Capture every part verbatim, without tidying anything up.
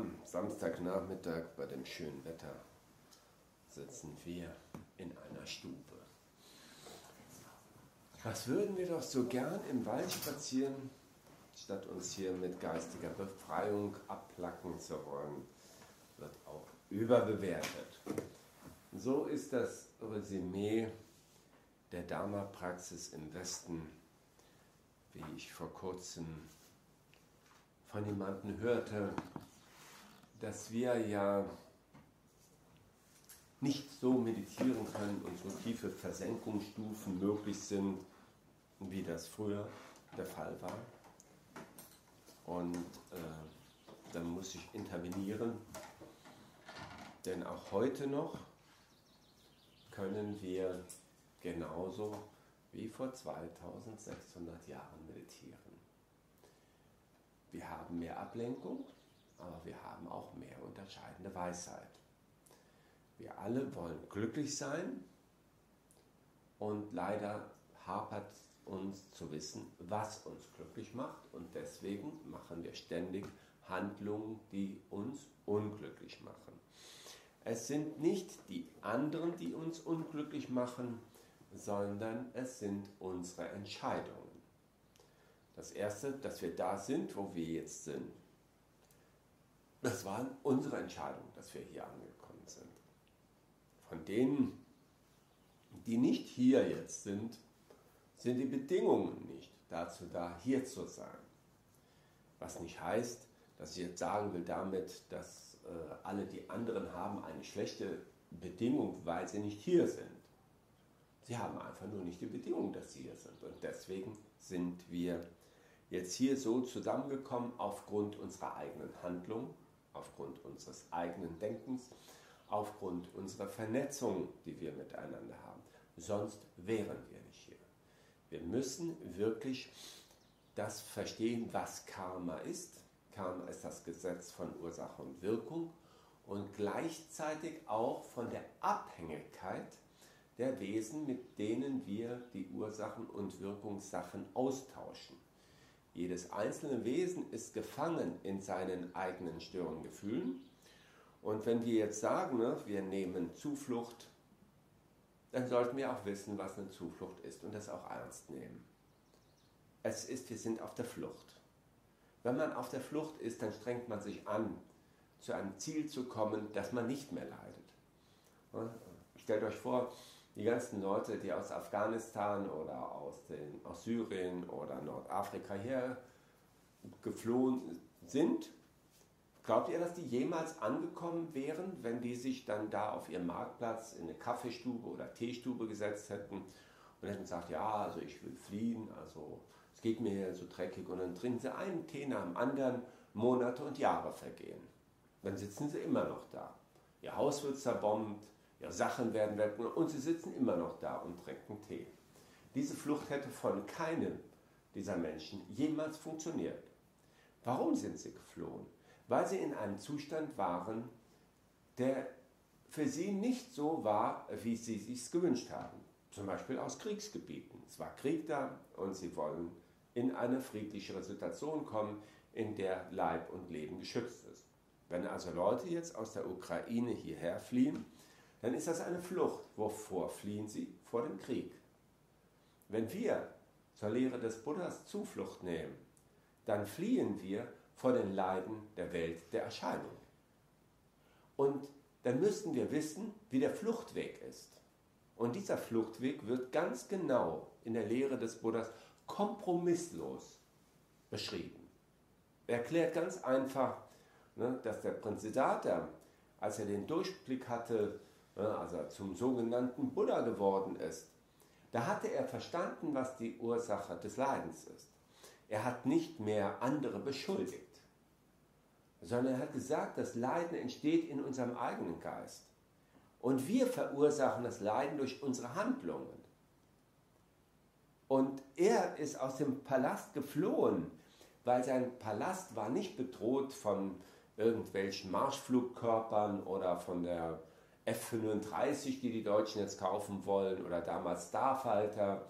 am Samstagnachmittag bei dem schönen Wetter sitzen wir in einer Stube. Was würden wir doch so gern im Wald spazieren, statt uns hier mit geistiger Befreiung abplacken zu wollen, wird auch überbewertet. So ist das Resümee der Dharma-Praxis im Westen, wie ich vor kurzem von jemandem hörte, dass wir ja nicht so meditieren können und so tiefe Versenkungsstufen möglich sind, wie das früher der Fall war. Und äh, dann muss ich intervenieren, denn auch heute noch können wir genauso wie vor zweitausendsechshundert Jahren meditieren. Wir haben mehr Ablenkung, aber wir haben auch mehr unterscheidende Weisheit. Wir alle wollen glücklich sein und leider hapert es uns zu wissen, was uns glücklich macht, und deswegen machen wir ständig Handlungen, die uns unglücklich machen. Es sind nicht die anderen, die uns unglücklich machen, sondern es sind unsere Entscheidungen. Das Erste, dass wir da sind, wo wir jetzt sind, das war unsere Entscheidung, dass wir hier angekommen sind. Von denen, die nicht hier jetzt sind, sind die Bedingungen nicht dazu da, hier zu sein. Was nicht heißt, dass ich jetzt sagen will damit, dass äh, alle die anderen haben eine schlechte Bedingung, weil sie nicht hier sind. Sie haben einfach nur nicht die Bedingung, dass sie hier sind. Und deswegen sind wir jetzt hier so zusammengekommen aufgrund unserer eigenen Handlung, aufgrund unseres eigenen Denkens, aufgrund unserer Vernetzung, die wir miteinander haben. Sonst wären wir nicht hier. Wir müssen wirklich das verstehen, was Karma ist. Karma ist das Gesetz von Ursache und Wirkung und gleichzeitig auch von der Abhängigkeit der Wesen, mit denen wir die Ursachen und Wirkungssachen austauschen. Jedes einzelne Wesen ist gefangen in seinen eigenen Störungen, Gefühlen. Und wenn wir jetzt sagen, ne, wir nehmen Zuflucht, dann sollten wir auch wissen, was eine Zuflucht ist und das auch ernst nehmen. Es ist, wir sind auf der Flucht. Wenn man auf der Flucht ist, dann strengt man sich an, zu einem Ziel zu kommen, dass man nicht mehr leidet. Stellt euch vor, die ganzen Leute, die aus Afghanistan oder aus, den, aus Syrien oder Nordafrika her geflohen sind, glaubt ihr, dass die jemals angekommen wären, wenn die sich dann da auf ihrem Marktplatz in eine Kaffeestube oder Teestube gesetzt hätten und hätten gesagt, ja, also ich will fliehen, also es geht mir hier so dreckig, und dann trinken sie einen Tee nach dem anderen, Monate und Jahre vergehen. Dann sitzen sie immer noch da. Ihr Haus wird zerbombt, ihre Sachen werden weg und sie sitzen immer noch da und trinken Tee. Diese Flucht hätte von keinem dieser Menschen jemals funktioniert. Warum sind sie geflohen? Weil sie in einem Zustand waren, der für sie nicht so war, wie sie es sich gewünscht haben. Zum Beispiel aus Kriegsgebieten. Es war Krieg da und sie wollen in eine friedlichere Situation kommen, in der Leib und Leben geschützt ist. Wenn also Leute jetzt aus der Ukraine hierher fliehen, dann ist das eine Flucht. Wovor fliehen sie? Vor dem Krieg. Wenn wir zur Lehre des Buddhas Zuflucht nehmen, dann fliehen wir vor den Leiden der Welt der Erscheinung. Und dann müssten wir wissen, wie der Fluchtweg ist. Und dieser Fluchtweg wird ganz genau in der Lehre des Buddhas kompromisslos beschrieben. Er erklärt ganz einfach, dass der Prinz Siddhartha, als er den Durchblick hatte, als er zum sogenannten Buddha geworden ist, da hatte er verstanden, was die Ursache des Leidens ist. Er hat nicht mehr andere beschuldigt, sondern er hat gesagt, das Leiden entsteht in unserem eigenen Geist. Und wir verursachen das Leiden durch unsere Handlungen. Und er ist aus dem Palast geflohen, weil sein Palast war nicht bedroht von irgendwelchen Marschflugkörpern oder von der F fünfunddreißig, die die Deutschen jetzt kaufen wollen, oder damals Starfighter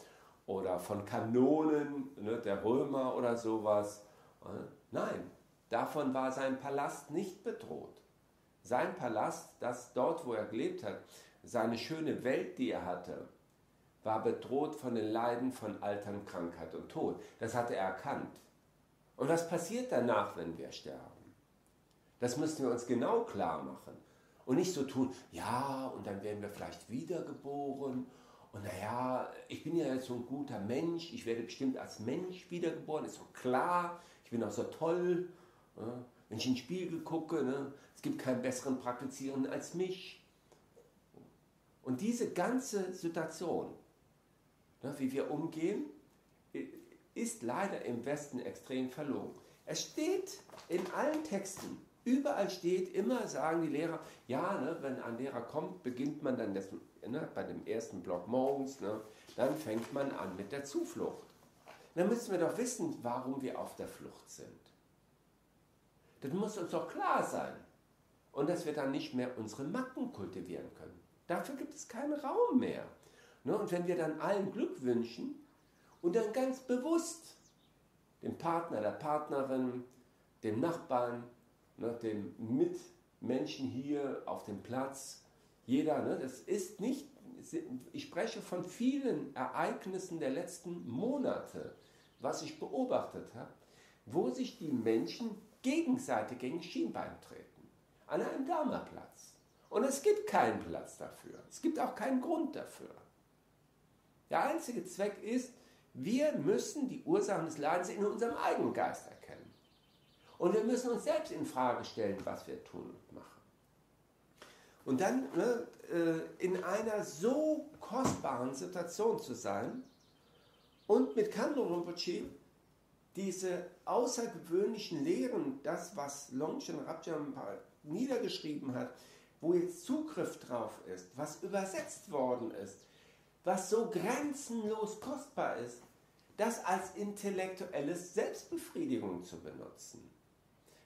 oder von Kanonen, ne, der Römer oder sowas. Nein. Davon war sein Palast nicht bedroht. Sein Palast, das dort, wo er gelebt hat, seine schöne Welt, die er hatte, war bedroht von den Leiden von Altern, Krankheit und Tod. Das hatte er erkannt. Und was passiert danach, wenn wir sterben? Das müssen wir uns genau klar machen. Und nicht so tun, ja, und dann werden wir vielleicht wiedergeboren. Und naja, ich bin ja jetzt so ein guter Mensch, ich werde bestimmt als Mensch wiedergeboren, ist doch klar, ich bin auch so toll. Ne? Wenn ich in den Spiegel gucke, ne? Es gibt keinen besseren Praktizierenden als mich. Und diese ganze Situation, ne, wie wir umgehen, ist leider im Westen extrem verloren. Es steht in allen Texten, überall steht, immer sagen die Lehrer, ja, ne, wenn ein Lehrer kommt, beginnt man dann das, ne, bei dem ersten Block morgens, ne, dann fängt man an mit der Zuflucht. Dann müssen wir doch wissen, warum wir auf der Flucht sind. Das muss uns doch klar sein. Und dass wir dann nicht mehr unsere Macken kultivieren können. Dafür gibt es keinen Raum mehr. Und wenn wir dann allen Glück wünschen und dann ganz bewusst dem Partner, der Partnerin, dem Nachbarn, dem Mitmenschen hier auf dem Platz, jeder, das ist nicht, ich spreche von vielen Ereignissen der letzten Monate, was ich beobachtet habe, wo sich die Menschen gegenseitig gegen Schienbein treten, an einem Dharma-Platz. Und es gibt keinen Platz dafür. Es gibt auch keinen Grund dafür. Der einzige Zweck ist, wir müssen die Ursachen des Leidens in unserem eigenen Geist erkennen. Und wir müssen uns selbst in Frage stellen, was wir tun und machen. Und dann ne, in einer so kostbaren Situation zu sein und mit Khandro Rinpoche diese außergewöhnlichen Lehren, das, was Longchen Rabjam niedergeschrieben hat, wo jetzt Zugriff drauf ist, was übersetzt worden ist, was so grenzenlos kostbar ist, das als intellektuelle Selbstbefriedigung zu benutzen.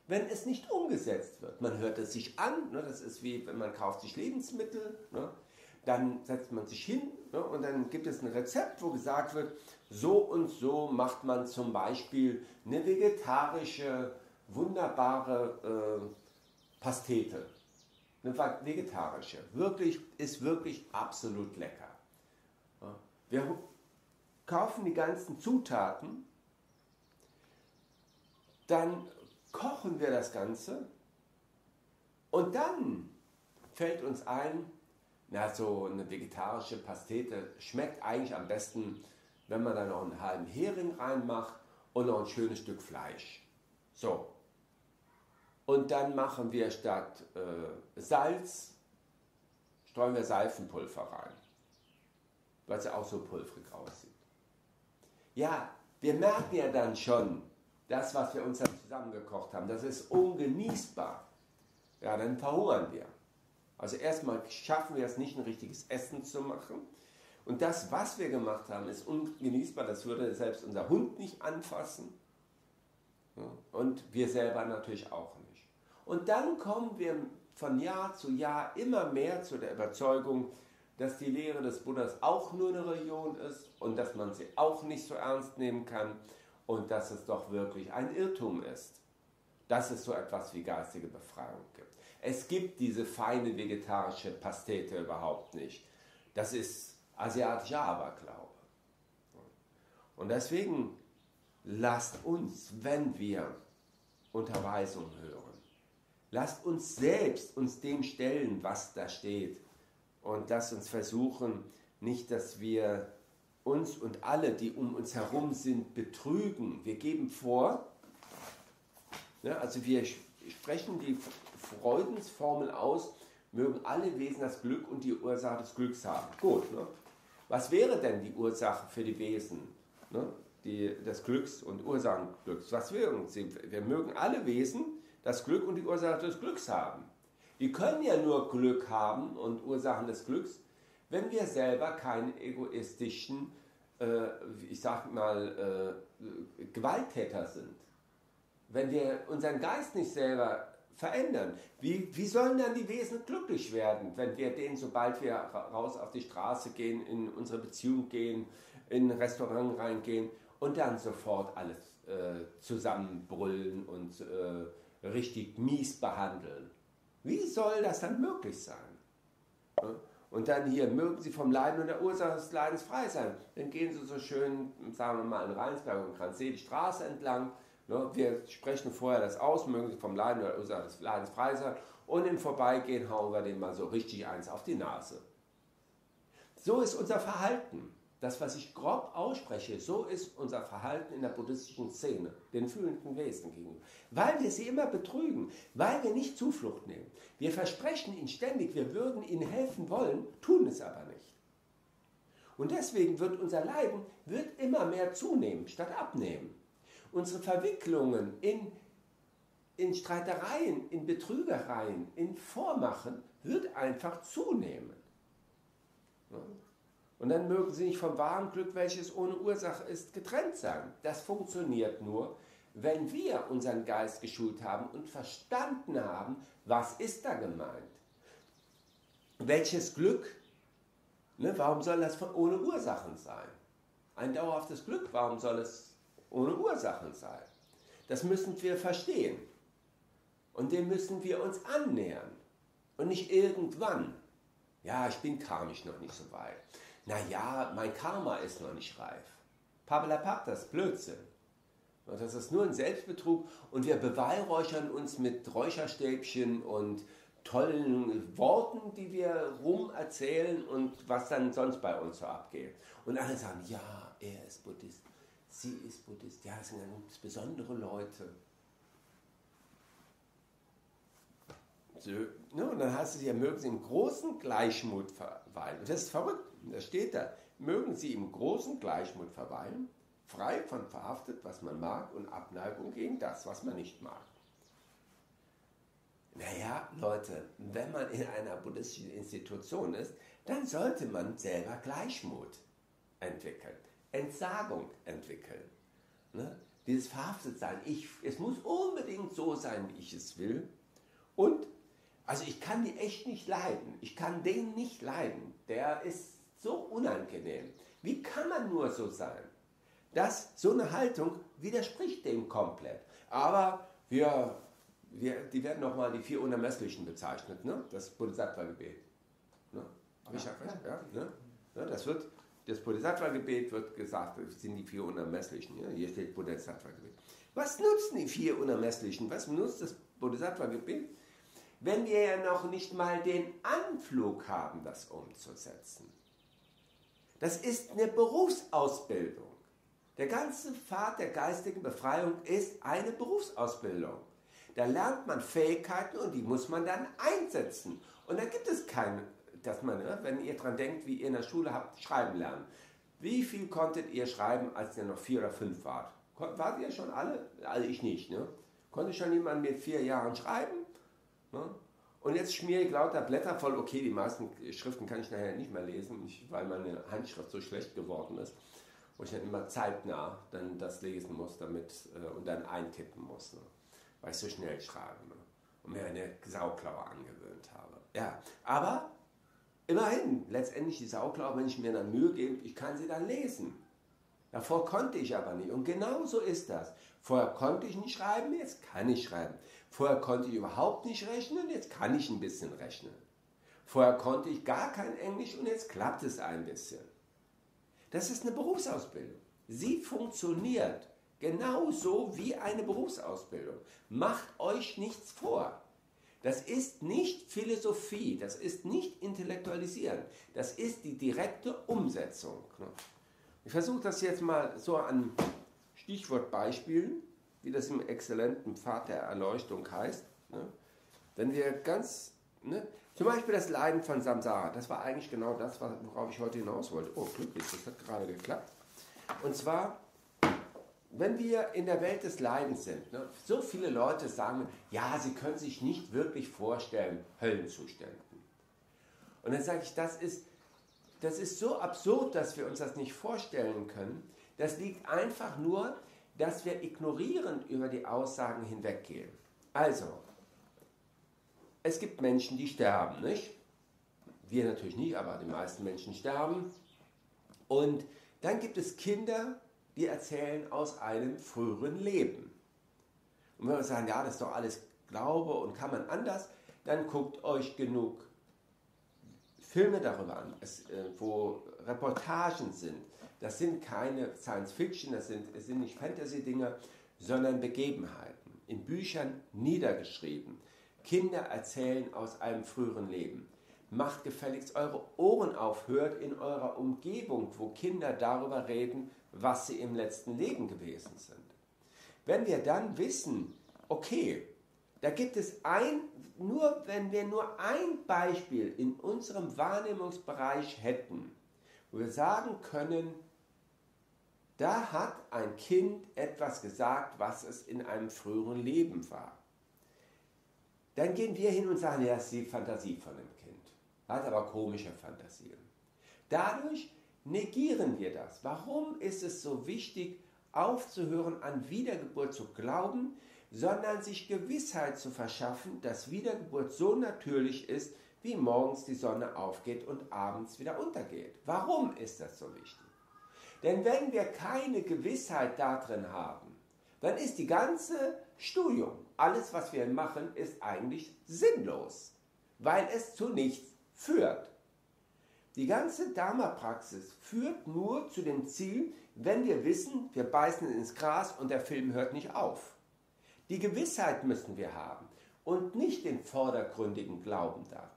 Wenn es nicht umgesetzt wird, man hört es sich an, ne, das ist wie, wenn man kauft sich Lebensmittel, ne, dann setzt man sich hin, ne, und dann gibt es ein Rezept, wo gesagt wird, so und so macht man zum Beispiel eine vegetarische, wunderbare äh, Pastete. Eine vegetarische. Wirklich, ist wirklich absolut lecker. Wir kaufen die ganzen Zutaten, dann kochen wir das Ganze und dann fällt uns ein, na, so eine vegetarische Pastete schmeckt eigentlich am besten, wenn man da noch einen halben Hering reinmacht und noch ein schönes Stück Fleisch. So. Und dann machen wir statt äh, Salz, streuen wir Seifenpulver rein, weil es ja auch so pulverig aussieht. Ja, wir merken ja dann schon, das, was wir uns dann zusammengekocht haben, das ist ungenießbar. Ja, dann verhungern wir. Also erstmal schaffen wir es nicht, ein richtiges Essen zu machen. Und das, was wir gemacht haben, ist ungenießbar. Das würde selbst unser Hund nicht anfassen. Und wir selber natürlich auch nicht. Und dann kommen wir von Jahr zu Jahr immer mehr zu der Überzeugung, dass die Lehre des Buddhas auch nur eine Religion ist und dass man sie auch nicht so ernst nehmen kann und dass es doch wirklich ein Irrtum ist, dass es so etwas wie geistige Befreiung gibt. Es gibt diese feine vegetarische Pastete überhaupt nicht. Das ist asiatischer Aberglaube. Und deswegen lasst uns, wenn wir Unterweisung hören, lasst uns selbst uns dem stellen, was da steht. Und lasst uns versuchen, nicht, dass wir uns und alle, die um uns herum sind, betrügen. Wir geben vor, ne, also wir sprechen die Freudensformel aus, mögen alle Wesen das Glück und die Ursache des Glücks haben. Gut, ne? Was wäre denn die Ursache für die Wesen? Ne? Die, des Glücks und Ursachen des Glücks. Was mögen sie? Wir mögen alle Wesen das Glück und die Ursache des Glücks haben. Die können ja nur Glück haben und Ursachen des Glücks, wenn wir selber keinen egoistischen, äh, ich sag mal, äh, Gewalttäter sind. Wenn wir unseren Geist nicht selber verändern, wie, wie sollen dann die Wesen glücklich werden, wenn wir denen, sobald wir raus auf die Straße gehen, in unsere Beziehung gehen, in ein Restaurant reingehen, und dann sofort alles äh, zusammenbrüllen und äh, richtig mies behandeln. Wie soll das dann möglich sein? Und dann hier, mögen Sie vom Leiden und der Ursache des Leidens frei sein. Dann gehen Sie so schön, sagen wir mal, in Rheinsberg und Kransee die Straße entlang. Wir sprechen vorher das aus, mögen Sie vom Leiden oder Ursache des Leidens frei sein. Und im Vorbeigehen hauen wir dem mal so richtig eins auf die Nase. So ist unser Verhalten. Das, was ich grob ausspreche, so ist unser Verhalten in der buddhistischen Szene, den fühlenden Wesen gegenüber. Weil wir sie immer betrügen, weil wir nicht Zuflucht nehmen. Wir versprechen ihnen ständig, wir würden ihnen helfen wollen, tun es aber nicht. Und deswegen wird unser Leiden wird immer mehr zunehmen, statt abnehmen. Unsere Verwicklungen in, in Streitereien, in Betrügereien, in Vormachen wird einfach zunehmen. Ja? Und dann mögen sie nicht vom wahren Glück, welches ohne Ursache ist, getrennt sein. Das funktioniert nur, wenn wir unseren Geist geschult haben und verstanden haben, was ist da gemeint. Welches Glück, ne, warum soll das von, ohne Ursachen sein? Ein dauerhaftes Glück, warum soll es ohne Ursachen sein? Das müssen wir verstehen. Und dem müssen wir uns annähern. Und nicht irgendwann. Ja, ich bin karmisch noch nicht so weit. Naja, mein Karma ist noch nicht reif. Pabalapap, das ist Blödsinn. Das ist nur ein Selbstbetrug und wir beweihräuchern uns mit Räucherstäbchen und tollen Worten, die wir rumerzählen und was dann sonst bei uns so abgeht. Und alle sagen, ja, er ist Buddhist, sie ist Buddhist, ja, das sind ganz besondere Leute. Und dann heißt es ja, mögen sie im großen Gleichmut verweilen. Das ist verrückt, das steht da. Mögen sie im großen Gleichmut verweilen, frei von verhaftet, was man mag, und Abneigung gegen das, was man nicht mag. Naja, Leute, wenn man in einer buddhistischen Institution ist, dann sollte man selber Gleichmut entwickeln, Entsagung entwickeln. Ne? Dieses Verhaftetsein, ich, es muss unbedingt so sein, wie ich es will. Und also ich kann die echt nicht leiden. Ich kann den nicht leiden. Der ist so unangenehm. Wie kann man nur so sein? Das, so eine Haltung widerspricht dem komplett. Aber wir, wir die werden nochmal die vier Unermesslichen bezeichnet. Ne? Das Bodhisattva-Gebet. Ne? Hab ich ja recht? Ja, ne? Ne? Das, das Bodhisattva-Gebet wird gesagt, das sind die vier Unermesslichen. Ne? Hier steht Bodhisattva-Gebet. Was nutzen die vier Unermesslichen? Was nutzt das Bodhisattva-Gebet? Wenn wir ja noch nicht mal den Anflug haben, das umzusetzen. Das ist eine Berufsausbildung. Der ganze Pfad der geistigen Befreiung ist eine Berufsausbildung. Da lernt man Fähigkeiten und die muss man dann einsetzen. Und da gibt es kein, dass man, wenn ihr dran denkt, wie ihr in der Schule habt, schreiben lernen. Wie viel konntet ihr schreiben, als ihr noch vier oder fünf wart? Wart ihr schon alle? Also ich nicht, ne? Konnte schon jemand mit vier Jahren schreiben? Und jetzt schmier ich lauter Blätter voll, okay, die meisten Schriften kann ich nachher nicht mehr lesen, weil meine Handschrift so schlecht geworden ist, wo ich dann immer zeitnah dann das lesen muss damit und dann eintippen muss, ne? Weil ich so schnell schreibe, ne? Und mir eine Sauklaue angewöhnt habe. Ja, aber immerhin, letztendlich die Sauklaue, wenn ich mir dann Mühe gebe, ich kann sie dann lesen. Davor konnte ich aber nicht. Und genau so ist das. Vorher konnte ich nicht schreiben, jetzt kann ich schreiben. Vorher konnte ich überhaupt nicht rechnen, jetzt kann ich ein bisschen rechnen. Vorher konnte ich gar kein Englisch und jetzt klappt es ein bisschen. Das ist eine Berufsausbildung. Sie funktioniert genauso wie eine Berufsausbildung. Macht euch nichts vor. Das ist nicht Philosophie, das ist nicht Intellektualisieren. Das ist die direkte Umsetzung. Ich versuche das jetzt mal so an Stichwortbeispielen, wie das im exzellenten Pfad der Erleuchtung heißt. Ne? Wenn wir ganz, ne? Zum Beispiel das Leiden von Samsara, das war eigentlich genau das, worauf ich heute hinaus wollte. Oh, glücklich, das hat gerade geklappt. Und zwar, wenn wir in der Welt des Leidens sind, ne? So viele Leute sagen, ja, sie können sich nicht wirklich vorstellen, Höllenzuständen. Und dann sage ich, das ist, Das ist so absurd, dass wir uns das nicht vorstellen können. Das liegt einfach nur, dass wir ignorierend über die Aussagen hinweggehen. Also, es gibt Menschen, die sterben, nicht? Wir natürlich nicht, aber die meisten Menschen sterben. Und dann gibt es Kinder, die erzählen aus einem früheren Leben. Und wenn wir sagen, ja, das ist doch alles Glaube und kann man anders, dann guckt euch genug Filme darüber an, es, äh, wo Reportagen sind. Das sind keine Science-Fiction, das sind, das sind nicht Fantasy-Dinger, sondern Begebenheiten. In Büchern niedergeschrieben. Kinder erzählen aus einem früheren Leben. Macht gefälligst eure Ohren auf, hört in eurer Umgebung, wo Kinder darüber reden, was sie im letzten Leben gewesen sind. Wenn wir dann wissen, okay, da gibt es ein, nur wenn wir nur ein Beispiel in unserem Wahrnehmungsbereich hätten, wo wir sagen können, da hat ein Kind etwas gesagt, was es in einem früheren Leben war. Dann gehen wir hin und sagen, ja, das ist die Fantasie von dem Kind. Hat aber komische Fantasien. Dadurch negieren wir das. Warum ist es so wichtig, aufzuhören, an Wiedergeburt zu glauben, sondern sich Gewissheit zu verschaffen, dass Wiedergeburt so natürlich ist, wie morgens die Sonne aufgeht und abends wieder untergeht? Warum ist das so wichtig? Denn wenn wir keine Gewissheit darin haben, dann ist die ganze Studium, alles was wir machen, ist eigentlich sinnlos, weil es zu nichts führt. Die ganze Dharma-Praxis führt nur zu dem Ziel, wenn wir wissen, wir beißen ins Gras und der Film hört nicht auf. Die Gewissheit müssen wir haben und nicht den vordergründigen Glauben daran.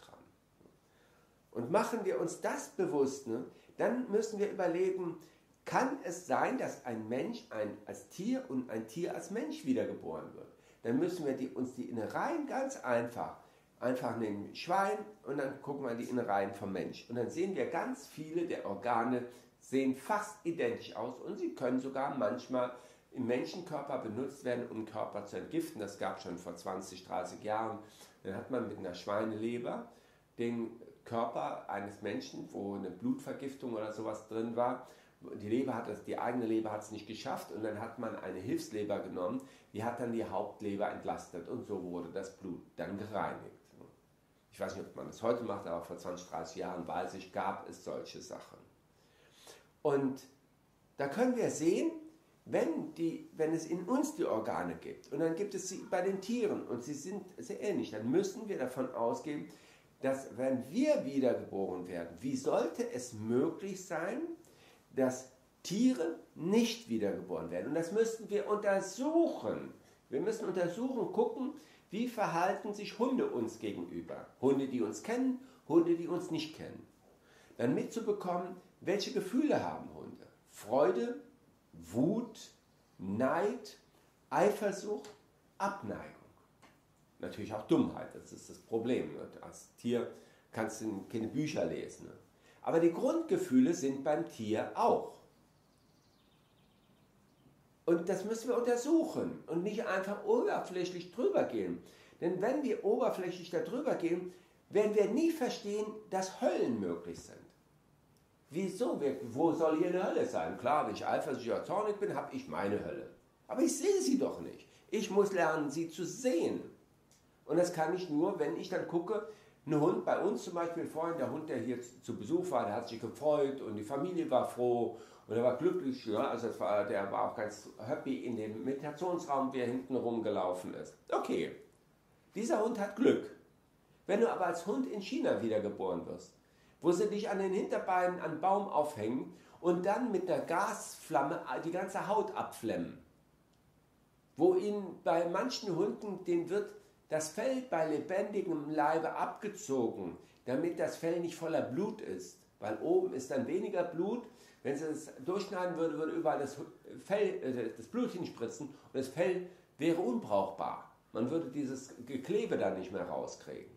Und machen wir uns das bewusst, ne, dann müssen wir überlegen, kann es sein, dass ein Mensch ein, als Tier und ein Tier als Mensch wiedergeboren wird? Dann müssen wir die, uns die Innereien ganz einfach Einfach nehmen Schwein und dann gucken wir die Innereien vom Mensch. Und dann sehen wir ganz viele der Organe, sehen fast identisch aus und sie können sogar manchmal im Menschenkörper benutzt werden, um Körper zu entgiften. Das gab es schon vor zwanzig, dreißig Jahren. Dann hat man mit einer Schweineleber den Körper eines Menschen, wo eine Blutvergiftung oder sowas drin war. Die, Leber hat das, die eigene Leber hat es nicht geschafft und dann hat man eine Hilfsleber genommen, die hat dann die Hauptleber entlastet und so wurde das Blut dann gereinigt. Ich weiß nicht, ob man das heute macht, aber vor zwanzig, dreißig Jahren, weiß ich, gab es solche Sachen. Und da können wir sehen, wenn, die, wenn es in uns die Organe gibt, und dann gibt es sie bei den Tieren, und sie sind sehr ähnlich, dann müssen wir davon ausgehen, dass wenn wir wiedergeboren werden, wie sollte es möglich sein, dass Tiere nicht wiedergeboren werden? Und das müssten wir untersuchen. Wir müssen untersuchen, gucken, wie verhalten sich Hunde uns gegenüber? Hunde, die uns kennen, Hunde, die uns nicht kennen. Dann mitzubekommen, welche Gefühle haben Hunde? Freude, Wut, Neid, Eifersucht, Abneigung. Natürlich auch Dummheit, das ist das Problem. Als Tier kannst du keine Bücher lesen. Aber die Grundgefühle sind beim Tier auch. Und das müssen wir untersuchen und nicht einfach oberflächlich drüber gehen. Denn wenn wir oberflächlich da drüber gehen, werden wir nie verstehen, dass Höllen möglich sind. Wieso? Wo soll hier eine Hölle sein? Klar, wenn ich eifersüchtig oder zornig bin, habe ich meine Hölle. Aber ich sehe sie doch nicht. Ich muss lernen, sie zu sehen. Und das kann ich nur, wenn ich dann gucke, ein Hund bei uns zum Beispiel vorhin, der Hund, der hier zu Besuch war, der hat sich gefreut und die Familie war froh. Und er war glücklich, ja, also das war, der war auch ganz happy in dem Meditationsraum, wie er hinten rumgelaufen ist. Okay, dieser Hund hat Glück. Wenn du aber als Hund in China wiedergeboren wirst, wo sie dich an den Hinterbeinen an Baum aufhängen und dann mit einer Gasflamme die ganze Haut abflemmen, wo ihnen bei manchen Hunden, denen wird das Fell bei lebendigem Leibe abgezogen, damit das Fell nicht voller Blut ist, weil oben ist dann weniger Blut. Wenn sie es durchschneiden würde, würde überall das, Fell, das Blut hinspritzen und das Fell wäre unbrauchbar. Man würde dieses Geklebe dann nicht mehr rauskriegen.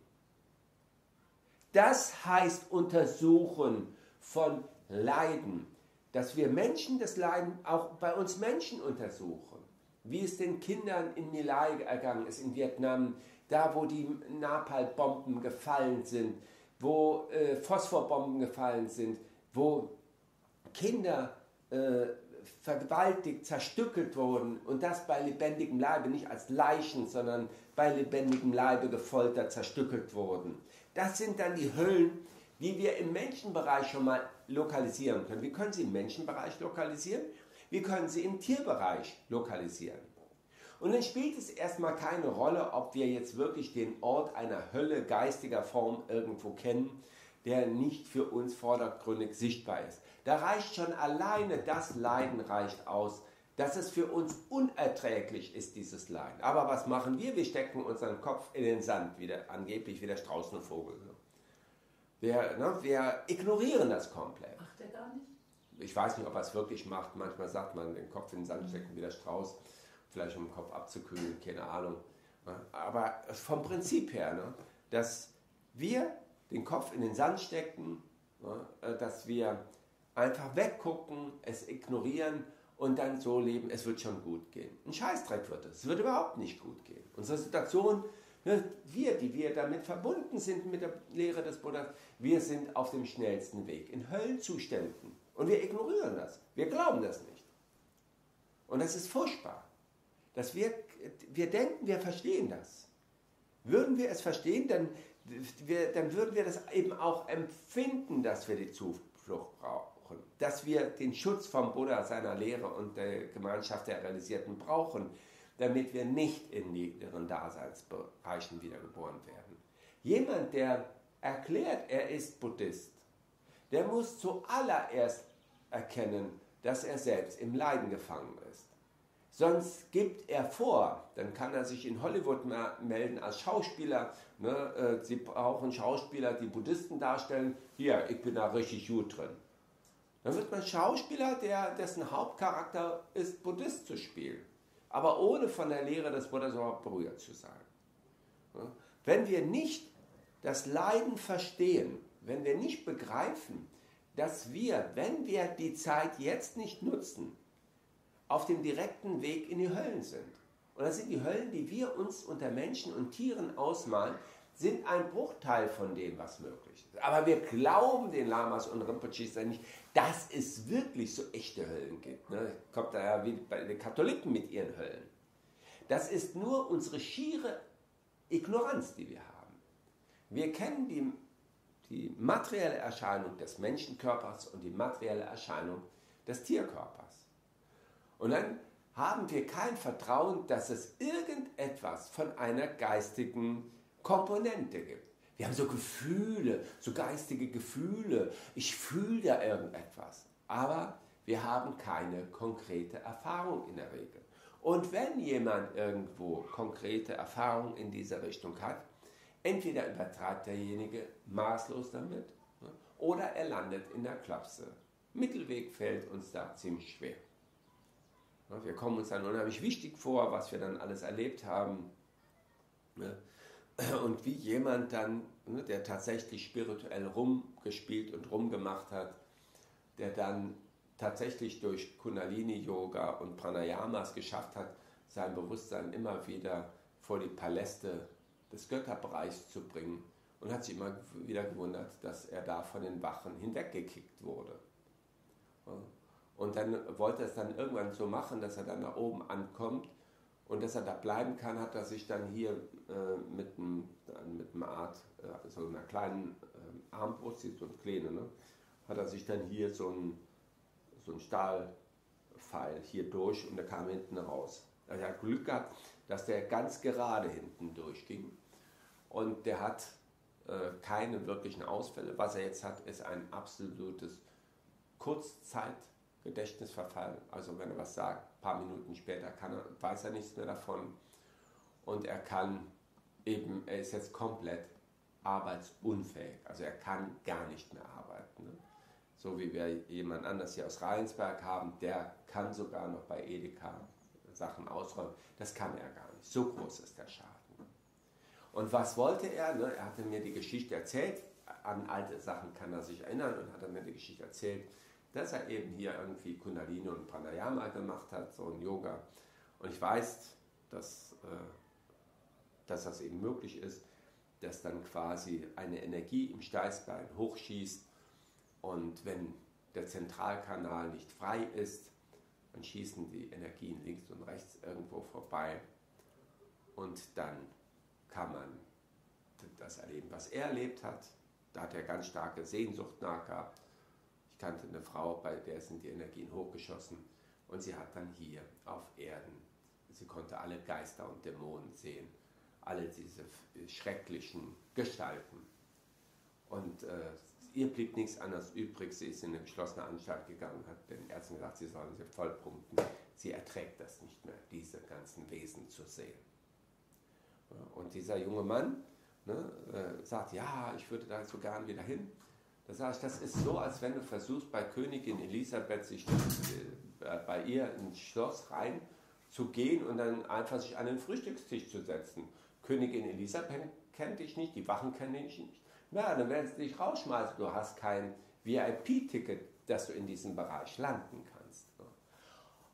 Das heißt Untersuchen von Leiden. Dass wir Menschen das Leiden, auch bei uns Menschen untersuchen. Wie es den Kindern in My Lai ergangen ist, in Vietnam, da wo die Napalm-Bomben gefallen sind, wo äh, Phosphorbomben gefallen sind, wo Kinder äh, vergewaltigt, zerstückelt wurden und das bei lebendigem Leibe, nicht als Leichen, sondern bei lebendigem Leibe gefoltert, zerstückelt wurden. Das sind dann die Höllen, die wir im Menschenbereich schon mal lokalisieren können. Wir können sie im Menschenbereich lokalisieren, Wir können sie im Tierbereich lokalisieren. Und dann spielt es erstmal keine Rolle, ob wir jetzt wirklich den Ort einer Hölle geistiger Form irgendwo kennen, der nicht für uns vordergründig sichtbar ist. Da reicht schon alleine das Leiden reicht aus, dass es für uns unerträglich ist, dieses Leiden. Aber was machen wir? Wir stecken unseren Kopf in den Sand, wie der, angeblich wie der Strauß und Vogel. Wir, ne, wir ignorieren das komplett. Macht er gar nicht? Ich weiß nicht, ob er es wirklich macht. Manchmal sagt man, den Kopf in den Sand stecken wie der Strauß, vielleicht um den Kopf abzukühlen, keine Ahnung. Aber vom Prinzip her, ne, dass wir den Kopf in den Sand stecken, ne, dass wir einfach weggucken, es ignorieren und dann so leben, es wird schon gut gehen. Ein Scheißdreck wird es. Es wird überhaupt nicht gut gehen. Unsere Situation, ne, wir, die wir damit verbunden sind mit der Lehre des Buddhas, wir sind auf dem schnellsten Weg, in Höllenzuständen. Und wir ignorieren das. Wir glauben das nicht. Und das ist furchtbar. Dass wir, wir denken, wir verstehen das. Würden wir es verstehen, dann, wir, dann würden wir das eben auch empfinden, dass wir die Zuflucht brauchen. Dass wir den Schutz vom Buddha, seiner Lehre und der Gemeinschaft der Realisierten brauchen, damit wir nicht in niederen Daseinsbereichen wiedergeboren werden. Jemand, der erklärt, er ist Buddhist, der muss zuallererst erkennen, dass er selbst im Leiden gefangen ist. Sonst gibt er vor, dann kann er sich in Hollywood melden als Schauspieler. Ne, äh, sie brauchen Schauspieler, die Buddhisten darstellen. Hier, ich bin da richtig gut drin. Dann wird man Schauspieler, der, dessen Hauptcharakter ist, Buddhist zu spielen. Aber ohne von der Lehre des Buddhas überhaupt berührt zu sein. Ne? Wenn wir nicht das Leiden verstehen, wenn wir nicht begreifen, dass wir, wenn wir die Zeit jetzt nicht nutzen, auf dem direkten Weg in die Höllen sind. Und das sind die Höllen, die wir uns unter Menschen und Tieren ausmalen, sind ein Bruchteil von dem, was möglich ist. Aber wir glauben den Lamas und Rinpoches ja nicht, dass es wirklich so echte Höllen gibt. Ne? Kommt da ja wie bei den Katholiken mit ihren Höllen. Das ist nur unsere schiere Ignoranz, die wir haben. Wir kennen die, die materielle Erscheinung des Menschenkörpers und die materielle Erscheinung des Tierkörpers. Und dann haben wir kein Vertrauen, dass es irgendetwas von einer geistigen Komponente gibt. Wir haben so Gefühle, so geistige Gefühle. Ich fühle da irgendetwas. Aber wir haben keine konkrete Erfahrung in der Regel. Und wenn jemand irgendwo konkrete Erfahrung in dieser Richtung hat, entweder übertreibt derjenige maßlos damit oder er landet in der Klapse. Mittelweg fällt uns da ziemlich schwer. Wir kommen uns dann unheimlich wichtig vor, was wir dann alles erlebt haben. Und wie jemand dann, der tatsächlich spirituell rumgespielt und rumgemacht hat, der dann tatsächlich durch Kundalini-Yoga und Pranayamas geschafft hat, sein Bewusstsein immer wieder vor die Paläste des Götterbereichs zu bringen. Und hat sich immer wieder gewundert, dass er da von den Wachen hinweggekickt wurde. Und dann wollte er es dann irgendwann so machen, dass er dann da oben ankommt und dass er da bleiben kann, hat er sich dann hier äh, mit, einem, mit einem Art, äh, so einer kleinen äh, Armbrust, so eine kleine, ne? Hat er sich dann hier so einen so einen Stahlpfeil hier durch und der kam hinten raus. Also er hat Glück gehabt, dass der ganz gerade hinten durchging und der hat äh, keine wirklichen Ausfälle. Was er jetzt hat, ist ein absolutes Kurzzeit Gedächtnisverfall, also wenn er was sagt, ein paar Minuten später kann er, weiß er nichts mehr davon und er kann eben, er ist jetzt komplett arbeitsunfähig, also er kann gar nicht mehr arbeiten. Ne? So wie wir jemand anders hier aus Rheinsberg haben, der kann sogar noch bei Edeka Sachen ausräumen, das kann er gar nicht, so groß ist der Schaden. Und was wollte er? Ne? Er hatte mir die Geschichte erzählt, an alte Sachen kann er sich erinnern und hat er mir die Geschichte erzählt, dass er eben hier irgendwie Kundalini und Pranayama gemacht hat, so ein Yoga. Und ich weiß, dass, äh, dass das eben möglich ist, dass dann quasi eine Energie im Steißbein hochschießt und wenn der Zentralkanal nicht frei ist, dann schießen die Energien links und rechts irgendwo vorbei und dann kann man das erleben, was er erlebt hat. Da hat er ganz starke Sehnsucht nach gehabt. Kannte eine Frau, bei der sind die Energien hochgeschossen und sie hat dann hier auf Erden, sie konnte alle Geister und Dämonen sehen, alle diese schrecklichen Gestalten. Und äh, ihr blieb nichts anderes übrig, sie ist in eine geschlossene Anstalt gegangen, hat den Ärzten gesagt, sie sollen sie vollpumpen, sie erträgt das nicht mehr, diese ganzen Wesen zu sehen. Und dieser junge Mann, ne, äh, sagt, ja, ich würde da so gern wieder hin. Da sage ich, das ist so, als wenn du versuchst, bei Königin Elisabeth sich äh, bei ihr ins Schloss rein zu gehen und dann einfach sich an den Frühstückstisch zu setzen. Königin Elisabeth kennt dich nicht, die Wachen kennen dich nicht. Na, dann werden sie dich rausschmeißen. Du hast kein V I P-Ticket, dass du in diesem Bereich landen kannst.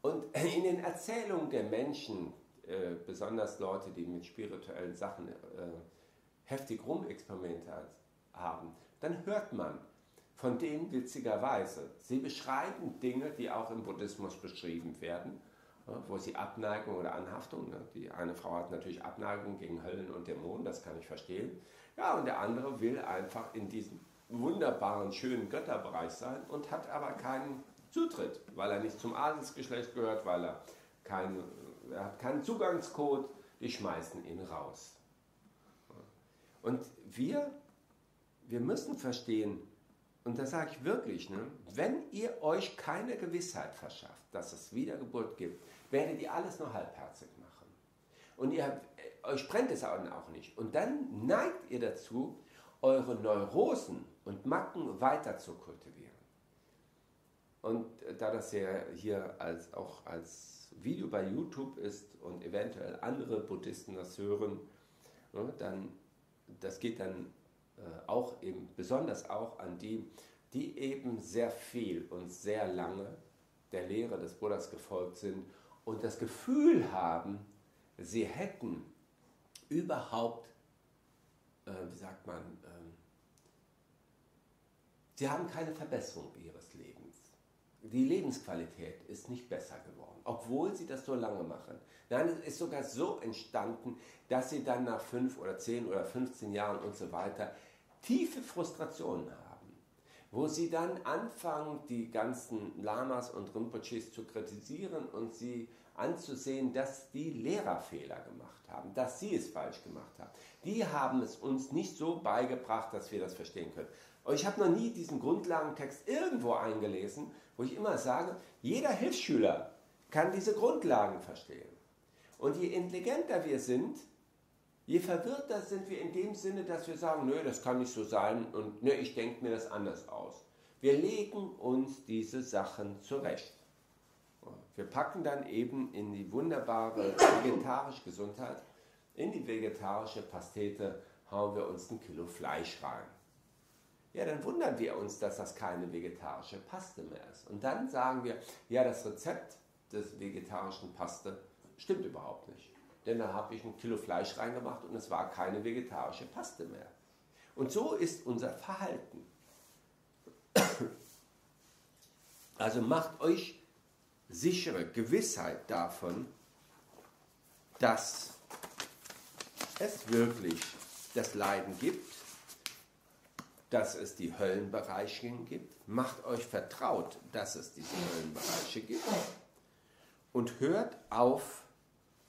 Und in den Erzählungen der Menschen, äh, besonders Leute, die mit spirituellen Sachen äh, heftig rumexperimentiert haben, dann hört man von denen witzigerweise, sie beschreiben Dinge, die auch im Buddhismus beschrieben werden, wo sie Abneigung oder Anhaftung, ne? Die eine Frau hat natürlich Abneigung gegen Höllen und Dämonen, das kann ich verstehen, ja, und der andere will einfach in diesem wunderbaren, schönen Götterbereich sein und hat aber keinen Zutritt, weil er nicht zum Adelsgeschlecht gehört, weil er, kein, er hat keinen Zugangscode, die schmeißen ihn raus. Und wir, wir müssen verstehen, und das sage ich wirklich, ne, wenn ihr euch keine Gewissheit verschafft, dass es Wiedergeburt gibt, werdet ihr alles nur halbherzig machen. Und ihr habt, euch brennt es auch nicht. Und dann neigt ihr dazu, eure Neurosen und Macken weiter zu kultivieren. Und da das ja hier als, auch als Video bei YouTube ist und eventuell andere Buddhisten das hören, ne, dann... Das geht dann äh, auch eben, besonders auch an die, die eben sehr viel und sehr lange der Lehre des Buddhas gefolgt sind und das Gefühl haben, sie hätten überhaupt, äh, wie sagt man, äh, sie haben keine Verbesserung ihres Lebens. Die Lebensqualität ist nicht besser geworden, obwohl sie das so lange machen. Nein, es ist sogar so entstanden, dass sie dann nach fünf oder zehn oder fünfzehn Jahren und so weiter tiefe Frustrationen haben, wo sie dann anfangen, die ganzen Lamas und Rinpoches zu kritisieren und sie anzusehen, dass die Lehrerfehler gemacht haben, dass sie es falsch gemacht haben. Die haben es uns nicht so beigebracht, dass wir das verstehen können. Ich habe noch nie diesen Grundlagentext irgendwo eingelesen, wo ich immer sage, jeder Hilfsschüler kann diese Grundlagen verstehen. Und je intelligenter wir sind, je verwirrter sind wir in dem Sinne, dass wir sagen, nö, das kann nicht so sein und nö, ich denke mir das anders aus. Wir legen uns diese Sachen zurecht. Wir packen dann eben in die wunderbare vegetarische Gesundheit, in die vegetarische Pastete hauen wir uns ein Kilo Fleisch rein. Ja, dann wundern wir uns, dass das keine vegetarische Paste mehr ist. Und dann sagen wir, ja, das Rezept des vegetarischen Paste stimmt überhaupt nicht. Denn da habe ich ein Kilo Fleisch reingemacht und es war keine vegetarische Paste mehr. Und so ist unser Verhalten. Also macht euch sichere Gewissheit davon, dass es wirklich das Leiden gibt, dass es die Höllenbereiche gibt. Macht euch vertraut, dass es diese Höllenbereiche gibt. Und hört auf,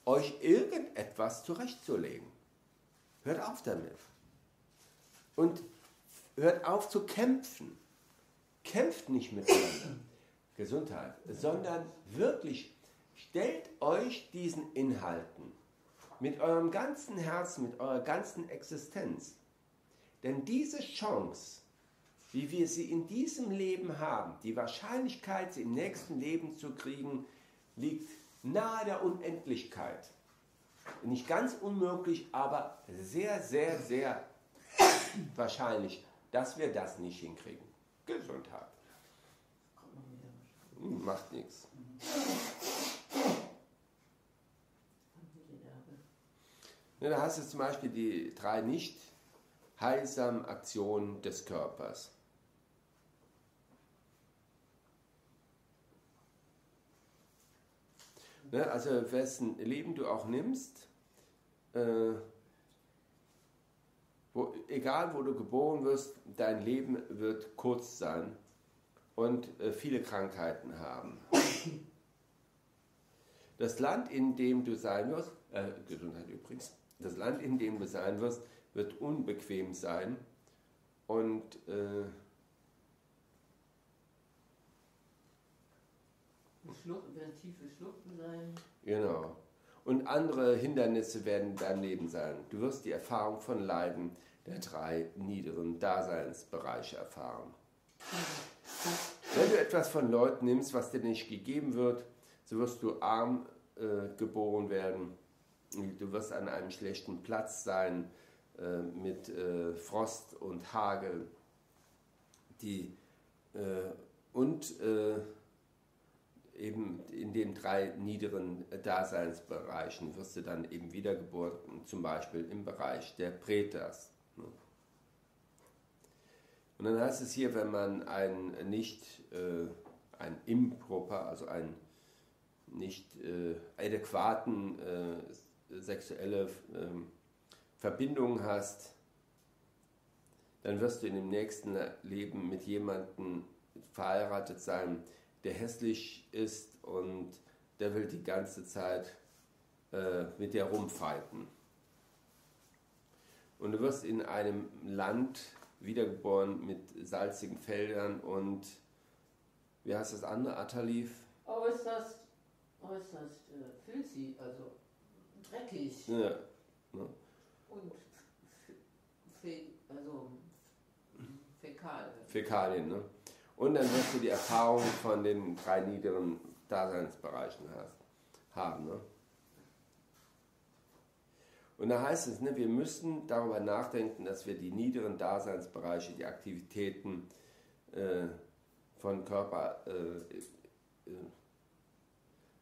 euch irgendetwas zurechtzulegen. Hört auf damit. Und hört auf zu kämpfen. Kämpft nicht miteinander. Gesundheit. Sondern wirklich stellt euch diesen Inhalten mit eurem ganzen Herzen, mit eurer ganzen Existenz. Denn diese Chance, wie wir sie in diesem Leben haben, die Wahrscheinlichkeit, sie im nächsten Leben zu kriegen, liegt nahe der Unendlichkeit. Nicht ganz unmöglich, aber sehr, sehr, sehr wahrscheinlich, dass wir das nicht hinkriegen. Gesundheit. Hm, macht nichts. Da hast du zum Beispiel die drei nicht heilsamen Aktionen des Körpers. Ne, also wessen Leben du auch nimmst, äh, wo, egal wo du geboren wirst, dein Leben wird kurz sein und äh, viele Krankheiten haben. Das Land, in dem du sein wirst, äh, Gesundheit übrigens, das Land, in dem du sein wirst, wird unbequem sein und äh, Schluchten, werden tiefe Schluchten sein. Genau. Und andere Hindernisse werden dein Leben sein. Du wirst die Erfahrung von Leiden der drei niederen Daseinsbereiche erfahren. Wenn du etwas von Leuten nimmst, was dir nicht gegeben wird, so wirst du arm äh, geboren werden. Du wirst an einem schlechten Platz sein äh, mit äh, Frost und Hagel. Die, äh, und... Äh, eben in den drei niederen Daseinsbereichen wirst du dann eben wiedergeboren, zum Beispiel im Bereich der Pretas. Und dann heißt es hier, wenn man ein nicht, äh, ein improper, also einen nicht äh, adäquaten äh, sexuelle äh, Verbindung hast, dann wirst du in dem nächsten Leben mit jemandem verheiratet sein, der hässlich ist und der will die ganze Zeit äh, mit dir rumfeiten. Und du wirst in einem Land wiedergeboren mit salzigen Feldern und, wie heißt das andere, Atalif? Oh, ist das, oh, ist das äh, filzig, also dreckig. Ja. Ja. Und fe, also fäkal. Fäkalien, ne? Und dann wirst du die Erfahrung von den drei niederen Daseinsbereichen haben. Ne? Und da heißt es, ne, wir müssen darüber nachdenken, dass wir die niederen Daseinsbereiche, die Aktivitäten äh, von Körper, äh, äh,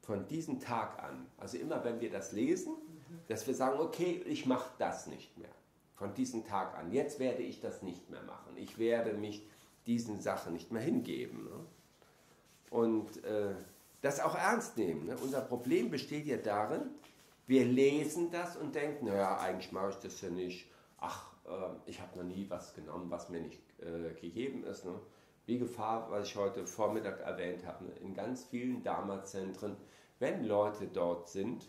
von diesem Tag an, also immer wenn wir das lesen, mhm. dass wir sagen, okay, ich mache das nicht mehr. Von diesem Tag an, jetzt werde ich das nicht mehr machen. Ich werde mich diesen Sachen nicht mehr hingeben. Ne? Und äh, das auch ernst nehmen. Ne? Unser Problem besteht ja darin, wir lesen das und denken, naja, eigentlich mache ich das ja nicht. Ach, äh, ich habe noch nie was genommen, was mir nicht äh, gegeben ist. Ne? Die Gefahr, was ich heute Vormittag erwähnt habe, ne? In ganz vielen Dharma-Zentren, wenn Leute dort sind,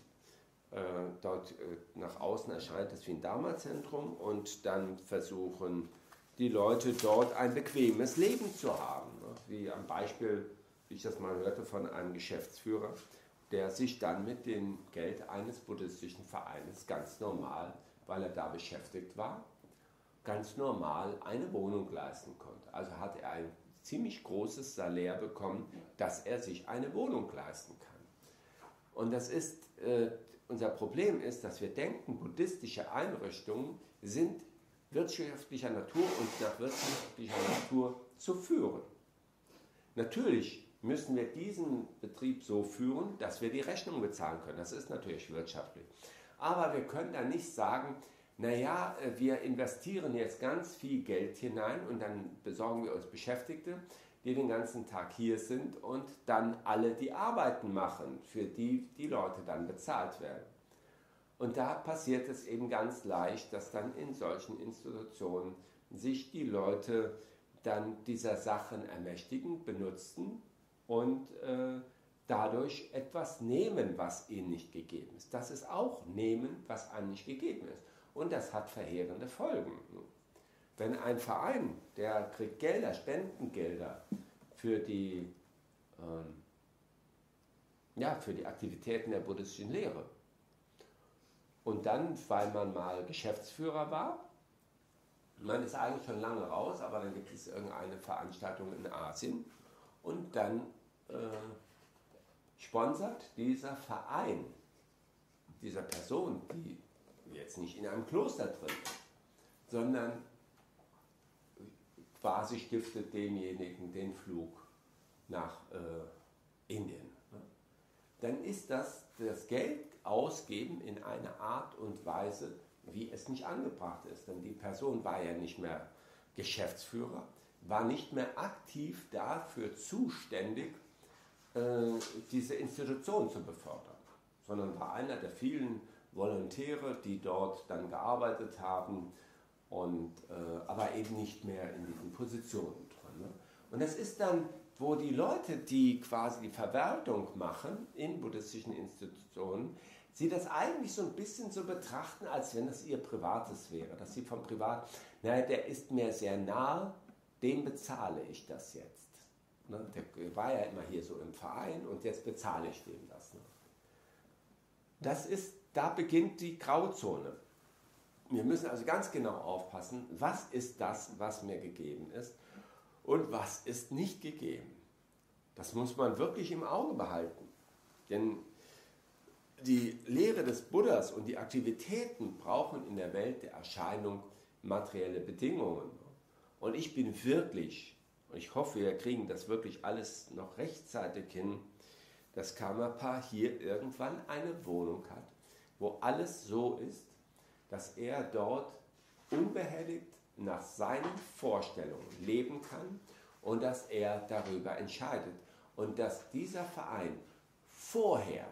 äh, dort äh, nach außen erscheint es wie ein Dharma-Zentrum und dann versuchen die Leute dort ein bequemes Leben zu haben. Wie am Beispiel, wie ich das mal hörte, von einem Geschäftsführer, der sich dann mit dem Geld eines buddhistischen Vereines ganz normal, weil er da beschäftigt war, ganz normal eine Wohnung leisten konnte. Also hat er ein ziemlich großes Salär bekommen, dass er sich eine Wohnung leisten kann. Und das ist, äh, unser Problem ist, dass wir denken, buddhistische Einrichtungen sind wirtschaftlicher Natur und nach wirtschaftlicher Natur zu führen. Natürlich müssen wir diesen Betrieb so führen, dass wir die Rechnung bezahlen können. Das ist natürlich wirtschaftlich. Aber wir können da nicht sagen, naja, wir investieren jetzt ganz viel Geld hinein und dann besorgen wir uns Beschäftigte, die den ganzen Tag hier sind und dann alle die Arbeiten machen, für die die Leute dann bezahlt werden. Und da passiert es eben ganz leicht, dass dann in solchen Institutionen sich die Leute dann dieser Sachen ermächtigen, benutzen und äh, dadurch etwas nehmen, was ihnen nicht gegeben ist. Das ist auch nehmen, was einem nicht gegeben ist. Und das hat verheerende Folgen. Wenn ein Verein, der kriegt Gelder, Spendengelder für die, ähm, ja, für die Aktivitäten der buddhistischen Lehre, und dann, weil man mal Geschäftsführer war, man ist eigentlich schon lange raus, aber dann gibt es irgendeine Veranstaltung in Asien und dann äh, sponsert dieser Verein, dieser Person, die jetzt nicht in einem Kloster drin ist, sondern quasi stiftet demjenigen den Flug nach äh, Indien. Dann ist das das Geld ausgeben in einer Art und Weise, wie es nicht angebracht ist. Denn die Person war ja nicht mehr Geschäftsführer, war nicht mehr aktiv dafür zuständig, diese Institution zu befördern, sondern war einer der vielen Volontäre, die dort dann gearbeitet haben, und, aber eben nicht mehr in diesen Positionen drin. Und das ist dann wo die Leute, die quasi die Verwaltung machen in buddhistischen Institutionen, sie das eigentlich so ein bisschen so betrachten, als wenn das ihr Privates wäre. Dass sie vom Privat, naja, der ist mir sehr nah, dem bezahle ich das jetzt. Ne? Der war ja immer hier so im Verein und jetzt bezahle ich dem das. Ne? Das ist, da beginnt die Grauzone. Wir müssen also ganz genau aufpassen, was ist das, was mir gegeben ist und was ist nicht gegeben. Das muss man wirklich im Auge behalten. Denn die Lehre des Buddhas und die Aktivitäten brauchen in der Welt der Erscheinung materielle Bedingungen. Und ich bin wirklich, und ich hoffe, wir kriegen das wirklich alles noch rechtzeitig hin, dass Karmapa hier irgendwann eine Wohnung hat, wo alles so ist, dass er dort unbehelligt nach seinen Vorstellungen leben kann und dass er darüber entscheidet. Und dass dieser Verein vorher,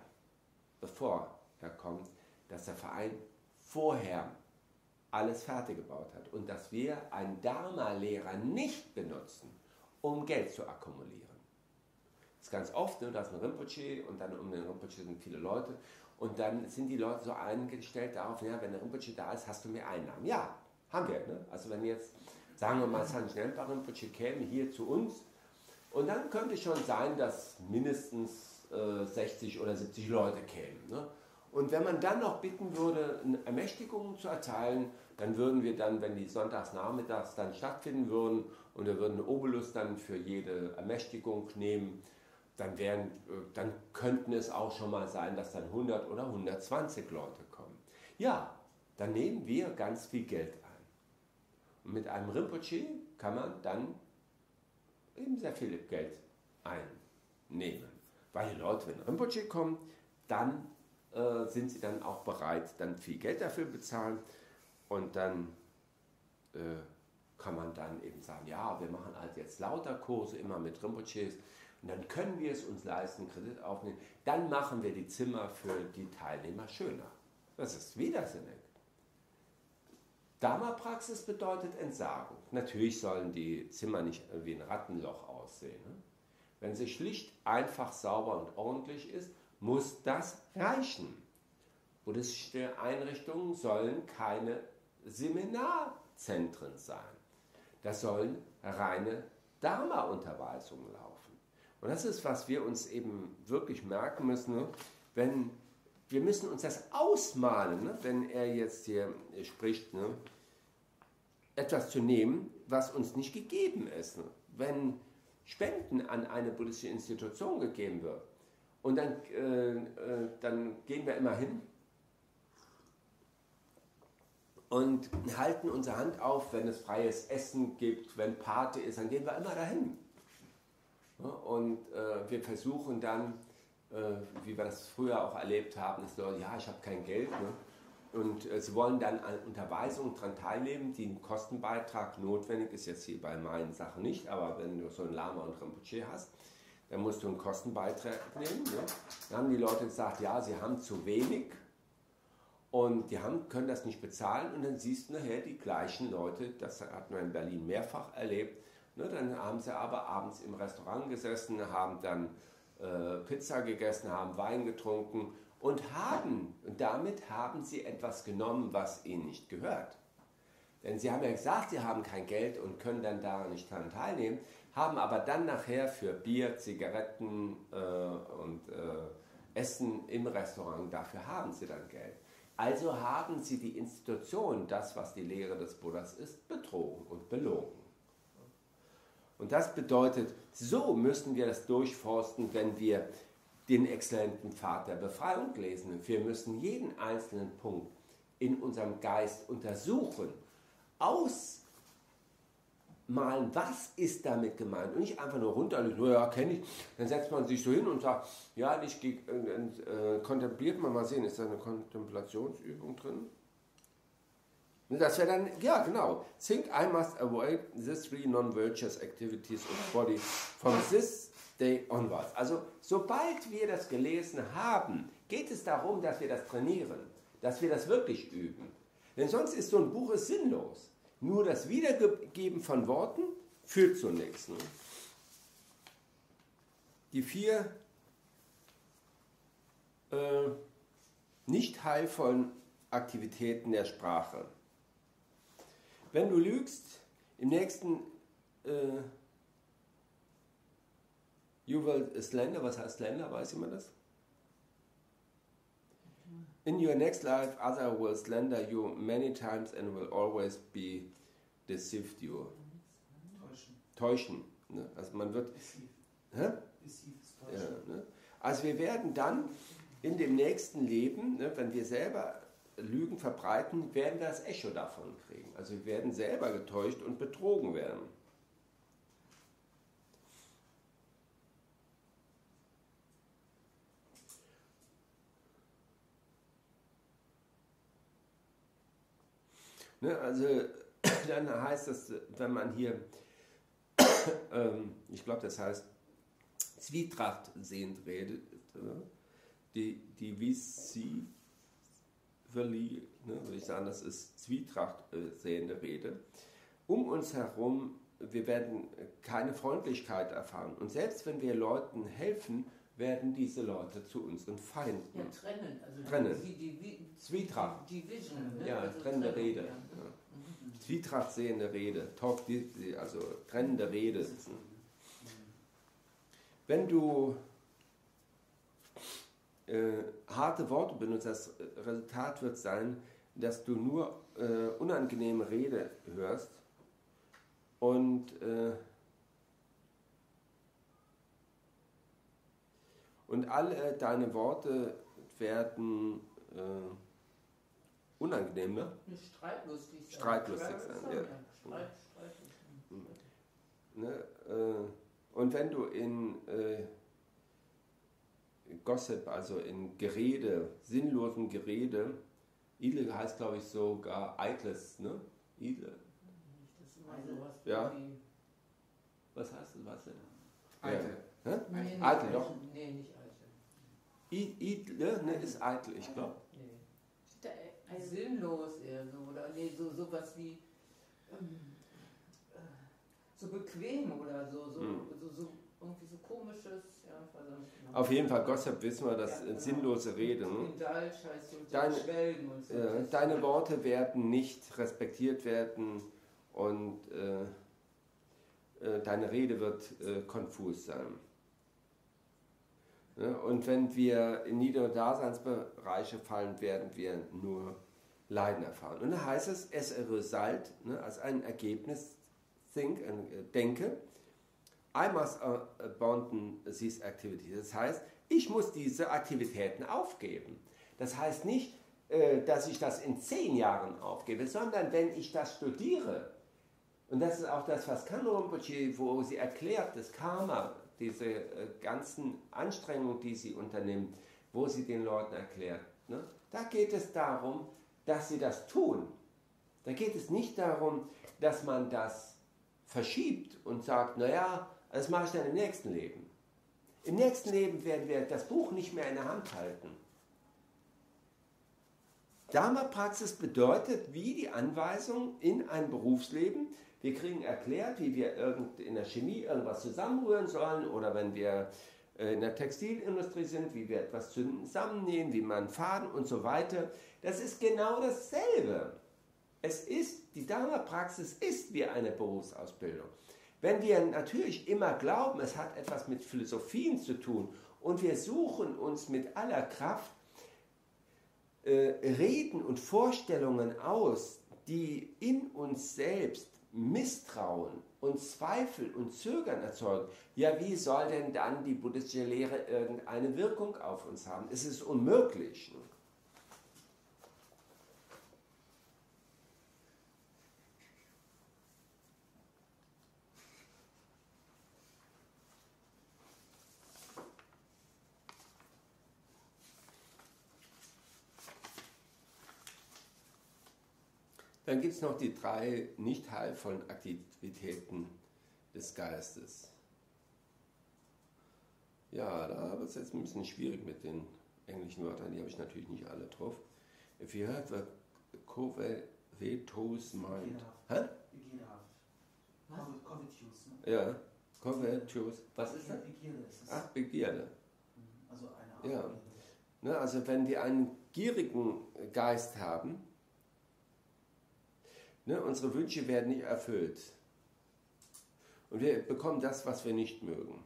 bevor er kommt, dass der Verein vorher alles fertig gebaut hat und dass wir einen Dharma-Lehrer nicht benutzen, um Geld zu akkumulieren. Das ist ganz oft, ne? Da ist ein Rinpoche und dann um den Rinpoche sind viele Leute und dann sind die Leute so eingestellt darauf, ja, wenn der Rinpoche da ist, hast du mehr Einnahmen. Ja, haben wir. Ne? Also wenn jetzt, sagen wir mal, Sanjnepa Rinpoche käme hier zu uns und dann könnte schon sein, dass mindestens sechzig oder siebzig Leute kämen. Ne? Und wenn man dann noch bitten würde, Ermächtigungen zu erteilen, dann würden wir dann, wenn die sonntags nachmittags dann stattfinden würden und wir würden Obolus dann für jede Ermächtigung nehmen, dann, wären, dann könnten es auch schon mal sein, dass dann hundert oder hundertzwanzig Leute kommen. Ja, dann nehmen wir ganz viel Geld ein. Und mit einem Rinpoche kann man dann eben sehr viel Geld einnehmen. Weil die Leute, wenn Rinpoche kommt, dann äh, sind sie dann auch bereit, dann viel Geld dafür bezahlen und dann äh, kann man dann eben sagen, ja, wir machen halt jetzt lauter Kurse immer mit Rinpoches und dann können wir es uns leisten, Kredit aufnehmen, dann machen wir die Zimmer für die Teilnehmer schöner. Das ist widersinnig. Dharma-Praxis bedeutet Entsagung. Natürlich sollen die Zimmer nicht wie ein Rattenloch aussehen, ne? Wenn sie schlicht, einfach, sauber und ordentlich ist, muss das reichen. Buddhistische Einrichtungen sollen keine Seminarzentren sein. Das sollen reine Dharma-Unterweisungen laufen. Und das ist, was wir uns eben wirklich merken müssen, ne? Wenn, wir müssen uns das ausmalen, ne? Wenn er jetzt hier spricht, ne? Etwas zu nehmen, was uns nicht gegeben ist. Ne? Wenn Spenden an eine buddhistische Institution gegeben wird. Und dann, äh, äh, dann gehen wir immer hin und halten unsere Hand auf, wenn es freies Essen gibt, wenn Party ist, dann gehen wir immer dahin. Ja, und äh, wir versuchen dann, äh, wie wir das früher auch erlebt haben, dass Leute, ja, ich habe kein Geld. Ne? Und äh, sie wollen dann an Unterweisungen daran teilnehmen, die ein Kostenbeitrag notwendig ist, jetzt hier bei meinen Sachen nicht, aber wenn du so einen Lama und Rinpoche hast, dann musst du einen Kostenbeitrag nehmen. Ne? Dann haben die Leute gesagt, ja, sie haben zu wenig und die haben, können das nicht bezahlen und dann siehst du nachher die gleichen Leute, das hat man in Berlin mehrfach erlebt, ne? Dann haben sie aber abends im Restaurant gesessen, haben dann äh, Pizza gegessen, haben Wein getrunken. Und haben, und damit haben sie etwas genommen, was ihnen nicht gehört. Denn sie haben ja gesagt, sie haben kein Geld und können dann daran nicht daran teilnehmen, haben aber dann nachher für Bier, Zigaretten äh, und äh, Essen im Restaurant, dafür haben sie dann Geld. Also haben sie die Institution, das was die Lehre des Buddhas ist, betrogen und belogen. Und das bedeutet, so müssen wir das durchforsten, wenn wir den exzellenten Pfad der Befreiung lesen. Wir müssen jeden einzelnen Punkt in unserem Geist untersuchen, ausmalen, was ist damit gemeint und nicht einfach nur runterlegen, naja, kenne ich, dann setzt man sich so hin und sagt, ja, nicht äh, äh, kontempliert man mal sehen, ist da eine Kontemplationsübung drin? Das wäre dann, ja genau, think I must avoid the three non-virtuous activities of body from this day onwards. Also sobald wir das gelesen haben, geht es darum, dass wir das trainieren, dass wir das wirklich üben. Denn sonst ist so ein Buch ist sinnlos. Nur das Wiedergeben von Worten führt zu nichts. Ne? die vier äh, nicht heilvollen Aktivitäten der Sprache. Wenn du lügst, im nächsten äh, Yuval Slender, was heißt Slender, weiß jemand das? In your next life, other will slander you many times and will always be deceived you. Täuschen. Täuschen. Ne? Also man wird... Hä? Ja, ne? Also wir werden dann in dem nächsten Leben, ne, wenn wir selber Lügen verbreiten, werden wir das Echo davon kriegen. Also wir werden selber getäuscht und betrogen werden. Ne, also dann heißt das, wenn man hier, ähm, ich glaube das heißt, Zwietracht sehend redet, ne? die, die Visi, ne, würde ich sagen, das ist Zwietracht äh, sehende Rede. Um uns herum, wir werden keine Freundlichkeit erfahren. Und selbst wenn wir Leuten helfen, werden diese Leute zu unseren Feinden. Ja, trennen. Also trennen. Die, die, die, Zwietracht. Division, ne? Ja, also trennende trennen, Rede. Ja. Ja. Mhm. Zwietracht sehende Rede. Talk, also trennende Rede. Mhm. Wenn du äh, harte Worte benutzt, das Resultat wird sein, dass du nur äh, unangenehme Rede hörst und äh, und alle deine Worte werden äh, unangenehm, ne? Streitlustig sein. Streitlustig sein, ja. ja. Streit, mhm. ne? äh, und wenn du in äh, Gossip, also in Gerede, sinnlosen Gerede, Idle heißt glaube ich sogar eitles, ne? Idle. Das ist also was ja. Was heißt das? Was denn? Eitel. Ja. Nein, eitel, doch. Nee, nicht eitel. Idle, ne, ist eitel, ich glaube. Nee. Also sinnlos eher so, oder nee, so sowas wie ähm, äh, so bequem oder so, so, hm. so, so irgendwie so komisches. Ja, auf jeden Fall, Gossip wissen wir, das ja, genau. Sinnlose Reden. Deine, und so. äh, deine Worte werden nicht respektiert werden und äh, deine Rede wird äh, konfus sein. Ne? Und wenn wir in niedere Daseinsbereiche fallen, werden wir nur Leiden erfahren. Und da heißt es, as a result, ne, als ein Ergebnis, think, äh, denke, I must abandon these activities. Das heißt, ich muss diese Aktivitäten aufgeben. Das heißt nicht, äh, dass ich das in zehn Jahren aufgebe, sondern wenn ich das studiere. Und das ist auch das, was Khandro Rinpoche, wo sie erklärt, das Karma, diese äh, ganzen Anstrengungen, die sie unternimmt, wo sie den Leuten erklärt. Ne? Da geht es darum, dass sie das tun. Da geht es nicht darum, dass man das verschiebt und sagt, naja, das mache ich dann im nächsten Leben. Im nächsten Leben werden wir das Buch nicht mehr in der Hand halten. Dharma-Praxis bedeutet, wie die Anweisung in ein Berufsleben. Wir kriegen erklärt, wie wir irgend in der Chemie irgendwas zusammenrühren sollen oder wenn wir in der Textilindustrie sind, wie wir etwas zusammennähen, wie man Faden und so weiter. Das ist genau dasselbe. Es ist, die Dharma-Praxis ist wie eine Berufsausbildung. Wenn wir natürlich immer glauben, es hat etwas mit Philosophien zu tun und wir suchen uns mit aller Kraft äh, Reden und Vorstellungen aus, die in uns selbst Misstrauen und Zweifel und Zögern erzeugen, ja, wie soll denn dann die buddhistische Lehre irgendeine Wirkung auf uns haben? Es ist unmöglich. Dann gibt es noch die drei nicht heilvollen Aktivitäten des Geistes. Ja, da wird es jetzt ein bisschen schwierig mit den englischen Wörtern, die habe ich natürlich nicht alle drauf. If you have a covetous mind. Hä? Huh? Was? Covetous, ne? Ja, Kommen, tschüss. Was ist das? Begierde ist es. Ach, Begierde. Also eine Art. Ja. Ne, also wenn die einen gierigen Geist haben, ne, unsere Wünsche werden nicht erfüllt. Und wir bekommen das, was wir nicht mögen.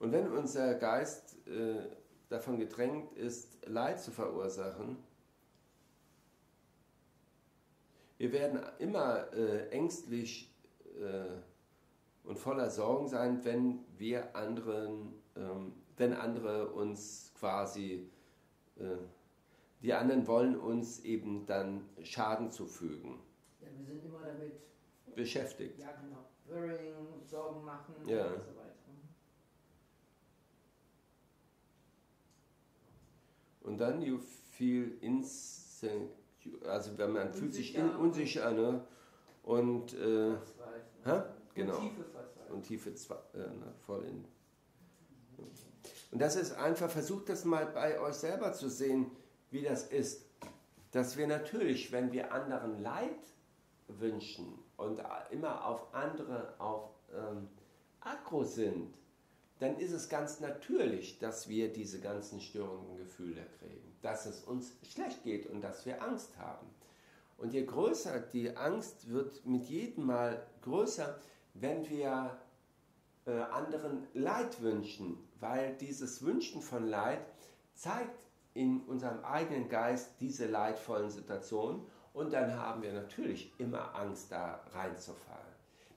Und wenn unser Geist äh, davon gedrängt ist, Leid zu verursachen, wir werden immer äh, ängstlich äh, und voller Sorgen sein, wenn wir anderen, ähm, wenn andere uns quasi, äh, die anderen wollen uns eben dann Schaden zufügen. Ja, wir sind immer damit beschäftigt. Ja, genau. Worrying, Sorgen machen, ja, und so weiter. Und dann you feel insecure, also wenn man unsicher, fühlt sich in, unsicher, ne? Und äh, ne? Genau. Und tiefe Verzweiflung. Und tiefe Zwe äh, ne? Voll in. Und das ist einfach, versucht das mal bei euch selber zu sehen, wie das ist. Dass wir natürlich, wenn wir anderen Leid wünschen und immer auf andere auf ähm, aggro sind, dann ist es ganz natürlich, dass wir diese ganzen störenden Gefühle kriegen, dass es uns schlecht geht und dass wir Angst haben. Und je größer die Angst wird, mit jedem Mal größer, wenn wir äh, anderen Leid wünschen, weil dieses Wünschen von Leid zeigt in unserem eigenen Geist diese leidvollen Situationen, und dann haben wir natürlich immer Angst, da reinzufallen.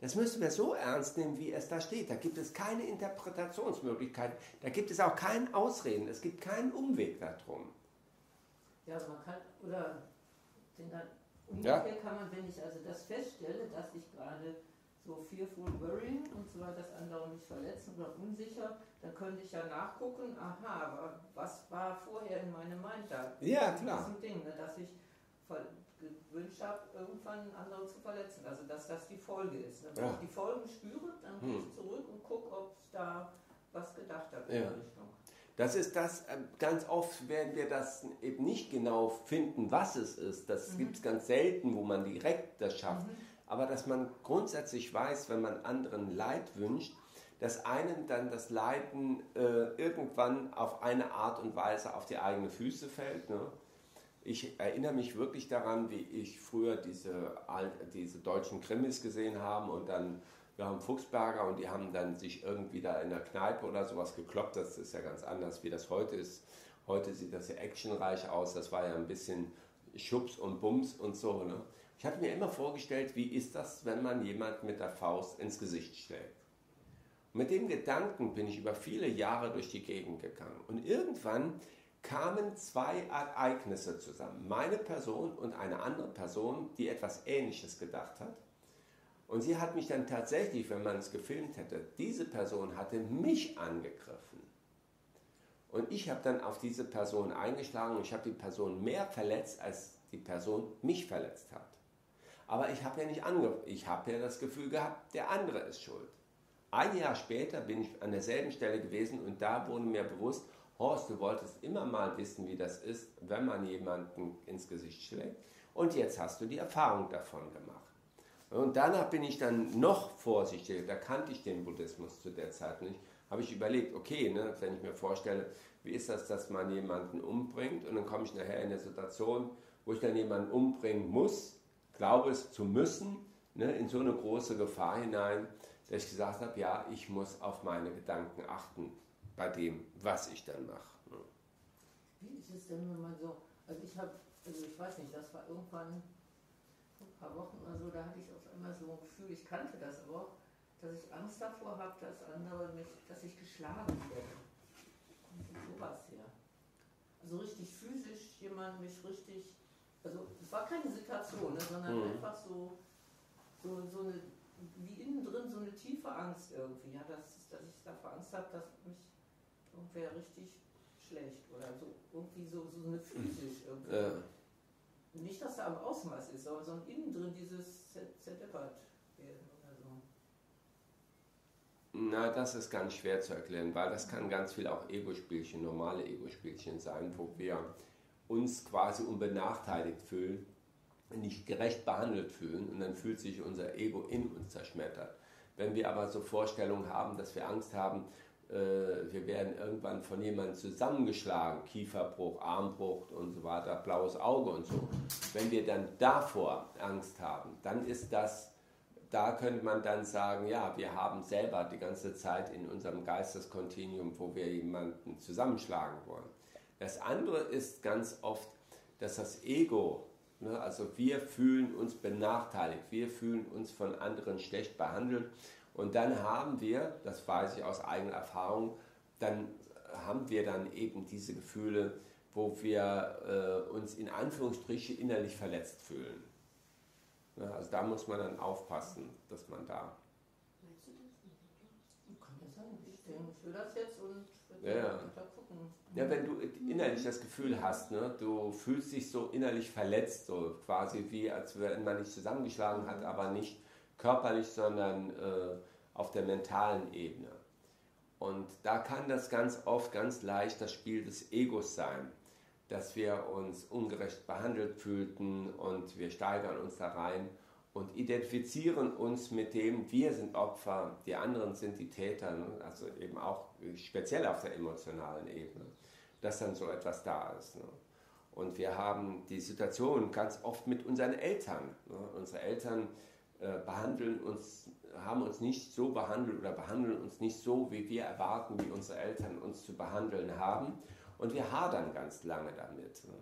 Das müssen wir so ernst nehmen, wie es da steht. Da gibt es keine Interpretationsmöglichkeiten. Da gibt es auch keinen Ausreden. Es gibt keinen Umweg darum. Ja, also man kann, oder den dann, ungefähr ja, kann man, wenn ich also das feststelle, dass ich gerade so fearful, worrying und so weiter, dass andere mich verletzen oder unsicher, dann könnte ich ja nachgucken, aha, aber was war vorher in meinem Mind da? Ja, klar. Das ist ein Ding, ne, dass ich voll gewünscht habe, irgendwann anderen zu verletzen. Also dass das die Folge ist. Wenn ja, ich die Folgen spüre, dann hm. gehe ich zurück und gucke, ob ich da was gedacht habe in ja, der Richtung. Das ist das, ganz oft werden wir das eben nicht genau finden, was es ist. Das mhm. gibt es ganz selten, wo man direkt das schafft. Mhm. Aber dass man grundsätzlich weiß, wenn man anderen Leid wünscht, dass einem dann das Leiden äh, irgendwann auf eine Art und Weise auf die eigenen Füße fällt, ne? Ich erinnere mich wirklich daran, wie ich früher diese, diese deutschen Krimis gesehen habe und dann, wir haben Fuchsberger und die haben dann sich irgendwie da in der Kneipe oder sowas gekloppt. Das ist ja ganz anders, wie das heute ist. Heute sieht das ja actionreich aus, das war ja ein bisschen Schubs und Bums und so, ne? Ich habe mir immer vorgestellt, wie ist das, wenn man jemand mit der Faust ins Gesicht schlägt. Und mit dem Gedanken bin ich über viele Jahre durch die Gegend gegangen und irgendwann kamen zwei Ereignisse zusammen. Meine Person und eine andere Person, die etwas Ähnliches gedacht hat. Und sie hat mich dann tatsächlich, wenn man es gefilmt hätte, diese Person hatte mich angegriffen. Und ich habe dann auf diese Person eingeschlagen und ich habe die Person mehr verletzt, als die Person mich verletzt hat. Aber ich habe ja nicht angegriffen. Ich habe ja das Gefühl gehabt, der andere ist schuld. Ein Jahr später bin ich an derselben Stelle gewesen und da wurde mir bewusst, Horst, du wolltest immer mal wissen, wie das ist, wenn man jemanden ins Gesicht schlägt. Und jetzt hast du die Erfahrung davon gemacht. Und danach bin ich dann noch vorsichtiger. Da kannte ich den Buddhismus zu der Zeit nicht. Habe ich überlegt, okay, ne, wenn ich mir vorstelle, wie ist das, dass man jemanden umbringt? Und dann komme ich nachher in eine Situation, wo ich dann jemanden umbringen muss, glaube es zu müssen, ne, in so eine große Gefahr hinein, dass ich gesagt habe, ja, ich muss auf meine Gedanken achten. Bei dem, was ich dann mache. Ne? Wie ist es denn, wenn man so, also ich habe, also ich weiß nicht, das war irgendwann ein paar Wochen oder so, da hatte ich auf einmal so ein Gefühl, ich kannte das aber, dass ich Angst davor habe, dass andere mich, dass ich geschlagen werde. Und sowas her. Also richtig physisch, jemand mich richtig, also es war keine Situation, ne, sondern mhm. einfach so, so, so eine, wie innen drin so eine tiefe Angst irgendwie, ja, dass, dass ich davor Angst habe, dass mich irgendwer richtig schlecht oder so, irgendwie so, so eine physisch irgendwie. Ja. Nicht, dass da am Ausmaß ist, aber so ein innen drin dieses zerdeppert werden oder so. Na, das ist ganz schwer zu erklären, weil das kann ganz viel auch Ego-Spielchen, normale Ego-Spielchen sein, wo wir uns quasi unbenachteiligt fühlen, nicht gerecht behandelt fühlen und dann fühlt sich unser Ego in uns zerschmettert. Wenn wir aber so Vorstellungen haben, dass wir Angst haben, äh, wir werden irgendwann von jemandem zusammengeschlagen, Kieferbruch, Armbruch und so weiter, blaues Auge und so. Wenn wir dann davor Angst haben, dann ist das, da könnte man dann sagen, ja, wir haben selber die ganze Zeit in unserem Geisteskontinuum, wo wir jemanden zusammenschlagen wollen. Das andere ist ganz oft, dass das Ego, ne, also wir fühlen uns benachteiligt, wir fühlen uns von anderen schlecht behandelt und dann haben wir, das weiß ich aus eigener Erfahrung, dann haben wir dann eben diese Gefühle, wo wir äh, uns in Anführungsstrichen innerlich verletzt fühlen. Ne, also da muss man dann aufpassen, dass man da... Meinst du das nicht? Kann ja sein, ich fühle das jetzt und ja, ja. Ja, wenn du innerlich das Gefühl hast, ne, du fühlst dich so innerlich verletzt, so quasi wie als wenn man dich zusammengeschlagen hat, aber nicht körperlich, sondern äh, auf der mentalen Ebene. Und da kann das ganz oft, ganz leicht das Spiel des Egos sein, dass wir uns ungerecht behandelt fühlten und wir steigern uns da rein und identifizieren uns mit dem, wir sind Opfer, die anderen sind die Täter, ne? Also eben auch speziell auf der emotionalen Ebene, dass dann so etwas da ist. Ne? Und wir haben die Situation ganz oft mit unseren Eltern. Ne? Unsere Eltern äh, behandeln uns, haben uns nicht so behandelt oder behandeln uns nicht so, wie wir erwarten, wie unsere Eltern uns zu behandeln haben. Und wir hadern ganz lange damit. Ne?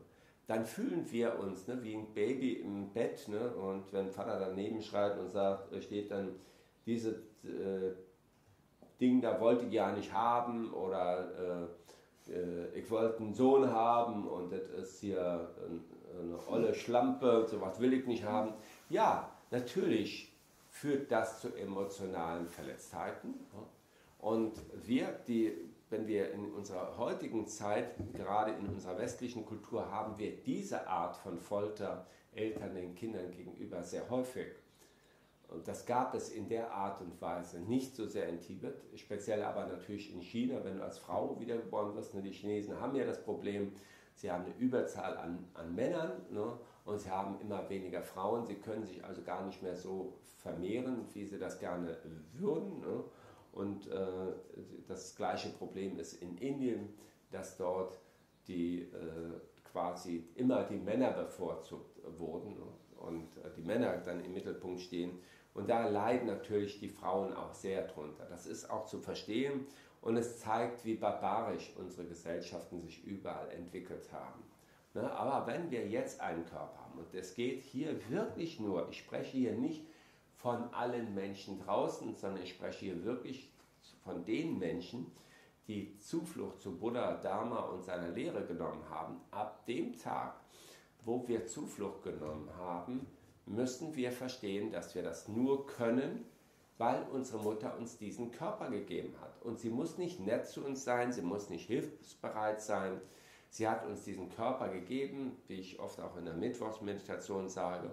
Dann fühlen wir uns, ne, wie ein Baby im Bett, ne, und wenn Vater daneben schreit und sagt, steht dann, dieses äh, Ding da wollte ich ja nicht haben oder äh, äh, ich wollte einen Sohn haben und das ist hier äh, eine olle Schlampe, sowas will ich nicht haben. Ja, natürlich führt das zu emotionalen Verletztheiten, ne? Und wir, die... Wenn wir in unserer heutigen Zeit, gerade in unserer westlichen Kultur, haben wir diese Art von Folter Eltern den Kindern gegenüber sehr häufig. Und das gab es in der Art und Weise nicht so sehr in Tibet, speziell aber natürlich in China, wenn du als Frau wiedergeboren wirst. Ne, die Chinesen haben ja das Problem, sie haben eine Überzahl an, an Männern, ne, und sie haben immer weniger Frauen. Sie können sich also gar nicht mehr so vermehren, wie sie das gerne würden, ne. Und äh, das gleiche Problem ist in Indien, dass dort die, äh, quasi immer die Männer bevorzugt wurden und äh, die Männer dann im Mittelpunkt stehen. Und da leiden natürlich die Frauen auch sehr drunter. Das ist auch zu verstehen und es zeigt, wie barbarisch unsere Gesellschaften sich überall entwickelt haben. Ne? Aber wenn wir jetzt einen Körper haben, und es geht hier wirklich nur, ich spreche hier nicht von allen Menschen draußen, sondern ich spreche hier wirklich von den Menschen, die Zuflucht zu Buddha, Dharma und seiner Lehre genommen haben. Ab dem Tag, wo wir Zuflucht genommen haben, müssen wir verstehen, dass wir das nur können, weil unsere Mutter uns diesen Körper gegeben hat. Und sie muss nicht nett zu uns sein, sie muss nicht hilfsbereit sein. Sie hat uns diesen Körper gegeben, wie ich oft auch in der Mittwochsmeditation sage.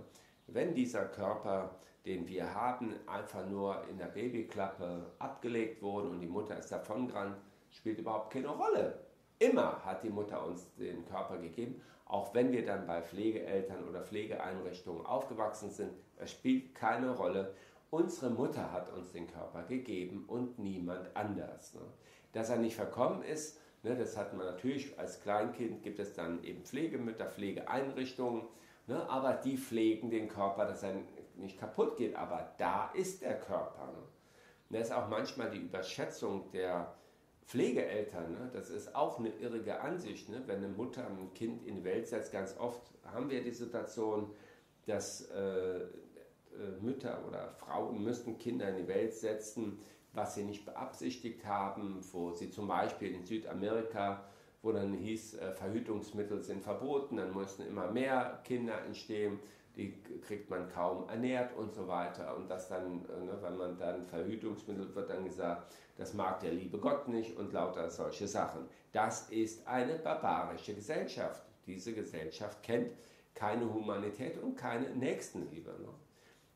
Wenn dieser Körper, den wir haben, einfach nur in der Babyklappe abgelegt wurde und die Mutter ist davongerannt, spielt überhaupt keine Rolle. Immer hat die Mutter uns den Körper gegeben, auch wenn wir dann bei Pflegeeltern oder Pflegeeinrichtungen aufgewachsen sind, es spielt keine Rolle. Unsere Mutter hat uns den Körper gegeben und niemand anders. Dass er nicht verkommen ist, das hat man natürlich als Kleinkind, gibt es dann eben Pflegemütter, Pflegeeinrichtungen, ne, aber die pflegen den Körper, dass er nicht kaputt geht, aber da ist der Körper. Ne. Und das ist auch manchmal die Überschätzung der Pflegeeltern, ne. Das ist auch eine irrige Ansicht, ne. Wenn eine Mutter ein Kind in die Welt setzt, ganz oft haben wir die Situation, dass äh, äh, Mütter oder Frauen müssten Kinder in die Welt setzen, was sie nicht beabsichtigt haben, wo sie zum Beispiel in Südamerika, wo dann hieß, Verhütungsmittel sind verboten, dann mussten immer mehr Kinder entstehen, die kriegt man kaum ernährt und so weiter. Und das dann, ne, wenn man dann Verhütungsmittel, wird dann gesagt, das mag der liebe Gott nicht und lauter solche Sachen. Das ist eine barbarische Gesellschaft. Diese Gesellschaft kennt keine Humanität und keine Nächstenliebe. Ne?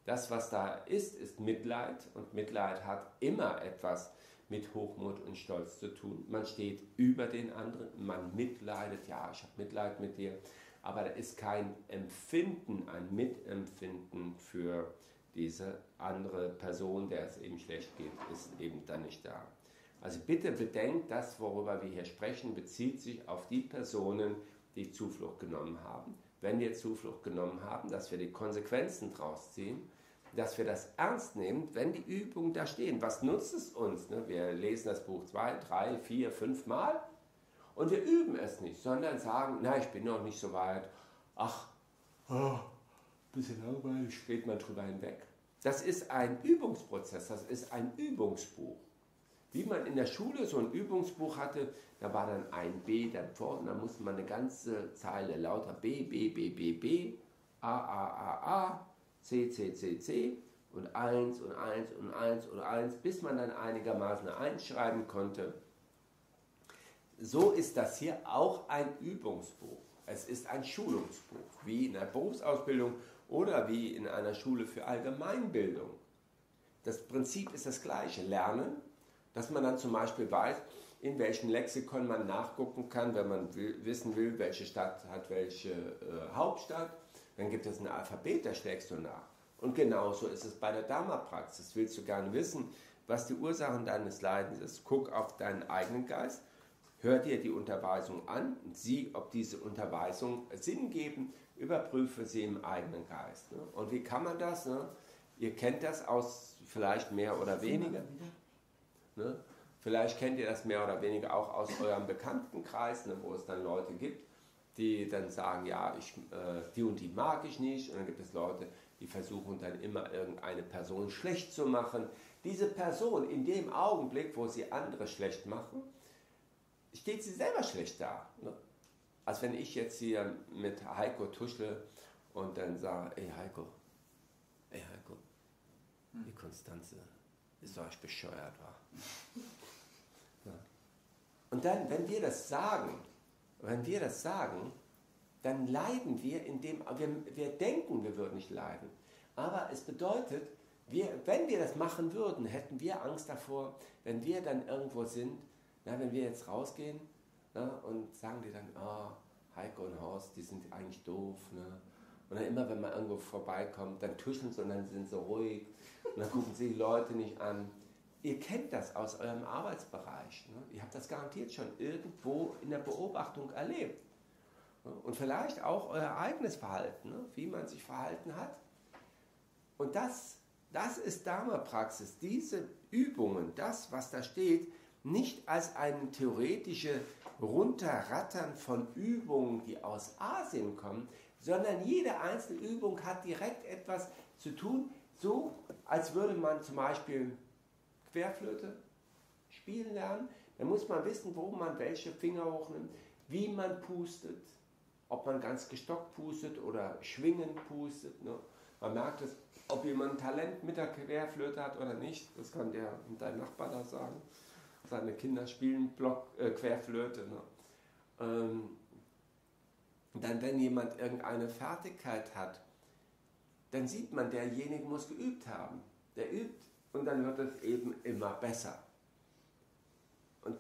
Das, was da ist, ist Mitleid und Mitleid hat immer etwas mit Hochmut und Stolz zu tun. Man steht über den anderen, man mitleidet, ja, ich habe Mitleid mit dir, aber da ist kein Empfinden, ein Mitempfinden für diese andere Person, der es eben schlecht geht, ist eben dann nicht da. Also bitte bedenkt, das, worüber wir hier sprechen, bezieht sich auf die Personen, die Zuflucht genommen haben. Wenn wir Zuflucht genommen haben, dass wir die Konsequenzen draus ziehen, dass wir das ernst nehmen, wenn die Übungen da stehen. Was nutzt es uns? Ne? Wir lesen das Buch zwei, drei, vier, fünf Mal und wir üben es nicht, sondern sagen, na, ich bin noch nicht so weit, ach, oh, bisschen langweilig, geht man drüber hinweg. Das ist ein Übungsprozess, das ist ein Übungsbuch. Wie man in der Schule so ein Übungsbuch hatte, da war dann ein B davor und dann musste man eine ganze Zeile lauter B, B, B, B, B, A, A, A, A, C, C, C, C und eins und eins und eins und eins, bis man dann einigermaßen einschreiben konnte. So ist das hier auch ein Übungsbuch. Es ist ein Schulungsbuch, wie in einer Berufsausbildung oder wie in einer Schule für Allgemeinbildung. Das Prinzip ist das gleiche, Lernen. Dass man dann zum Beispiel weiß, in welchem Lexikon man nachgucken kann, wenn man will, wissen will, welche Stadt hat welche äh, Hauptstadt. Dann gibt es ein Alphabet, da schlägst du nach. Und genauso ist es bei der Dharma-Praxis. Willst du gerne wissen, was die Ursachen deines Leidens ist, guck auf deinen eigenen Geist, hör dir die Unterweisung an und sieh, ob diese Unterweisungen Sinn geben, überprüfe sie im eigenen Geist. Ne? Und wie kann man das? Ne? Ihr kennt das aus vielleicht mehr oder weniger. Ne? Vielleicht kennt ihr das mehr oder weniger auch aus eurem Bekanntenkreis, ne, wo es dann Leute gibt, die dann sagen, ja, ich, äh, die und die mag ich nicht. Und dann gibt es Leute, die versuchen dann immer irgendeine Person schlecht zu machen. Diese Person in dem Augenblick, wo sie andere schlecht machen, steht sie selber schlecht da. Ne? Als wenn ich jetzt hier mit Heiko tuschle und dann sage, ey Heiko, ey Heiko, die Konstanze ist doch echt bescheuert, wa? Ja. Und dann, wenn wir das sagen, wenn wir das sagen, dann leiden wir, indem wir, wir denken, wir würden nicht leiden. Aber es bedeutet, wir, wenn wir das machen würden, hätten wir Angst davor, wenn wir dann irgendwo sind, na, wenn wir jetzt rausgehen, na, und sagen die dann, oh, Heiko und Horst, die sind eigentlich doof, ne? Und dann immer, wenn man irgendwo vorbeikommt, dann tuscheln sie und dann sind sie ruhig. Und dann gucken sie die Leute nicht an. Ihr kennt das aus eurem Arbeitsbereich. Ne? Ihr habt das garantiert schon irgendwo in der Beobachtung erlebt. Und vielleicht auch euer eigenes Verhalten, ne? Wie man sich verhalten hat. Und das, das ist Dharma-Praxis. Diese Übungen, das, was da steht, nicht als ein theoretisches Runterrattern von Übungen, die aus Asien kommen, sondern jede einzelne Übung hat direkt etwas zu tun, so als würde man zum Beispiel Querflöte spielen lernen. Dann muss man wissen, wo man welche Finger hochnimmt, wie man pustet, ob man ganz gestockt pustet oder schwingend pustet. Ne? Man merkt es, ob jemand Talent mit der Querflöte hat oder nicht, das kann der und dein Nachbar da sagen. Seine Kinder spielen Block, äh, Querflöte. Ne? Ähm, Dann, wenn jemand irgendeine Fertigkeit hat, dann sieht man, derjenige muss geübt haben. Der übt und dann wird es eben immer besser. Und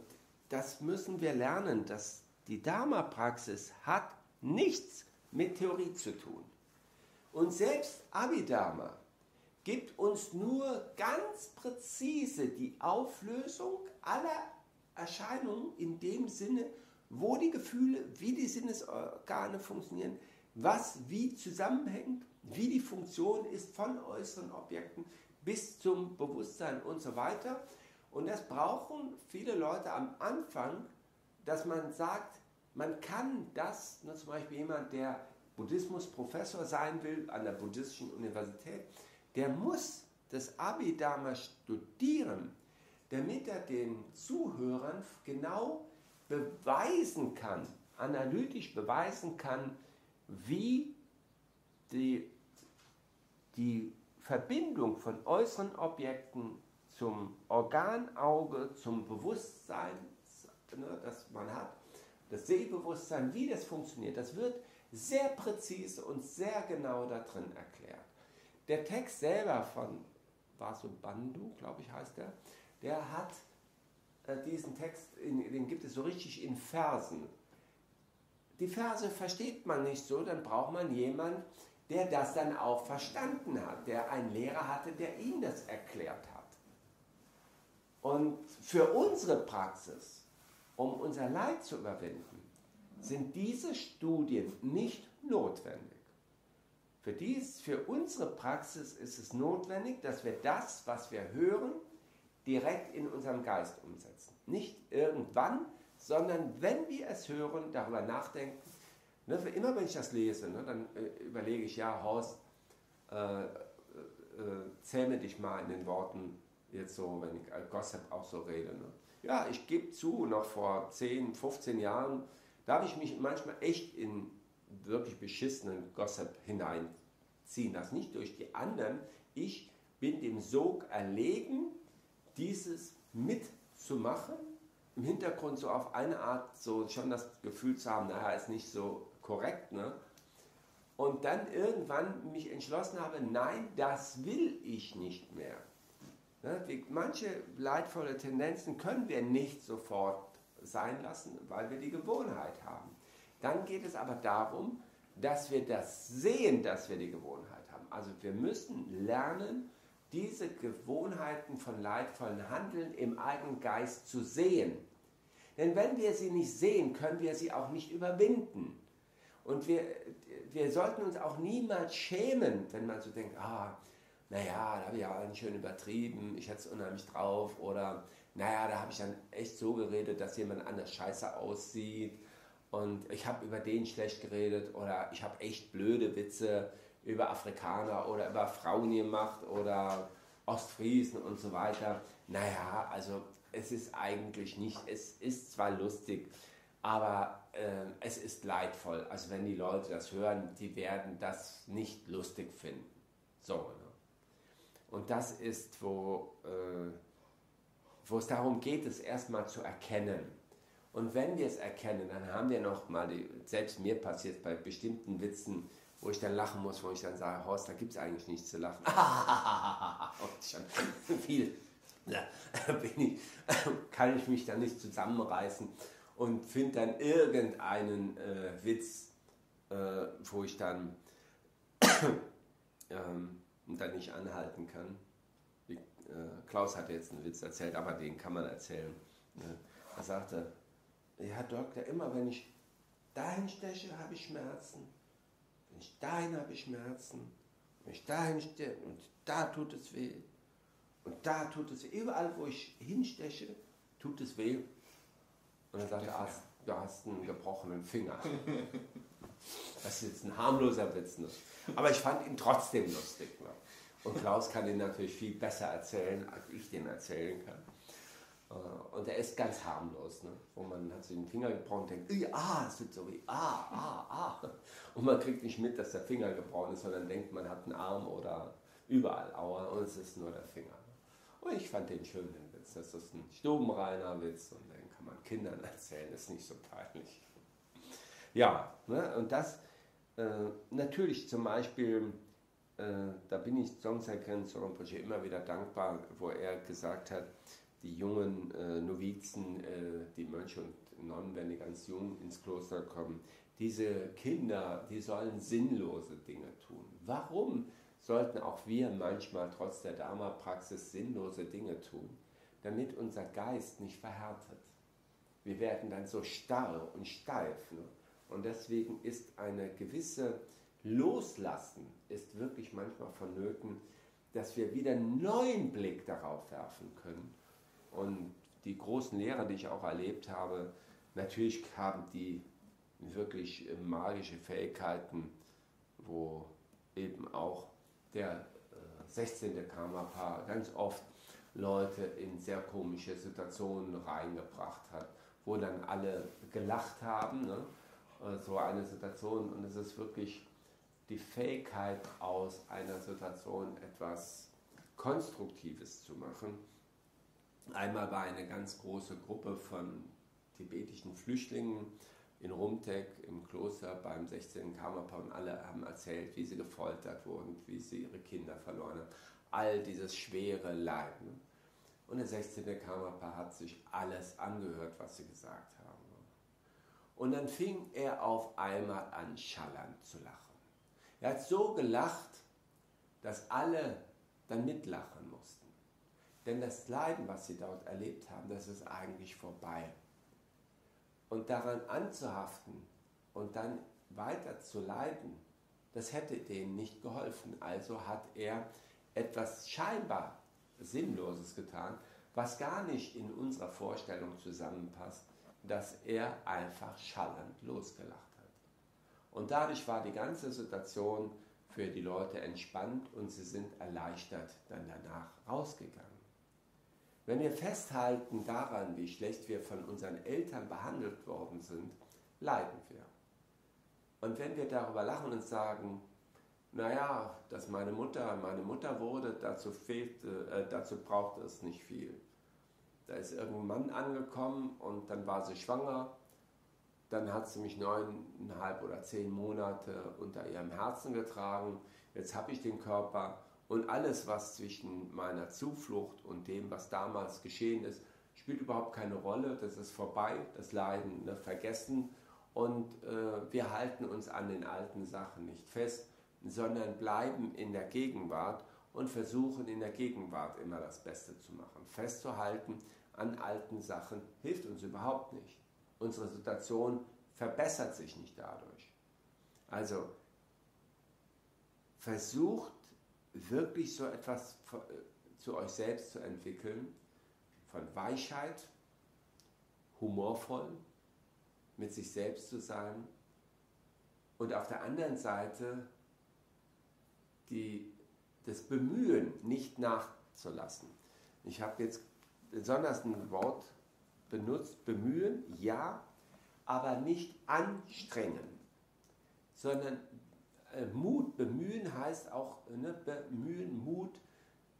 das müssen wir lernen, dass die Dharma-Praxis hat nichts mit Theorie zu tun. Und selbst Abhidharma gibt uns nur ganz präzise die Auflösung aller Erscheinungen in dem Sinne, wo die Gefühle, wie die Sinnesorgane funktionieren, was wie zusammenhängt, wie die Funktion ist von äußeren Objekten bis zum Bewusstsein und so weiter. Und das brauchen viele Leute am Anfang, dass man sagt, man kann das, ne, zum Beispiel jemand, der Buddhismusprofessor sein will an der buddhistischen Universität, der muss das Abhidharma studieren, damit er den Zuhörern genau beweisen kann, analytisch beweisen kann, wie die, die Verbindung von äußeren Objekten zum Organauge, zum Bewusstsein, ne, das man hat, das Sehbewusstsein, wie das funktioniert, das wird sehr präzise und sehr genau da drin erklärt. Der Text selber von Vasubandhu, glaube ich heißt der, der hat diesen Text, den gibt es so richtig in Versen. Die Verse versteht man nicht so, dann braucht man jemanden, der das dann auch verstanden hat, der einen Lehrer hatte, der ihm das erklärt hat. Und für unsere Praxis, um unser Leid zu überwinden, sind diese Studien nicht notwendig. Für, dies, für unsere Praxis ist es notwendig, dass wir das, was wir hören, direkt in unserem Geist umsetzen. Nicht irgendwann, sondern wenn wir es hören, darüber nachdenken. Ne, für immer, wenn ich das lese, ne, dann äh, überlege ich, ja, Horst, äh, äh, zähme dich mal in den Worten, jetzt so, wenn ich als Gossip auch so rede. Ne. Ja, ich gebe zu, noch vor zehn, fünfzehn Jahren, da habe ich mich manchmal echt in wirklich beschissenen Gossip hineinziehen lassen. Nicht durch die anderen. Ich bin dem Sog erlegen, dieses mitzumachen, im Hintergrund so auf eine Art so schon das Gefühl zu haben, naja, ist nicht so korrekt, ne? Und dann irgendwann mich entschlossen habe, nein, das will ich nicht mehr. Ne? Manche leidvolle Tendenzen können wir nicht sofort sein lassen, weil wir die Gewohnheit haben. Dann geht es aber darum, dass wir das sehen, dass wir die Gewohnheit haben. Also wir müssen lernen, diese Gewohnheiten von leidvollen Handeln im eigenen Geist zu sehen. Denn wenn wir sie nicht sehen, können wir sie auch nicht überwinden. Und wir, wir sollten uns auch niemals schämen, wenn man so denkt, ah, naja, da habe ich ja einen schön übertrieben, ich hätte es unheimlich drauf. Oder, naja, da habe ich dann echt so geredet, dass jemand anders scheiße aussieht. Und ich habe über den schlecht geredet. Oder ich habe echt blöde Witze über Afrikaner oder über Frauen gemacht oder Ostfriesen und so weiter. Naja, also es ist eigentlich nicht, es ist zwar lustig, aber äh, es ist leidvoll. Also wenn die Leute das hören, die werden das nicht lustig finden. So, ne? Und das ist, wo, äh, wo es darum geht, es erstmal zu erkennen. Und wenn wir es erkennen, dann haben wir nochmal, selbst mir passiert bei bestimmten Witzen, wo ich dann lachen muss, wo ich dann sage, Horst, da gibt es eigentlich nichts zu lachen. Und schon viel, ja, bin ich, kann ich mich dann nicht zusammenreißen und finde dann irgendeinen äh, Witz, äh, wo ich dann, ähm, dann nicht anhalten kann. Die, äh, Klaus hat jetzt einen Witz erzählt, aber den kann man erzählen. Ne? Er sagte, ja Doktor, immer wenn ich dahin steche, habe ich Schmerzen. Wenn ich dahin habe ich Schmerzen, wenn ich dahin stehe und da tut es weh und da tut es weh, überall wo ich hinsteche, tut es weh. Und dann sagt er, du hast einen gebrochenen Finger. Das ist jetzt ein harmloser Witz, ne? Aber ich fand ihn trotzdem lustig, ne? Und Klaus kann ihn natürlich viel besser erzählen, als ich den erzählen kann. Und er ist ganz harmlos, ne? Wo man hat sich den Finger gebrochen und denkt, äh, ah, das tut so weh, ah, ah, ah. Und man kriegt nicht mit, dass der Finger gebrochen ist, sondern denkt, man hat einen Arm oder überall Aua und es ist nur der Finger. Und ich fand den schönen Witz, das ist ein stubenreiner Witz und den kann man Kindern erzählen, ist nicht so peinlich. Ja, ne? Und das äh, natürlich zum Beispiel, äh, da bin ich Dzogchen Khandro Rinpoche immer wieder dankbar, wo er gesagt hat, die jungen äh, Novizen, äh, die Mönche und Nonnen, wenn die ganz jung ins Kloster kommen, diese Kinder, die sollen sinnlose Dinge tun. Warum sollten auch wir manchmal trotz der Dharma-Praxis sinnlose Dinge tun? Damit unser Geist nicht verhärtet. Wir werden dann so starr und steif. Ne? Und deswegen ist eine gewisse Loslassen, ist wirklich manchmal vonnöten, dass wir wieder einen neuen Blick darauf werfen können. Und die großen Lehrer, die ich auch erlebt habe, natürlich haben die wirklich magische Fähigkeiten, wo eben auch der sechzehnte Karmapa ganz oft Leute in sehr komische Situationen reingebracht hat, wo dann alle gelacht haben, ne? So eine Situation, und es ist wirklich die Fähigkeit, aus einer Situation etwas Konstruktives zu machen. Einmal war eine ganz große Gruppe von tibetischen Flüchtlingen in Rumtek im Kloster beim sechzehnten Karmapa und alle haben erzählt, wie sie gefoltert wurden, wie sie ihre Kinder verloren haben. All dieses schwere Leiden. Und der sechzehnte Karmapa hat sich alles angehört, was sie gesagt haben. Und dann fing er auf einmal an, schallern zu lachen. Er hat so gelacht, dass alle dann mitlachen mussten. Denn das Leiden, was sie dort erlebt haben, das ist eigentlich vorbei. Und daran anzuhaften und dann weiter zu leiden, das hätte denen nicht geholfen. Also hat er etwas scheinbar Sinnloses getan, was gar nicht in unserer Vorstellung zusammenpasst, dass er einfach schallend losgelacht hat. Und dadurch war die ganze Situation für die Leute entspannt und sie sind erleichtert dann danach rausgegangen. Wenn wir festhalten daran, wie schlecht wir von unseren Eltern behandelt worden sind, leiden wir. Und wenn wir darüber lachen und sagen, naja, dass meine Mutter meine Mutter wurde, dazu, fehlte, äh, dazu brauchte es nicht viel. Da ist irgendein Mann angekommen und dann war sie schwanger. Dann hat sie mich neuneinhalb oder zehn Monate unter ihrem Herzen getragen. Jetzt habe ich den Körper und alles, was zwischen meiner Zuflucht und dem, was damals geschehen ist, spielt überhaupt keine Rolle. Das ist vorbei, das Leiden, ne, vergessen. Und äh, wir halten uns an den alten Sachen nicht fest, sondern bleiben in der Gegenwart und versuchen in der Gegenwart immer das Beste zu machen. Festzuhalten an alten Sachen hilft uns überhaupt nicht. Unsere Situation verbessert sich nicht dadurch. Also versucht wirklich so etwas zu euch selbst zu entwickeln, von Weichheit, humorvoll, mit sich selbst zu sein und auf der anderen Seite die, das Bemühen nicht nachzulassen. Ich habe jetzt besonders ein Wort benutzt, bemühen, ja, aber nicht anstrengen, sondern äh, Mut, bemühen heißt auch, ne, bemühen, Mut,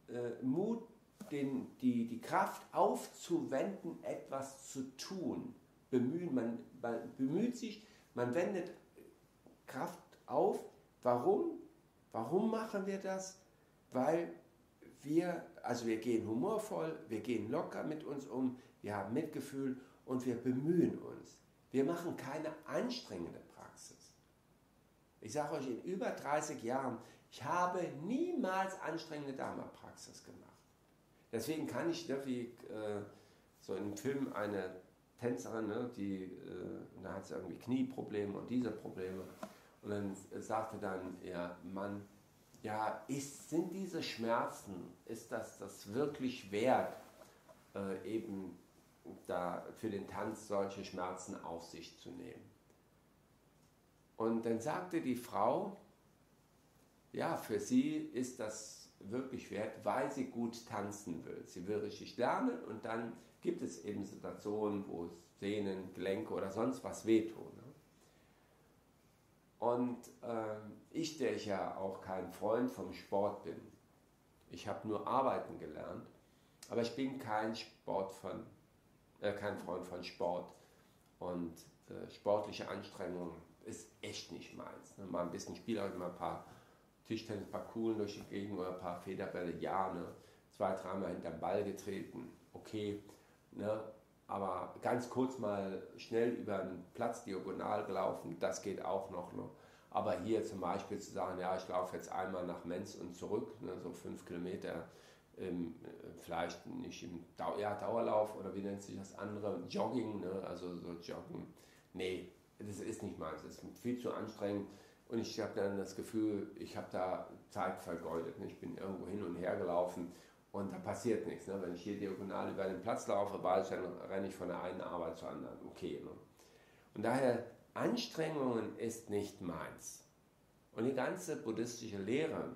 äh, Mut, den, die, die Kraft aufzuwenden, etwas zu tun. Bemühen, man, man bemüht sich, man wendet Kraft auf. Warum? Warum machen wir das? Weil wir, also wir gehen humorvoll, wir gehen locker mit uns um, wir haben Mitgefühl und wir bemühen uns. Wir machen keine anstrengende Praxis. Ich sage euch, in über dreißig Jahren, ich habe niemals anstrengende Dharma-Praxis gemacht. Deswegen kann ich, wie äh, so in einem Film eine Tänzerin, ne, die äh, da hat sie irgendwie Knieprobleme und diese Probleme. Und dann sagte dann ihr Mann, ja, ist, sind diese Schmerzen, ist das das wirklich wert, äh, eben da für den Tanz solche Schmerzen auf sich zu nehmen? Und dann sagte die Frau, ja, für sie ist das wirklich wert, weil sie gut tanzen will. Sie will richtig lernen und dann gibt es eben Situationen, wo Sehnen, Gelenke oder sonst was wehtun. Ne? Und äh, ich, der ich ja auch kein Freund vom Sport bin, ich habe nur arbeiten gelernt, aber ich bin kein, Sport von, äh, kein Freund von Sport und äh, sportliche Anstrengung ist echt nicht meins. Ne? Mal ein bisschen Spieler, mal ein paar Tischtennis, ein paar Kugeln durch die Gegend oder ein paar Federbälle, ja, ne? zwei, dreimal hinterm Ball getreten, okay, ne? Aber ganz kurz mal schnell über den Platz diagonal gelaufen, das geht auch noch. Ne? Aber hier zum Beispiel zu sagen, ja, ich laufe jetzt einmal nach Menz und zurück, ne, so fünf Kilometer, ähm, vielleicht nicht im Dau ja, Dauerlauf oder wie nennt sich das andere, Jogging, ne? Also so Joggen, nee, das ist nicht meins, das ist viel zu anstrengend und ich habe dann das Gefühl, ich habe da Zeit vergeudet, ne? Ich bin irgendwo hin und her gelaufen. Und da passiert nichts. Ne? Wenn ich hier diagonal über den Platz laufe, weiß ich, dann renne ich von der einen Arbeit zur anderen. Okay. Ne? Und daher, Anstrengungen ist nicht meins. Und die ganze buddhistische Lehre,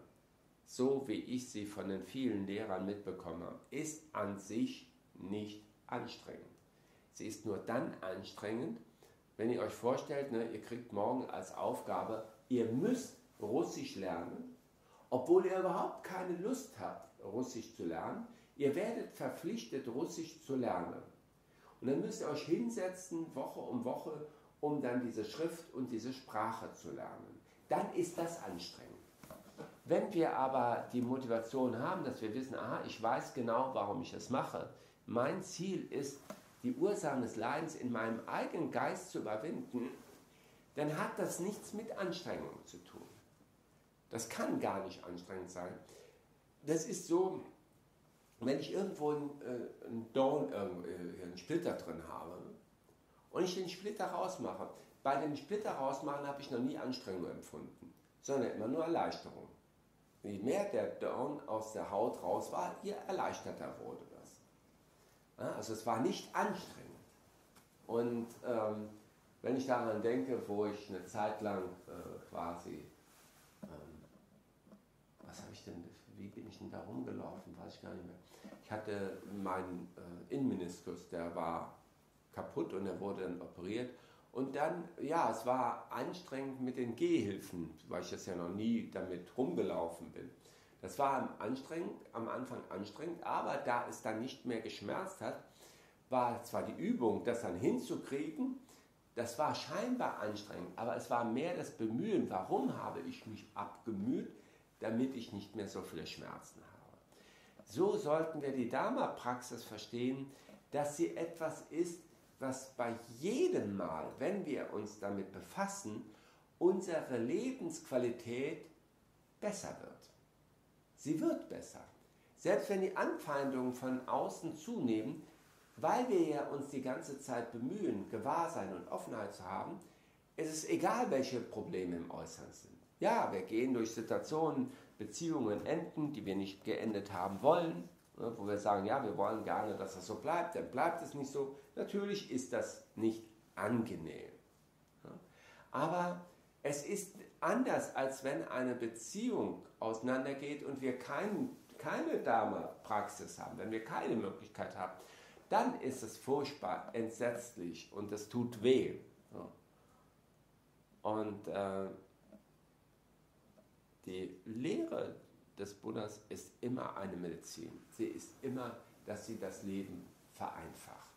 so wie ich sie von den vielen Lehrern mitbekommen habe, ist an sich nicht anstrengend. Sie ist nur dann anstrengend, wenn ihr euch vorstellt, ne, ihr kriegt morgen als Aufgabe, ihr müsst Russisch lernen, obwohl ihr überhaupt keine Lust habt, Russisch zu lernen. Ihr werdet verpflichtet, Russisch zu lernen. Und dann müsst ihr euch hinsetzen, Woche um Woche, um dann diese Schrift und diese Sprache zu lernen. Dann ist das anstrengend. Wenn wir aber die Motivation haben, dass wir wissen, aha, ich weiß genau, warum ich das mache. Mein Ziel ist, die Ursachen des Leidens in meinem eigenen Geist zu überwinden, dann hat das nichts mit Anstrengung zu tun. Das kann gar nicht anstrengend sein. Das ist so, wenn ich irgendwo einen, äh, einen Dorn, äh, einen Splitter drin habe und ich den Splitter rausmache. Bei dem Splitter rausmachen habe ich noch nie Anstrengung empfunden, sondern immer nur Erleichterung. Je mehr der Dorn aus der Haut raus war, je erleichterter wurde das. Ja, also es war nicht anstrengend. Und ähm, wenn ich daran denke, wo ich eine Zeit lang äh, quasi, ähm, was habe ich denn, wie bin ich denn da rumgelaufen, weiß ich gar nicht mehr. Ich hatte meinen äh, Innenmeniskus, der war kaputt und er wurde dann operiert. Und dann, ja, es war anstrengend mit den Gehhilfen, weil ich das ja noch nie damit rumgelaufen bin. Das war anstrengend, am Anfang anstrengend, aber da es dann nicht mehr geschmerzt hat, war zwar die Übung, das dann hinzukriegen, das war scheinbar anstrengend, aber es war mehr das Bemühen, warum habe ich mich abgemüht, damit ich nicht mehr so viele Schmerzen habe. So sollten wir die Dharma-Praxis verstehen, dass sie etwas ist, was bei jedem Mal, wenn wir uns damit befassen, unsere Lebensqualität besser wird. Sie wird besser. Selbst wenn die Anfeindungen von außen zunehmen, weil wir ja uns die ganze Zeit bemühen, Gewahrsein und Offenheit zu haben, ist es egal, welche Probleme im Äußeren sind. Ja, wir gehen durch Situationen, Beziehungen enden, die wir nicht geendet haben wollen, wo wir sagen, ja, wir wollen gerne, dass das so bleibt, dann bleibt es nicht so. Natürlich ist das nicht angenehm. Aber es ist anders, als wenn eine Beziehung auseinandergeht und wir kein, keine Dharma-Praxis haben, wenn wir keine Möglichkeit haben, dann ist es furchtbar, entsetzlich und es tut weh. Und äh, die Lehre des Buddhas ist immer eine Medizin. Sie ist immer, dass sie das Leben vereinfacht.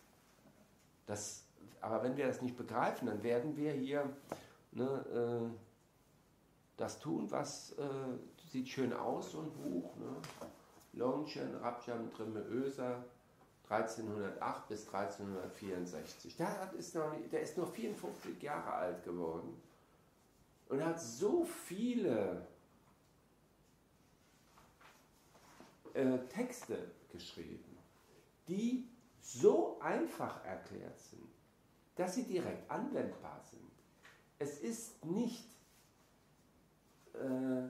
Das, aber wenn wir das nicht begreifen, dann werden wir hier ne, äh, das tun, was äh, sieht schön aus und hoch. Ne? Longchen Rabjam Trimme Öser, dreizehnhundertacht bis dreizehnhundertvierundsechzig. Der, hat, ist noch, der ist nur vierundfünfzig Jahre alt geworden und hat so viele äh, Texte geschrieben, die so einfach erklärt sind, dass sie direkt anwendbar sind. Es ist nicht, äh,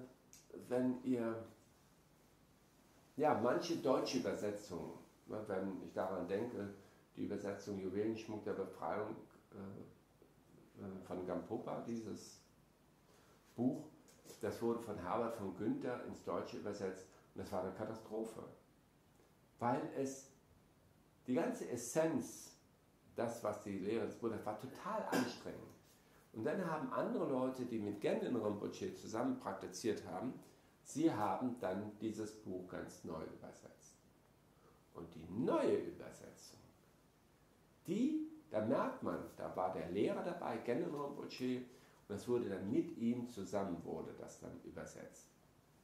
wenn ihr, ja, manche deutsche Übersetzungen, wenn ich daran denke, die Übersetzung Juwelenschmuck der Befreiung äh, von Gampopa, dieses Buch, das wurde von Herbert von Günther ins Deutsche übersetzt und das war eine Katastrophe, weil es die ganze Essenz, das was die Lehre des Buddha war, total anstrengend. Und dann haben andere Leute, die mit Gendün Rinpoche zusammen praktiziert haben, sie haben dann dieses Buch ganz neu übersetzt. Und die neue Übersetzung, die, da merkt man, da war der Lehrer dabei, Gendün Rinpoche, und das wurde dann mit ihm zusammen, wurde das dann übersetzt.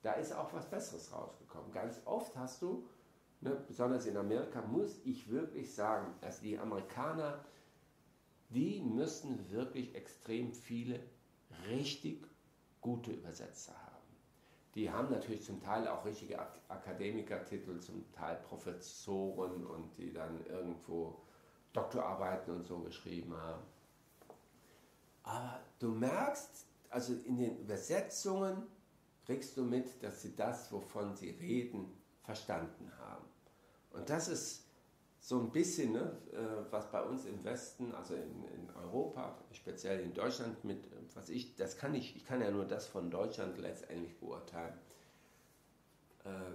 Da ist auch was Besseres rausgekommen. Ganz oft hast du, ne, besonders in Amerika, muss ich wirklich sagen, dass die Amerikaner, die müssen wirklich extrem viele richtig gute Übersetzer haben. Die haben natürlich zum Teil auch richtige Akademikertitel, zum Teil Professoren und die dann irgendwo Doktorarbeiten und so geschrieben haben. Aber du merkst, also in den Übersetzungen kriegst du mit, dass sie das, wovon sie reden, verstanden haben. Und das ist so ein bisschen, ne, was bei uns im Westen, also in, in Europa, speziell in Deutschland, mit was ich, das kann ich, ich kann ja nur das von Deutschland letztendlich beurteilen.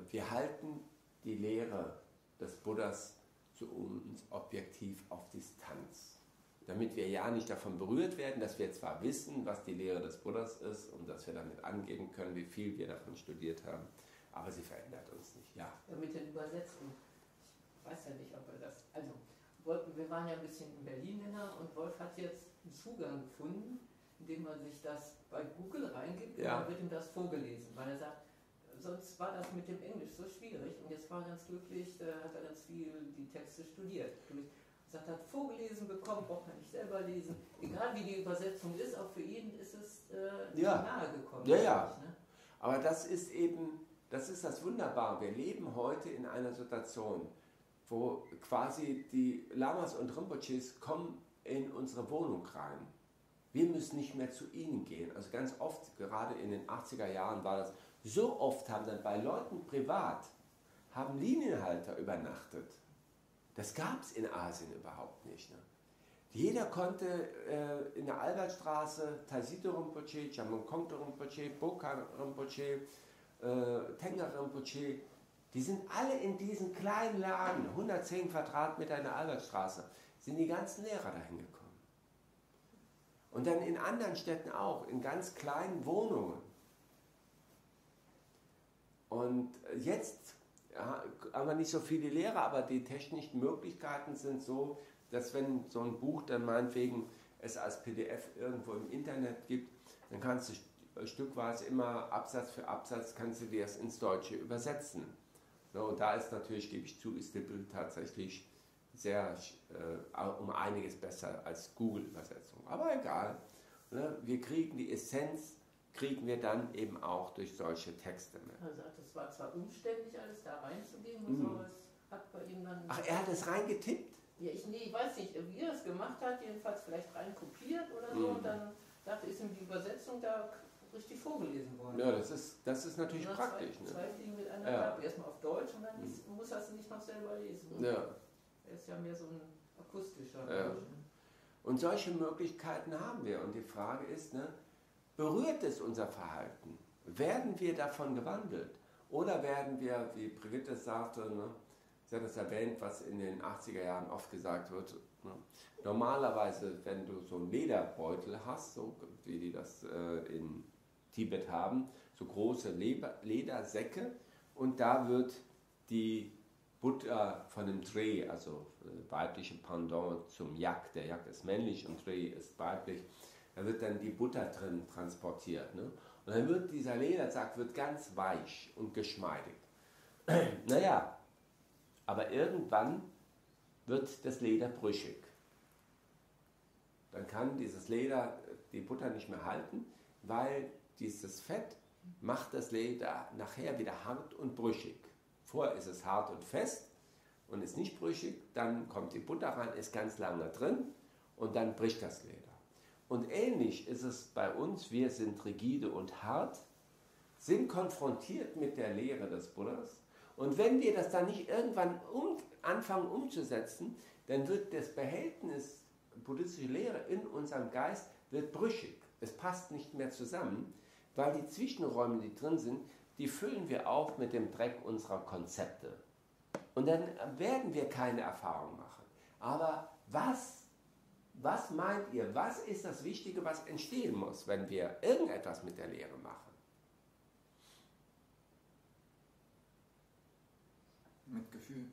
Wir halten die Lehre des Buddhas zu uns objektiv auf Distanz, damit wir ja nicht davon berührt werden, dass wir zwar wissen, was die Lehre des Buddhas ist und dass wir damit angeben können, wie viel wir davon studiert haben, aber sie verändert uns nicht. Ja. Ja, mit den Übersetzungen. Ich weiß ja nicht, ob er das... Also, wir waren ja ein bisschen in Berlin länger und Wolf hat jetzt einen Zugang gefunden, indem man sich das bei Google reingibt, ja, und dann wird ihm das vorgelesen, weil er sagt, sonst war das mit dem Englisch so schwierig und jetzt war er ganz glücklich, hat er ganz viel die Texte studiert. Er sagt, er hat vorgelesen bekommen, braucht man nicht selber lesen. Egal wie die Übersetzung ist, auch für ihn ist es äh, ja, nahe gekommen. Ja, ja. Ne? Aber das ist eben, das ist das Wunderbare. Wir leben heute in einer Situation, wo quasi die Lamas und Rinpoches kommen in unsere Wohnung rein. Wir müssen nicht mehr zu ihnen gehen. Also ganz oft, gerade in den achtziger Jahren war das, so oft haben dann bei Leuten privat, haben Linienhalter übernachtet. Das gab es in Asien überhaupt nicht. Ne? Jeder konnte äh, in der Albertstraße Tashi Rinpoche, Jamgon Kongtrul Rinpoche, Bokar Rinpoche, äh, Tenga Rinpoche, die sind alle in diesen kleinen Laden, hundertzehn Quadratmeter in der Albertstraße, sind die ganzen Lehrer dahin gekommen. Und dann in anderen Städten auch, in ganz kleinen Wohnungen. Und jetzt ja, haben wir nicht so viele Lehrer, aber die technischen Möglichkeiten sind so, dass wenn so ein Buch dann meinetwegen es als P D F irgendwo im Internet gibt, dann kannst du stückweise immer Absatz für Absatz, kannst du dir das ins Deutsche übersetzen. So, und da ist natürlich, gebe ich zu, ist Dippel tatsächlich sehr, äh, um einiges besser als Google-Übersetzung. Aber egal, ne? Wir kriegen die Essenz, kriegen wir dann eben auch durch solche Texte mit. Er sagt, es war zwar umständlich, alles da reinzugeben und mm. so, aber es hat bei ihm dann... Ach, er hat es reingetippt? Ja, ich, nee, ich weiß nicht, wie er es gemacht hat, jedenfalls vielleicht reinkopiert oder so, mm. und dann dachte ich, ist ihm die Übersetzung da richtig vorgelesen worden. Ja, das ist, das ist natürlich und praktisch. Zwei, ne? zwei Fliegen mit einer Klappe, ja. Erstmal auf Deutsch und dann mm. muss er es nicht noch selber lesen. Ja. Er ist ja mehr so ein akustischer. Ja. Und solche Möglichkeiten haben wir. Und die Frage ist, ne, berührt es unser Verhalten? Werden wir davon gewandelt? Oder werden wir, wie Brigitte sagte, ne, sie hat das erwähnt, was in den achtziger Jahren oft gesagt wird, ne, normalerweise, wenn du so einen Lederbeutel hast, so wie die das äh, in Tibet haben, so große Leber, Ledersäcke, und da wird die Butter von dem Trey, also weibliche Pendant zum Yak, der Yak ist männlich und Trey ist weiblich, da wird dann die Butter drin transportiert. Ne? Und dann wird dieser Ledersack wird ganz weich und geschmeidig. Naja, aber irgendwann wird das Leder brüchig. Dann kann dieses Leder die Butter nicht mehr halten, weil dieses Fett macht das Leder nachher wieder hart und brüchig. Vorher ist es hart und fest und ist nicht brüchig, dann kommt die Butter rein, ist ganz lange drin und dann bricht das Leder. Und ähnlich ist es bei uns, wir sind rigide und hart, sind konfrontiert mit der Lehre des Buddhas und wenn wir das dann nicht irgendwann um, anfangen umzusetzen, dann wird das Behältnis buddhistische Lehre in unserem Geist wird brüchig. Es passt nicht mehr zusammen, weil die Zwischenräume, die drin sind, die füllen wir auf mit dem Dreck unserer Konzepte. Und dann werden wir keine Erfahrung machen. Aber was, was meint ihr, was ist das Wichtige, was entstehen muss, wenn wir irgendetwas mit der Lehre machen? Mit Gefühl.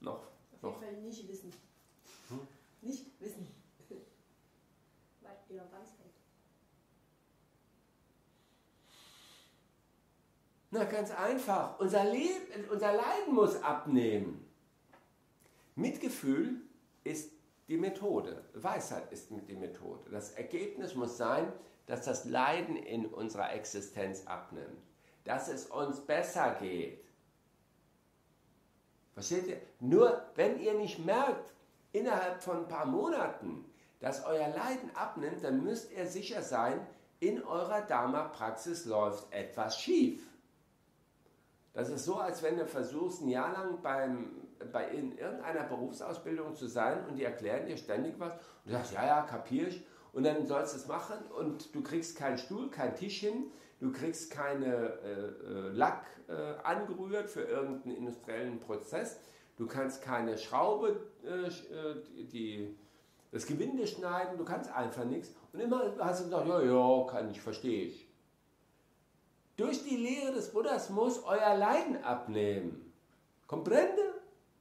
Noch? Auf noch. jeden Fall nicht wissen. Hm? Nicht wissen. Weil ihr ganz Na, ganz einfach. Unser Leben, unser Leiden muss abnehmen. Mitgefühl ist die Methode. Weisheit ist die Methode. Das Ergebnis muss sein, dass das Leiden in unserer Existenz abnimmt. Dass es uns besser geht. Versteht ihr? Nur wenn ihr nicht merkt, innerhalb von ein paar Monaten, dass euer Leiden abnimmt, dann müsst ihr sicher sein, in eurer Dharma-Praxis läuft etwas schief. Das ist so, als wenn du versuchst, ein Jahr lang beim, bei in irgendeiner Berufsausbildung zu sein und die erklären dir ständig was und du sagst, ja, ja, kapier ich und dann sollst du es machen und du kriegst keinen Stuhl, keinen Tisch hin, du kriegst keine äh, Lack äh, angerührt für irgendeinen industriellen Prozess, du kannst keine Schraube, äh, die, das Gewinde schneiden, du kannst einfach nichts und immer hast du gesagt, ja, ja, kann ich, verstehe ich. Durch die Lehre des Buddhas muss euer Leiden abnehmen. Comprende?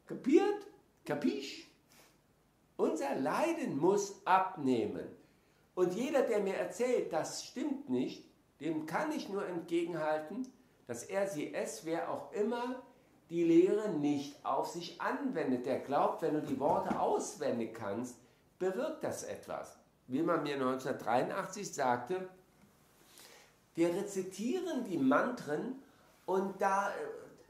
Kapiert? Kapisch? Unser Leiden muss abnehmen. Und jeder, der mir erzählt, das stimmt nicht, dem kann ich nur entgegenhalten, dass er, sie, es, wer auch immer, die Lehre nicht auf sich anwendet. Der glaubt, wenn du die Worte auswendig kannst, bewirkt das etwas. wie man mir neunzehnhundertdreiundachtzig sagte, wir rezitieren die Mantren und da,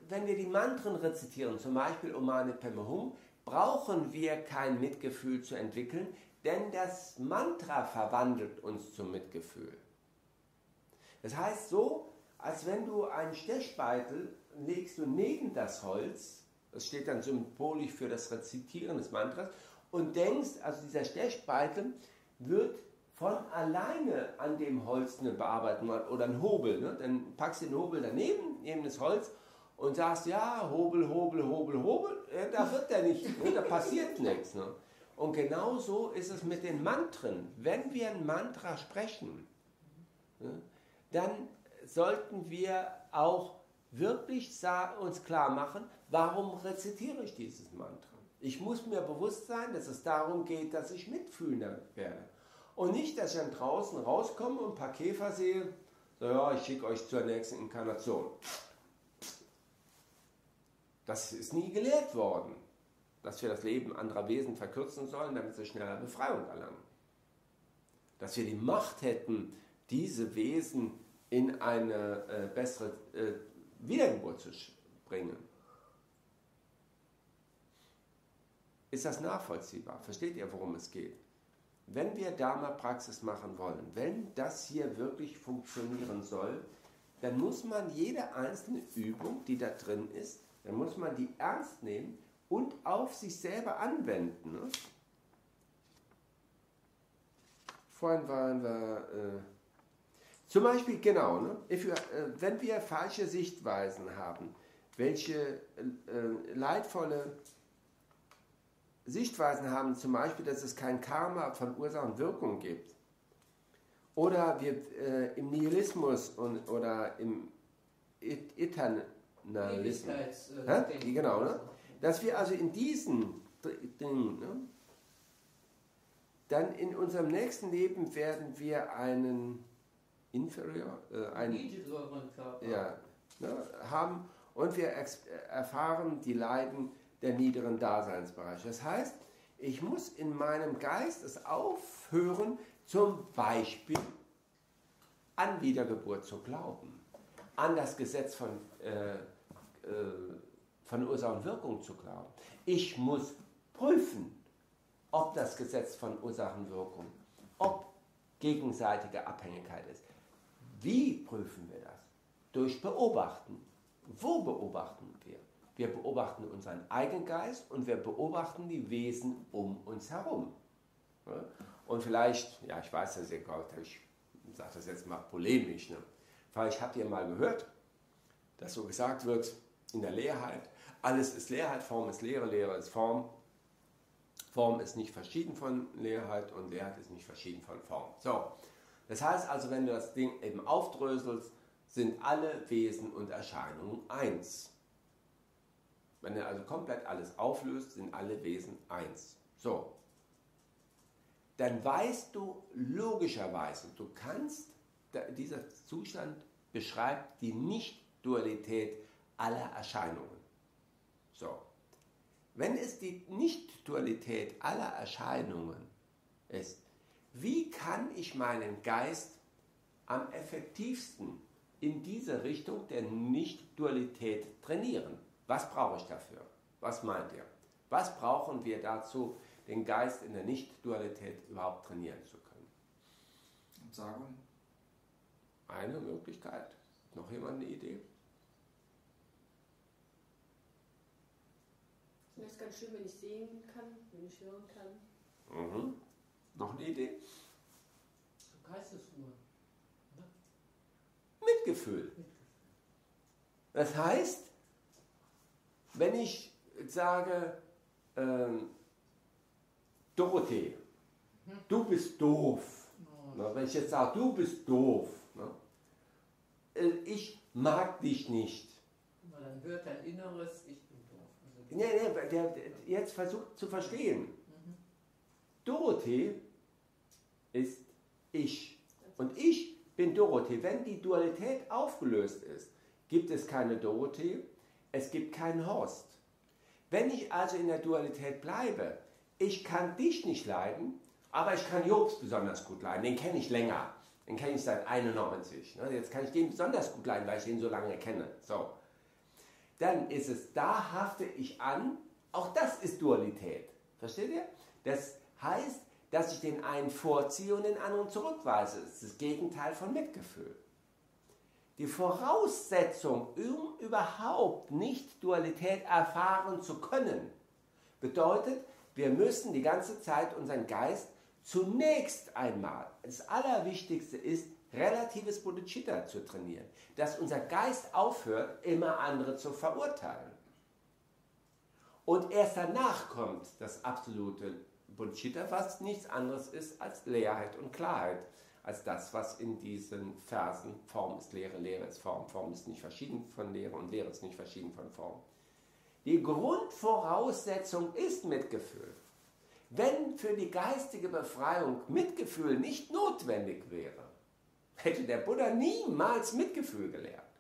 wenn wir die Mantren rezitieren, zum Beispiel Om Mani Padme Hum, brauchen wir kein Mitgefühl zu entwickeln, denn das Mantra verwandelt uns zum Mitgefühl. Das heißt so, als wenn du einen Stechbeitel legst du neben das Holz, das steht dann symbolisch für das Rezitieren des Mantras, und denkst, also dieser Stechbeitel wird von alleine an dem Holz eine Bearbeitung oder ein Hobel, ne? Dann packst du den Hobel daneben, neben das Holz und sagst, ja, Hobel, Hobel, Hobel, Hobel, ja, da wird der nicht, ne? Da passiert nichts. Ne? Und genau so ist es mit den Mantren. Wenn wir ein Mantra sprechen, ne, dann sollten wir auch wirklich uns klar machen, warum rezitiere ich dieses Mantra? Ich muss mir bewusst sein, dass es darum geht, dass ich mitfühlender werde. Und nicht, dass ich dann draußen rauskomme und ein paar Käfer sehe, so ja, ich schicke euch zur nächsten Inkarnation. Das ist nie gelehrt worden, dass wir das Leben anderer Wesen verkürzen sollen, damit sie schneller Befreiung erlangen. Dass wir die Macht hätten, diese Wesen in eine äh, bessere äh, Wiedergeburt zu bringen. Ist das nachvollziehbar? Versteht ihr, worum es geht? Wenn wir Dharma-Praxis machen wollen, wenn das hier wirklich funktionieren soll, dann muss man jede einzelne Übung, die da drin ist, dann muss man die ernst nehmen und auf sich selber anwenden. Ne? Vorhin waren wir... Äh, Zum Beispiel, genau, ne? If you, äh, wenn wir falsche Sichtweisen haben, welche äh, leidvolle Sichtweisen haben, zum Beispiel, dass es kein Karma von Ursache und Wirkung gibt, oder wir äh, im Nihilismus und, oder im Eternalismus, äh, genau, ne? Dass wir also in diesen Dingen, ne? Dann in unserem nächsten Leben werden wir einen Inferior, äh, ein, ja, ne, haben und wir erfahren die Leiden der niederen Daseinsbereiche. Das heißt, ich muss in meinem Geist es aufhören, zum Beispiel an Wiedergeburt zu glauben, an das Gesetz von, äh, äh, von Ursache und Wirkung zu glauben. Ich muss prüfen, ob das Gesetz von Ursache und Wirkung, ob gegenseitige Abhängigkeit ist. Wie prüfen wir das? Durch Beobachten. Wo beobachten wir? Wir beobachten unseren eigenen Geist und wir beobachten die Wesen um uns herum. Und vielleicht, ja, ich weiß das ja, ich sage das jetzt mal polemisch, ne? Vielleicht habt ihr mal gehört, dass so gesagt wird, in der Leerheit, alles ist Leerheit, Form ist Leere, Leere ist Form. Form ist nicht verschieden von Leerheit und Leerheit ist nicht verschieden von Form. So. Das heißt also, wenn du das Ding eben aufdröselst, sind alle Wesen und Erscheinungen eins. Wenn du also komplett alles auflöst, sind alle Wesen eins. So. Dann weißt du logischerweise, du kannst, dieser Zustand beschreibt die Nicht-Dualität aller Erscheinungen. So. Wenn es die Nicht-Dualität aller Erscheinungen ist, wie kann ich meinen Geist am effektivsten in diese Richtung der Nicht-Dualität trainieren? Was brauche ich dafür? Was meint ihr? Was brauchen wir dazu, den Geist in der Nicht-Dualität überhaupt trainieren zu können? Entsagung. Eine Möglichkeit. Noch jemand eine Idee? Ich finde es ganz schön, wenn ich sehen kann, wenn ich hören kann. Mhm. Noch eine Idee? Geistesruhe. Mitgefühl. Das heißt, wenn ich sage, ähm, Dorothee, du bist doof. Na, wenn ich jetzt sage, du bist doof. Na, ich mag dich nicht. Na, dann hört dein Inneres, ich bin doof. Also, nee, nee, der, der jetzt versucht zu verstehen. Dorothee ist ich. Und ich bin Dorothee. Wenn die Dualität aufgelöst ist, gibt es keine Dorothee, es gibt keinen Horst. Wenn ich also in der Dualität bleibe, ich kann dich nicht leiden, Aber ich kann Jobs besonders gut leiden, den kenne ich länger. Den kenne ich seit einundneunzig. Jetzt kann ich den besonders gut leiden, weil ich den so lange kenne. So. Dann ist es, da hafte ich an, auch das ist Dualität. Versteht ihr? Das heißt, dass ich den einen vorziehe und den anderen zurückweise. Das ist das Gegenteil von Mitgefühl. Die Voraussetzung, um überhaupt nicht Dualität erfahren zu können, bedeutet, wir müssen die ganze Zeit unseren Geist zunächst einmal, das Allerwichtigste ist, relatives Bodhicitta zu trainieren. Dass unser Geist aufhört, immer andere zu verurteilen. Und erst danach kommt das absolute Bodhicitta, was nichts anderes ist als Leerheit und Klarheit. Als das, was in diesen Versen, Form ist Lehre, Lehre ist Form, Form ist nicht verschieden von Lehre und Lehre ist nicht verschieden von Form. Die Grundvoraussetzung ist Mitgefühl. Wenn für die geistige Befreiung Mitgefühl nicht notwendig wäre, hätte der Buddha niemals Mitgefühl gelehrt.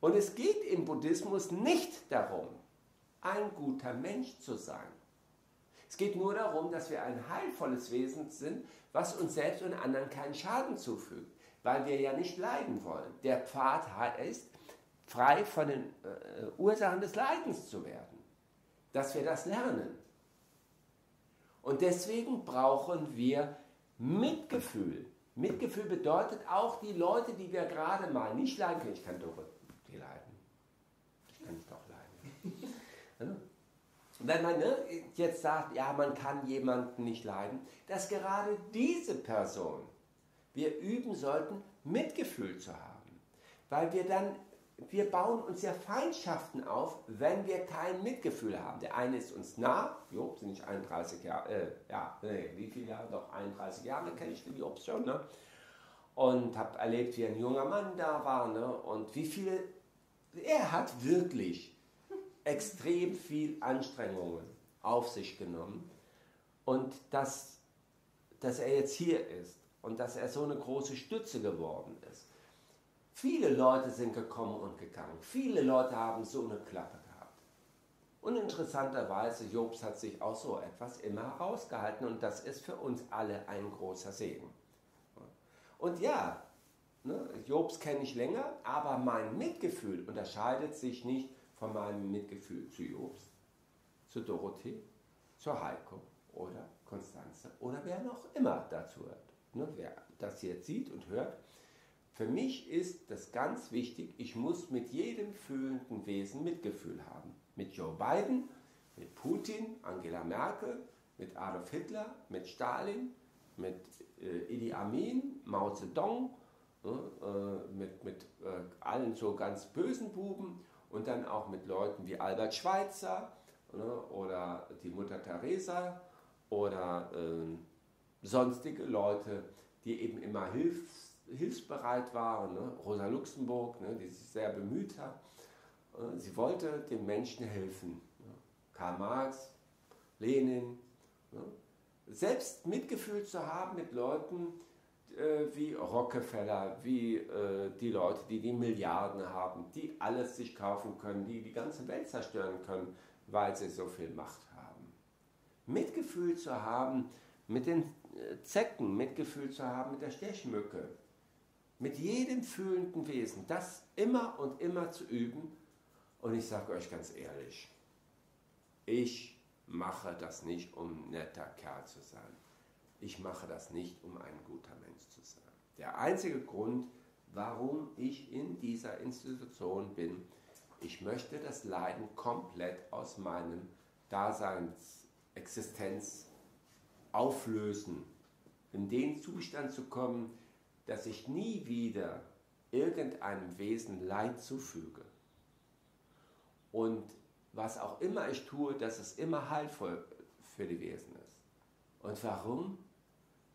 Und es geht im Buddhismus nicht darum, ein guter Mensch zu sein. Es geht nur darum, dass wir ein heilvolles Wesen sind, was uns selbst und anderen keinen Schaden zufügt, weil wir ja nicht leiden wollen. Der Pfad ist, frei von den äh, Ursachen des Leidens zu werden. Dass wir das lernen. Und deswegen brauchen wir Mitgefühl. Mitgefühl bedeutet auch die Leute, die wir gerade mal nicht leiden können. Ich kann doch die leiden. Ich kann nicht doch leiden. Wenn man ne, jetzt sagt, ja, man kann jemanden nicht leiden, dass gerade diese Person wir üben sollten, Mitgefühl zu haben. Weil wir dann, wir bauen uns ja Feindschaften auf, wenn wir kein Mitgefühl haben. Der eine ist uns nah, Job sind nicht einunddreißig Jahre, äh, ja, nee, wie viele Jahre, doch einunddreißig Jahre kenne ich den Job schon, ne? Und habe erlebt, wie ein junger Mann da war, ne? Und wie viele, er hat wirklich extrem viel Anstrengungen auf sich genommen und dass, dass er jetzt hier ist und dass er so eine große Stütze geworden ist. Viele Leute sind gekommen und gegangen, viele Leute haben so eine Klappe gehabt. Und interessanterweise, Jobs hat sich auch so etwas immer herausgehalten und das ist für uns alle ein großer Segen. Und ja, ne, Jobs kenne ich länger, aber mein Mitgefühl unterscheidet sich nicht von meinem Mitgefühl zu Jobst, zu Dorothee, zu Heiko oder Konstanze oder wer noch immer dazu hört. Ne, wer das jetzt sieht und hört, für mich ist das ganz wichtig, ich muss mit jedem fühlenden Wesen Mitgefühl haben. Mit Joe Biden, mit Putin, Angela Merkel, mit Adolf Hitler, mit Stalin, mit äh, Idi Amin, Mao Zedong, ne, äh, mit, mit äh, allen so ganz bösen Buben. Und dann auch mit Leuten wie Albert Schweitzer oder die Mutter Teresa oder äh, sonstige Leute, die eben immer hilfs, hilfsbereit waren. Ne? Rosa Luxemburg, ne? Die sich sehr bemüht hat. Sie wollte den Menschen helfen. Ne? Karl Marx, Lenin. Ne? Selbst Mitgefühl zu haben mit Leuten wie Rockefeller, wie äh, die Leute, die die Milliarden haben, die alles sich kaufen können, die die ganze Welt zerstören können, weil sie so viel Macht haben. Mitgefühl zu haben mit den äh, Zecken, Mitgefühl zu haben mit der Stechmücke, mit jedem fühlenden Wesen, das immer und immer zu üben. Und ich sage euch ganz ehrlich, ich mache das nicht, um ein netter Kerl zu sein. Ich mache das nicht, um ein guter Mensch zu sein. Der einzige Grund, warum ich in dieser Institution bin, ich möchte das Leiden komplett aus meinem Daseinsexistenz auflösen. In den Zustand zu kommen, dass ich nie wieder irgendeinem Wesen Leid zufüge. Und was auch immer ich tue, dass es immer heilvoll für die Wesen ist. Und warum?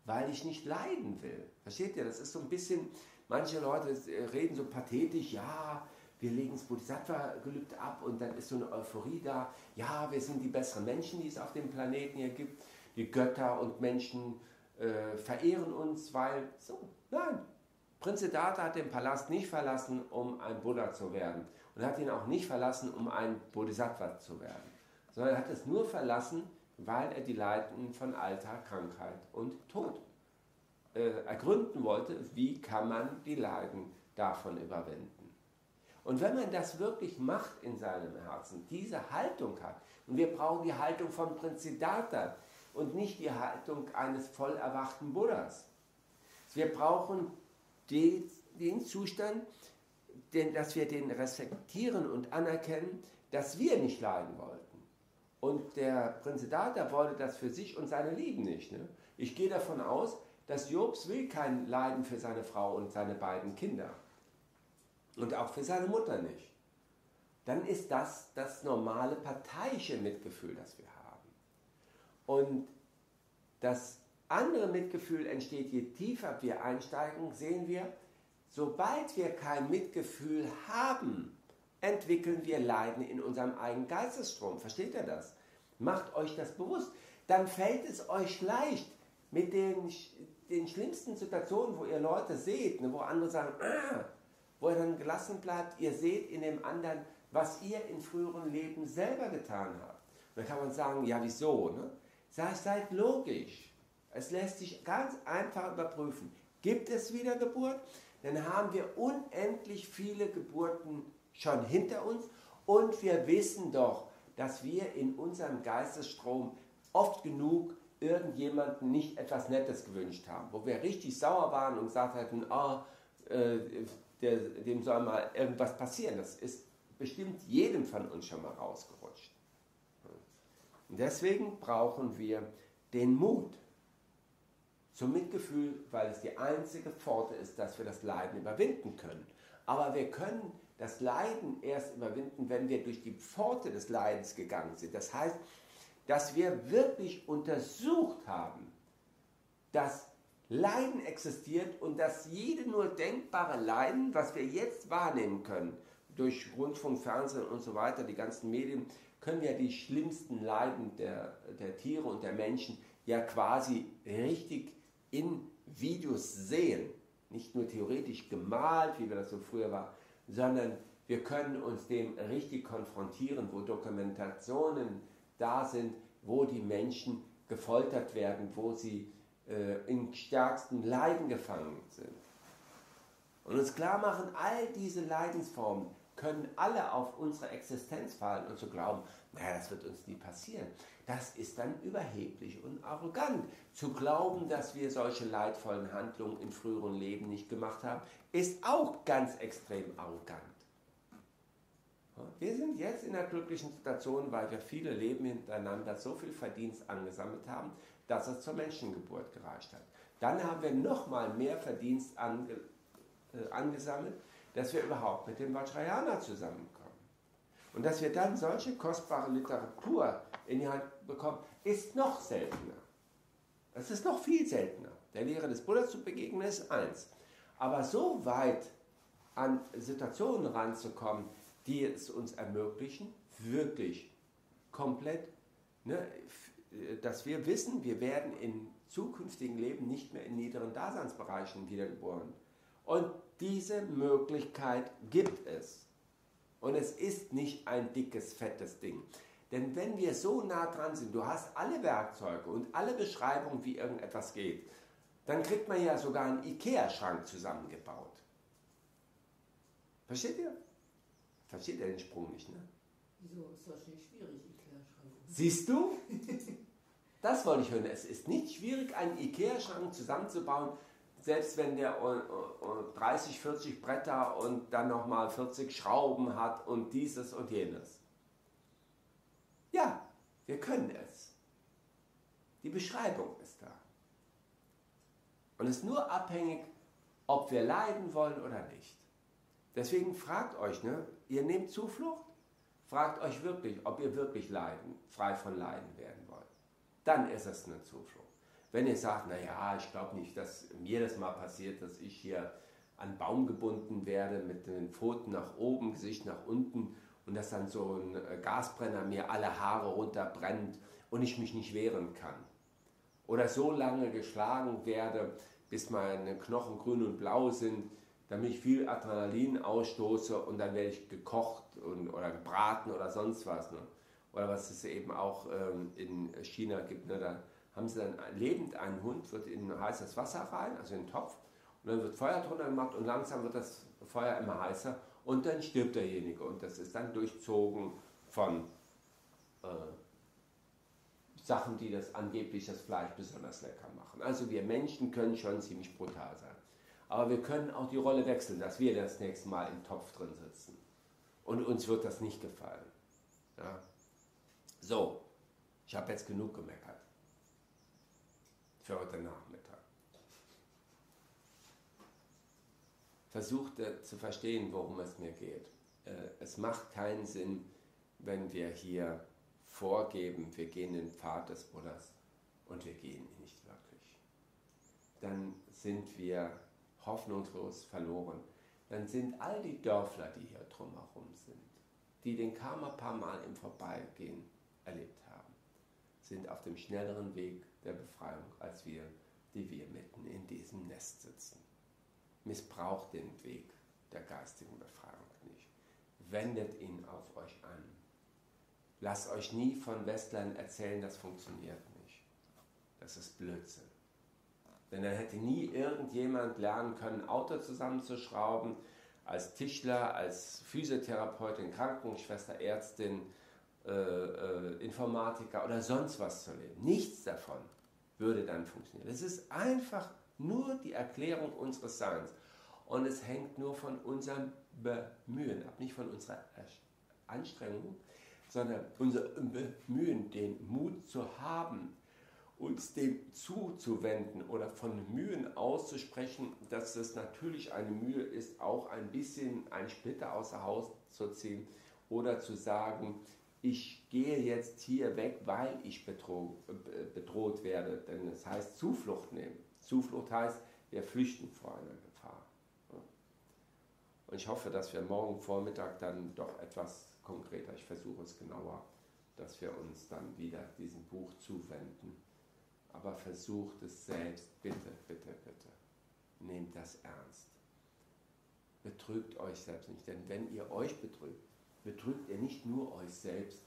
Weil ich nicht leiden will. Versteht ihr? Das ist so ein bisschen, manche Leute reden so pathetisch, ja, wir legen das Bodhisattva-Gelübde ab und dann ist so eine Euphorie da. Ja, wir sind die besseren Menschen, die es auf dem Planeten hier gibt. Die Götter und Menschen äh, verehren uns, weil, so, nein. Prinz Siddhartha hat den Palast nicht verlassen, um ein Buddha zu werden. Und hat ihn auch nicht verlassen, um ein Bodhisattva zu werden. Sondern er hat es nur verlassen, weil er die Leiden von Alter, Krankheit und Tod äh, ergründen wollte, wie kann man die Leiden davon überwinden. Und wenn man das wirklich macht in seinem Herzen, diese Haltung hat, und wir brauchen die Haltung von Prinzidata und nicht die Haltung eines voll erwachten Buddhas. Wir brauchen den, den Zustand, den, dass wir den respektieren und anerkennen, dass wir nicht leiden wollten. Und der Prinzidata wollte das für sich und seine Lieben nicht. Ne? Ich gehe davon aus, dass Jobs will kein Leiden für seine Frau und seine beiden Kinder. Und auch für seine Mutter nicht. Dann ist das das normale parteiische Mitgefühl, das wir haben. Und das andere Mitgefühl entsteht, je tiefer wir einsteigen, sehen wir, sobald wir kein Mitgefühl haben, entwickeln wir Leiden in unserem eigenen Geistesstrom. Versteht ihr das? Macht euch das bewusst. Dann fällt es euch leicht, mit den, den schlimmsten Situationen, wo ihr Leute seht, wo andere sagen, ah, wo ihr dann gelassen bleibt, ihr seht in dem anderen, was ihr in früheren Leben selber getan habt. Und dann kann man sagen, ja wieso? Ne? Seid, seid logisch. Es lässt sich ganz einfach überprüfen. Gibt es Wiedergeburt? Dann haben wir unendlich viele Geburten schon hinter uns und wir wissen doch, dass wir in unserem Geistesstrom oft genug irgendjemanden nicht etwas Nettes gewünscht haben, wo wir richtig sauer waren und gesagt hatten, oh, äh, der, dem soll mal irgendwas passieren. Das ist bestimmt jedem von uns schon mal rausgerutscht. Und deswegen brauchen wir den Mut zum Mitgefühl, weil es die einzige Pforte ist, dass wir das Leiden überwinden können. Aber wir können das Leiden erst überwinden, wenn wir durch die Pforte des Leidens gegangen sind. Das heißt, dass wir wirklich untersucht haben, dass Leiden existiert und dass jede nur denkbare Leiden, was wir jetzt wahrnehmen können, durch Rundfunk, Fernsehen und so weiter, die ganzen Medien, können wir die schlimmsten Leiden der, der Tiere und der Menschen ja quasi richtig in Videos sehen. Nicht nur theoretisch gemalt, wie wir das so früher war, sondern wir können uns dem richtig konfrontieren, wo Dokumentationen da sind, wo die Menschen gefoltert werden, wo sie äh, in stärksten Leiden gefangen sind. Und uns klar machen, all diese Leidensformen können alle auf unsere Existenz fallen und zu glauben, naja, das wird uns nie passieren. Das ist dann überheblich und arrogant. Zu glauben, dass wir solche leidvollen Handlungen im früheren Leben nicht gemacht haben, ist auch ganz extrem arrogant. Wir sind jetzt in einer glücklichen Situation, weil wir viele Leben hintereinander so viel Verdienst angesammelt haben, dass es zur Menschengeburt gereicht hat. Dann haben wir nochmal mehr Verdienst ange, äh, angesammelt, dass wir überhaupt mit dem Vajrayana zusammenkommen. Und dass wir dann solche kostbare Literatur in die Hand bekommen, ist noch seltener. Es ist noch viel seltener. Der Lehre des Buddha zu begegnen ist eins. Aber so weit an Situationen ranzukommen, die es uns ermöglichen, wirklich komplett, ne, dass wir wissen, wir werden in zukünftigen Leben nicht mehr in niederen Daseinsbereichen wiedergeboren. Und diese Möglichkeit gibt es. Und es ist nicht ein dickes, fettes Ding. Denn wenn wir so nah dran sind, du hast alle Werkzeuge und alle Beschreibungen, wie irgendetwas geht, dann kriegt man ja sogar einen Ikea-Schrank zusammengebaut. Versteht ihr? Versteht ihr den Sprung nicht, ne? Wieso? Ist das nicht schwierig, Ikea-Schrank? Siehst du? Das wollte ich hören. Es ist nicht schwierig, einen Ikea-Schrank zusammenzubauen, selbst wenn der dreißig, vierzig Bretter und dann nochmal vierzig Schrauben hat und dieses und jenes. Ja, wir können es. Die Beschreibung ist da. Und es ist nur abhängig, ob wir leiden wollen oder nicht. Deswegen fragt euch, ne, ihr nehmt Zuflucht, fragt euch wirklich, ob ihr wirklich leiden, frei von Leiden werden wollt. Dann ist es eine Zuflucht. Wenn ihr sagt, naja, ich glaube nicht, dass mir das mal passiert, dass ich hier an einen Baum gebunden werde mit den Pfoten nach oben, Gesicht nach unten und dass dann so ein Gasbrenner mir alle Haare runterbrennt und ich mich nicht wehren kann. Oder so lange geschlagen werde, bis meine Knochen grün und blau sind, damit ich viel Adrenalin ausstoße und dann werde ich gekocht und, oder gebraten oder sonst was. Ne? oder was es eben auch ähm, in China gibt, ne? Da haben sie dann lebend einen Hund, wird in heißes Wasser rein, also in den Topf, und dann wird Feuer drunter gemacht und langsam wird das Feuer immer heißer und dann stirbt derjenige und das ist dann durchzogen von äh, Sachen, die das angeblich das Fleisch besonders lecker machen. Also wir Menschen können schon ziemlich brutal sein. Aber wir können auch die Rolle wechseln, dass wir das nächste Mal im Topf drin sitzen. Und uns wird das nicht gefallen. Ja? So, ich habe jetzt genug gemeckert. Für heute Nachmittag. Versucht äh, zu verstehen, worum es mir geht. Äh, es macht keinen Sinn, wenn wir hier vorgeben, wir gehen den Pfad des Buddhas und wir gehen ihn nicht wirklich. Dann sind wir hoffnungslos verloren. Dann sind all die Dörfler, die hier drumherum sind, die den Karma paar Mal im Vorbeigehen erlebt haben, sind auf dem schnelleren Weg der Befreiung als wir, die wir mitten in diesem Nest sitzen. Missbraucht den Weg der geistigen Befreiung nicht. Wendet ihn auf euch an. Lasst euch nie von Westlern erzählen, das funktioniert nicht. Das ist Blödsinn. Denn dann hätte nie irgendjemand lernen können, Auto zusammenzuschrauben, als Tischler, als Physiotherapeutin, Krankenschwester, Ärztin, äh, äh, Informatiker oder sonst was zu leben. Nichts davon würde dann funktionieren. Es ist einfach nur die Erklärung unseres Seins. Und es hängt nur von unserem Bemühen ab, nicht von unserer Anstrengung, sondern unser Bemühen, den Mut zu haben, uns dem zuzuwenden oder von Mühen auszusprechen, dass es natürlich eine Mühe ist, auch ein bisschen einen Splitter außer Haus zu ziehen oder zu sagen, ich gehe jetzt hier weg, weil ich bedroht, bedroht werde. Denn das heißt Zuflucht nehmen. Zuflucht heißt, wir flüchten vor einer Gefahr. Und ich hoffe, dass wir morgen Vormittag dann doch etwas konkreter, ich versuche es genauer, dass wir uns dann wieder diesem Buch zuwenden. Aber versucht es selbst, bitte, bitte, bitte. Nehmt das ernst. Betrügt euch selbst nicht, denn wenn ihr euch betrügt, betrügt ihr nicht nur euch selbst,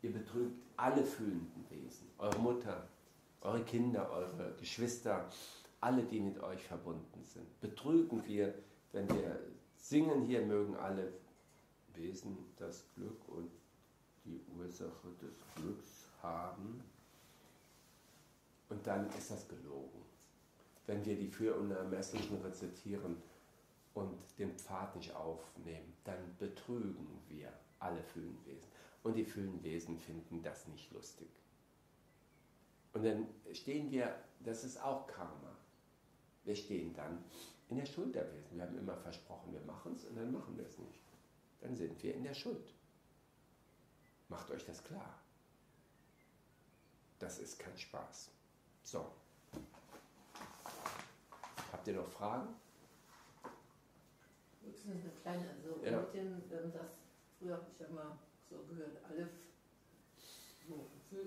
ihr betrügt alle fühlenden Wesen, eure Mutter, eure Kinder, eure Geschwister, alle, die mit euch verbunden sind. Betrügen wir, wenn wir singen, hier mögen alle Wesen das Glück und die Ursache des Glücks haben. Und dann ist das gelogen. Wenn wir die für Unermesslichen rezitieren und den Pfad nicht aufnehmen, dann betrügen wir alle fühlenden Wesen. Und die fühlenden Wesen finden das nicht lustig. Und dann stehen wir, das ist auch Karma, wir stehen dann in der Schuld der Wesen. Wir haben immer versprochen, wir machen es und dann machen wir es nicht. Dann sind wir in der Schuld. Macht euch das klar. Das ist kein Spaß. So, habt ihr noch Fragen? Höchstens eine kleine, also ja. Mit dem, das früher habe ich ja mal so gehört, alle,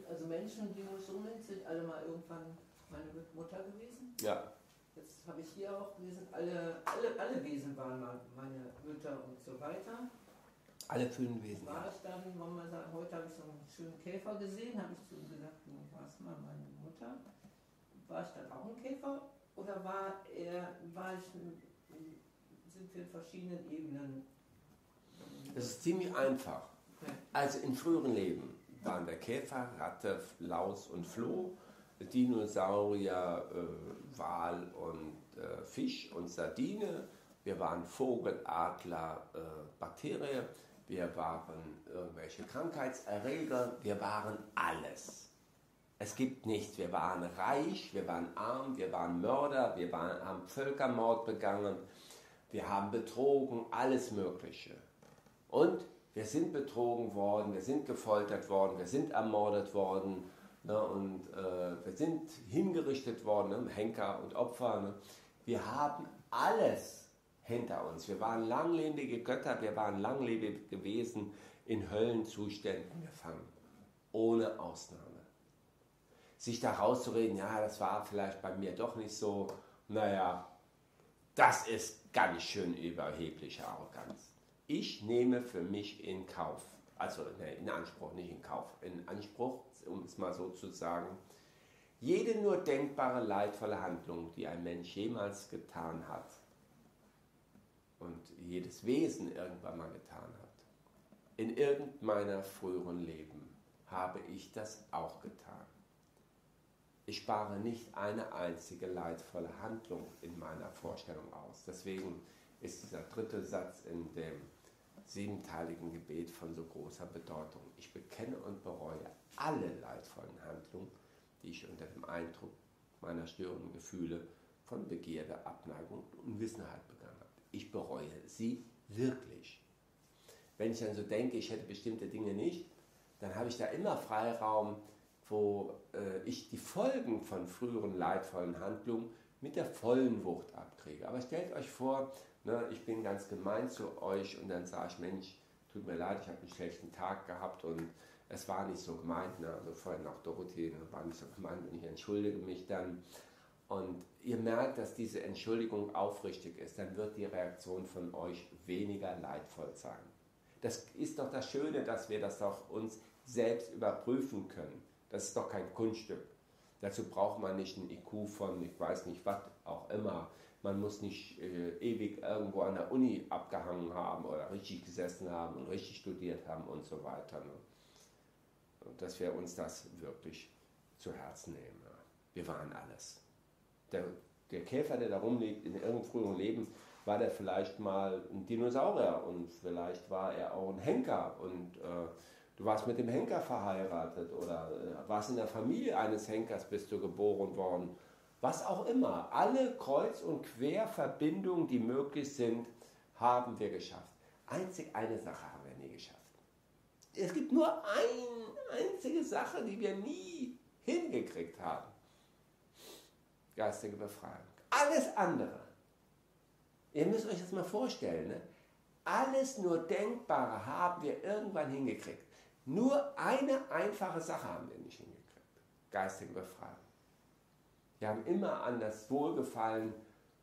also Menschen, die Muslime sind, alle mal irgendwann meine Mutter gewesen. Ja. Jetzt habe ich hier auch gelesen, alle, alle, alle Wesen waren mal meine Mütter und so weiter. Alle fühlen Wesen. War ich dann, wollen wir sagen, heute habe ich so einen schönen Käfer gesehen, habe ich zu ihm gesagt, du warst mal meine Mutter. War ich dann auch ein Käfer oder war er, war ich, sind wir in verschiedenen Ebenen? Das ist ziemlich einfach. Okay. Also in früheren Leben waren der Käfer, Ratte, Laus und Floh, Dinosaurier, äh, Wal und äh, Fisch und Sardine. Wir waren Vogel, Adler, äh, Bakterien. Wir waren irgendwelche Krankheitserreger, wir waren alles. Es gibt nichts, wir waren reich, wir waren arm, wir waren Mörder, wir waren, haben Völkermord begangen, wir haben betrogen, alles Mögliche. Und wir sind betrogen worden, wir sind gefoltert worden, wir sind ermordet worden, ne, und äh, wir sind hingerichtet worden, ne, Henker und Opfer. Ne. Wir haben alles hinter uns. Wir waren langlebige Götter, wir waren langlebige Wesen in Höllenzuständen gefangen. Ohne Ausnahme. Sich da rauszureden, ja, das war vielleicht bei mir doch nicht so, naja, das ist ganz schön überhebliche Arroganz. Ich nehme für mich in Kauf, Also in Anspruch, nicht in Kauf. In Anspruch, um es mal so zu sagen, jede nur denkbare leidvolle Handlung, die ein Mensch jemals getan hat und jedes Wesen irgendwann mal getan hat, in irgendeiner früheren Leben habe ich das auch getan. Ich spare nicht eine einzige leidvolle Handlung in meiner Vorstellung aus. Deswegen ist dieser dritte Satz in dem siebenteiligen Gebet von so großer Bedeutung. Ich bekenne und bereue alle leidvollen Handlungen, die ich unter dem Eindruck meiner störenden Gefühle von Begierde, Abneigung und Unwissenheit begangen habe. Ich bereue sie wirklich. Wenn ich dann so denke, ich hätte bestimmte Dinge nicht, dann habe ich da immer Freiraum, wo äh, ich die Folgen von früheren leidvollen Handlungen mit der vollen Wucht abkriege. Aber stellt euch vor, ne, ich bin ganz gemein zu euch und dann sage ich, Mensch, tut mir leid, ich habe einen schlechten Tag gehabt und es war nicht so gemeint. Ne? Also vorhin auch Dorothee, ne, war nicht so gemeint und ich entschuldige mich dann. Und ihr merkt, dass diese Entschuldigung aufrichtig ist, dann wird die Reaktion von euch weniger leidvoll sein. Das ist doch das Schöne, dass wir das doch uns selbst überprüfen können. Das ist doch kein Kunststück. Dazu braucht man nicht einen I Q von, ich weiß nicht was, auch immer. Man muss nicht äh, ewig irgendwo an der Uni abgehangen haben oder richtig gesessen haben und richtig studiert haben und so weiter. Ne? Und dass wir uns das wirklich zu Herzen nehmen. Ne? Wir waren alles. Der, der Käfer, der da rumliegt, in irgendeinem früheren Leben, war der vielleicht mal ein Dinosaurier und vielleicht war er auch ein Henker und äh, du warst mit dem Henker verheiratet oder äh, warst in der Familie eines Henkers, bist du geboren worden. Was auch immer, alle Kreuz- und Querverbindungen, die möglich sind, haben wir geschafft. Einzig eine Sache haben wir nie geschafft. Es gibt nur eine einzige Sache, die wir nie hingekriegt haben. Geistige Befreiung. Alles andere. Ihr müsst euch das mal vorstellen, ne? Alles nur Denkbare haben wir irgendwann hingekriegt. Nur eine einfache Sache haben wir nicht hingekriegt. Geistige Befreiung. Wir haben immer an das Wohlgefallen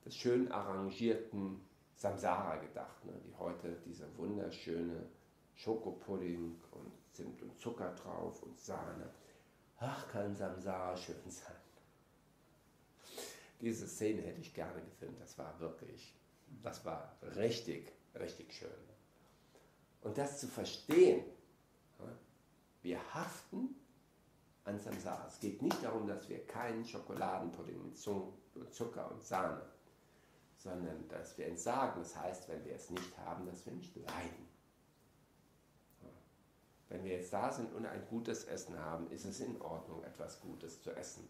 des schön arrangierten Samsara gedacht, ne? Die heute diese wunderschöne Schokopudding und Zimt und Zucker drauf und Sahne. Ach, kann Samsara schön sein. Diese Szene hätte ich gerne gefilmt, das war wirklich... Das war richtig, richtig schön. Und das zu verstehen, wir haften an Samsara. Es geht nicht darum, dass wir keinen Schokoladenpudding mit Zucker und Sahne, sondern dass wir entsagen. Das heißt, wenn wir es nicht haben, dass wir nicht leiden. Wenn wir jetzt da sind und ein gutes Essen haben, ist es in Ordnung, etwas Gutes zu essen.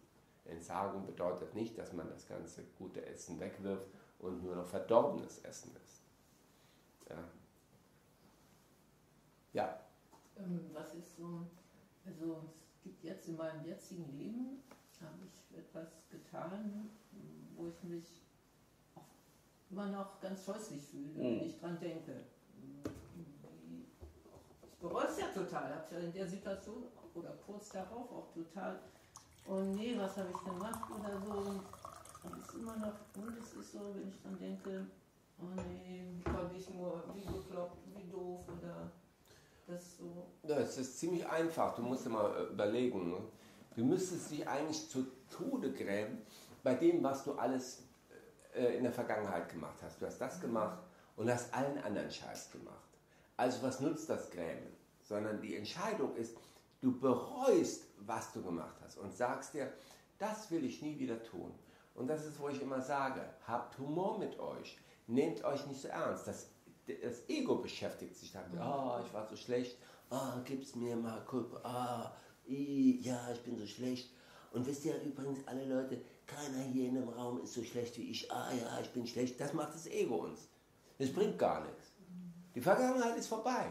Entsagung bedeutet nicht, dass man das ganze gute Essen wegwirft und nur noch verdorbenes Essen ist. Ja. Ja. Ähm, was ist so, also es gibt jetzt in meinem jetzigen Leben, habe ich etwas getan, wo ich mich auch immer noch ganz scheußlich fühle, wenn mhm. ich dran denke. Ich bereue es ja total, habe ich ja in der Situation oder kurz darauf auch total, oh nee, was habe ich gemacht oder so. Das ist immer noch, und es ist so, wenn ich dann denke, oh nee, konnte ich nur, wie bekloppt, wie doof oder das so. Ja, es ist ziemlich einfach, du musst dir mal überlegen, ne? Du müsstest dich eigentlich zu Tode grämen bei dem, was du alles äh, in der Vergangenheit gemacht hast. Du hast das gemacht und hast allen anderen Scheiß gemacht. Also was nutzt das Grämen? Sondern die Entscheidung ist, du bereust, was du gemacht hast und sagst dir, das will ich nie wieder tun. Und das ist, wo ich immer sage, habt Humor mit euch, nehmt euch nicht so ernst. Das, das Ego beschäftigt sich damit, ah, oh, ich war so schlecht, ah, oh, gib's mir mal, guck, ah, oh, ja, ich bin so schlecht. Und wisst ihr übrigens, alle Leute, keiner hier in dem Raum ist so schlecht wie ich, ah, ja, ich bin schlecht. Das macht das Ego uns. Das bringt gar nichts. Die Vergangenheit ist vorbei.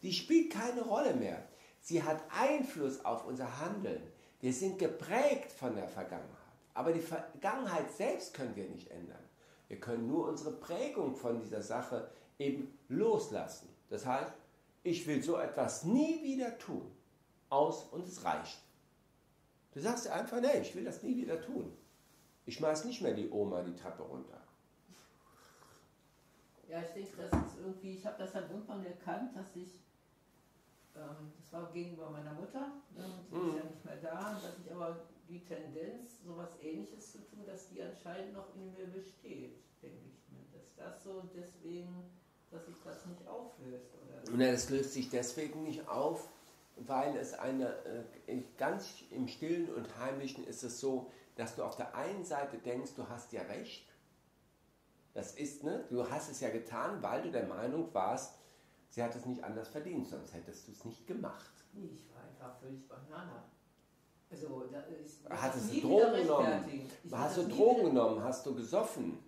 Die spielt keine Rolle mehr. Sie hat Einfluss auf unser Handeln. Wir sind geprägt von der Vergangenheit. Aber die Vergangenheit selbst können wir nicht ändern. Wir können nur unsere Prägung von dieser Sache eben loslassen. Das heißt, ich will so etwas nie wieder tun. Aus und es reicht. Du sagst einfach, nee, ich will das nie wieder tun. Ich schmeiß nicht mehr die Oma die Treppe runter. Ja, ich denke, das ist irgendwie, ich habe das halt irgendwann erkannt, dass ich ähm, das war gegenüber meiner Mutter, ne? Die mhm. ist ja nicht mehr da, dass ich aber die Tendenz, sowas Ähnliches zu tun, dass die anscheinend noch in mir besteht, denke ich mir. Dass das so deswegen, dass sich das nicht auflöst, oder? Na, das löst sich deswegen nicht auf, weil es eine, äh, ganz im Stillen und Heimlichen ist es so, dass du auf der einen Seite denkst, du hast ja recht, das ist, ne, du hast es ja getan, weil du der Meinung warst, sie hat es nicht anders verdient, sonst hättest du es nicht gemacht. Nee, ich war einfach völlig Banane. Also, da ist, hattest du Drogen genommen? Hast du Drogen genommen? Hast du gesoffen?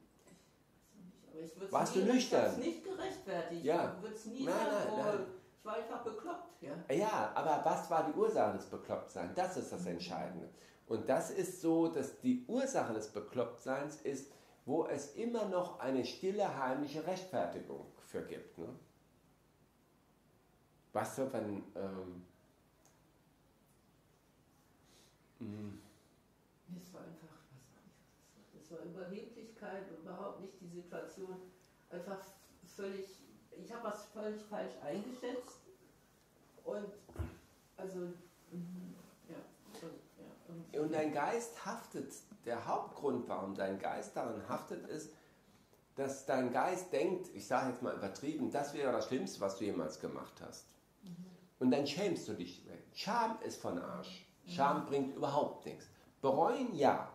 Ich nicht, aber ich warst nie, du nüchtern? Ich habe es nicht gerechtfertigt. Ja. Ich würde es nie nein, nein, nein. Ich war einfach bekloppt. Ja. ja, aber was war die Ursache des Beklopptseins? Das ist das Entscheidende. Und das ist so, dass die Ursache des Beklopptseins ist, wo es immer noch eine stille, heimliche Rechtfertigung für gibt. Ne? Weißt du, wenn... Ähm, es war einfach, es war Überheblichkeit, überhaupt nicht die Situation, einfach völlig, ich habe was völlig falsch eingeschätzt und also, ja, und, ja. Und dein Geist haftet, der Hauptgrund, warum dein Geist daran haftet, ist, dass dein Geist denkt, ich sage jetzt mal übertrieben, das wäre das Schlimmste, was du jemals gemacht hast. Mhm. Und dann schämst du dich. Scham ist von Arsch. Scham bringt überhaupt nichts. Bereuen, ja.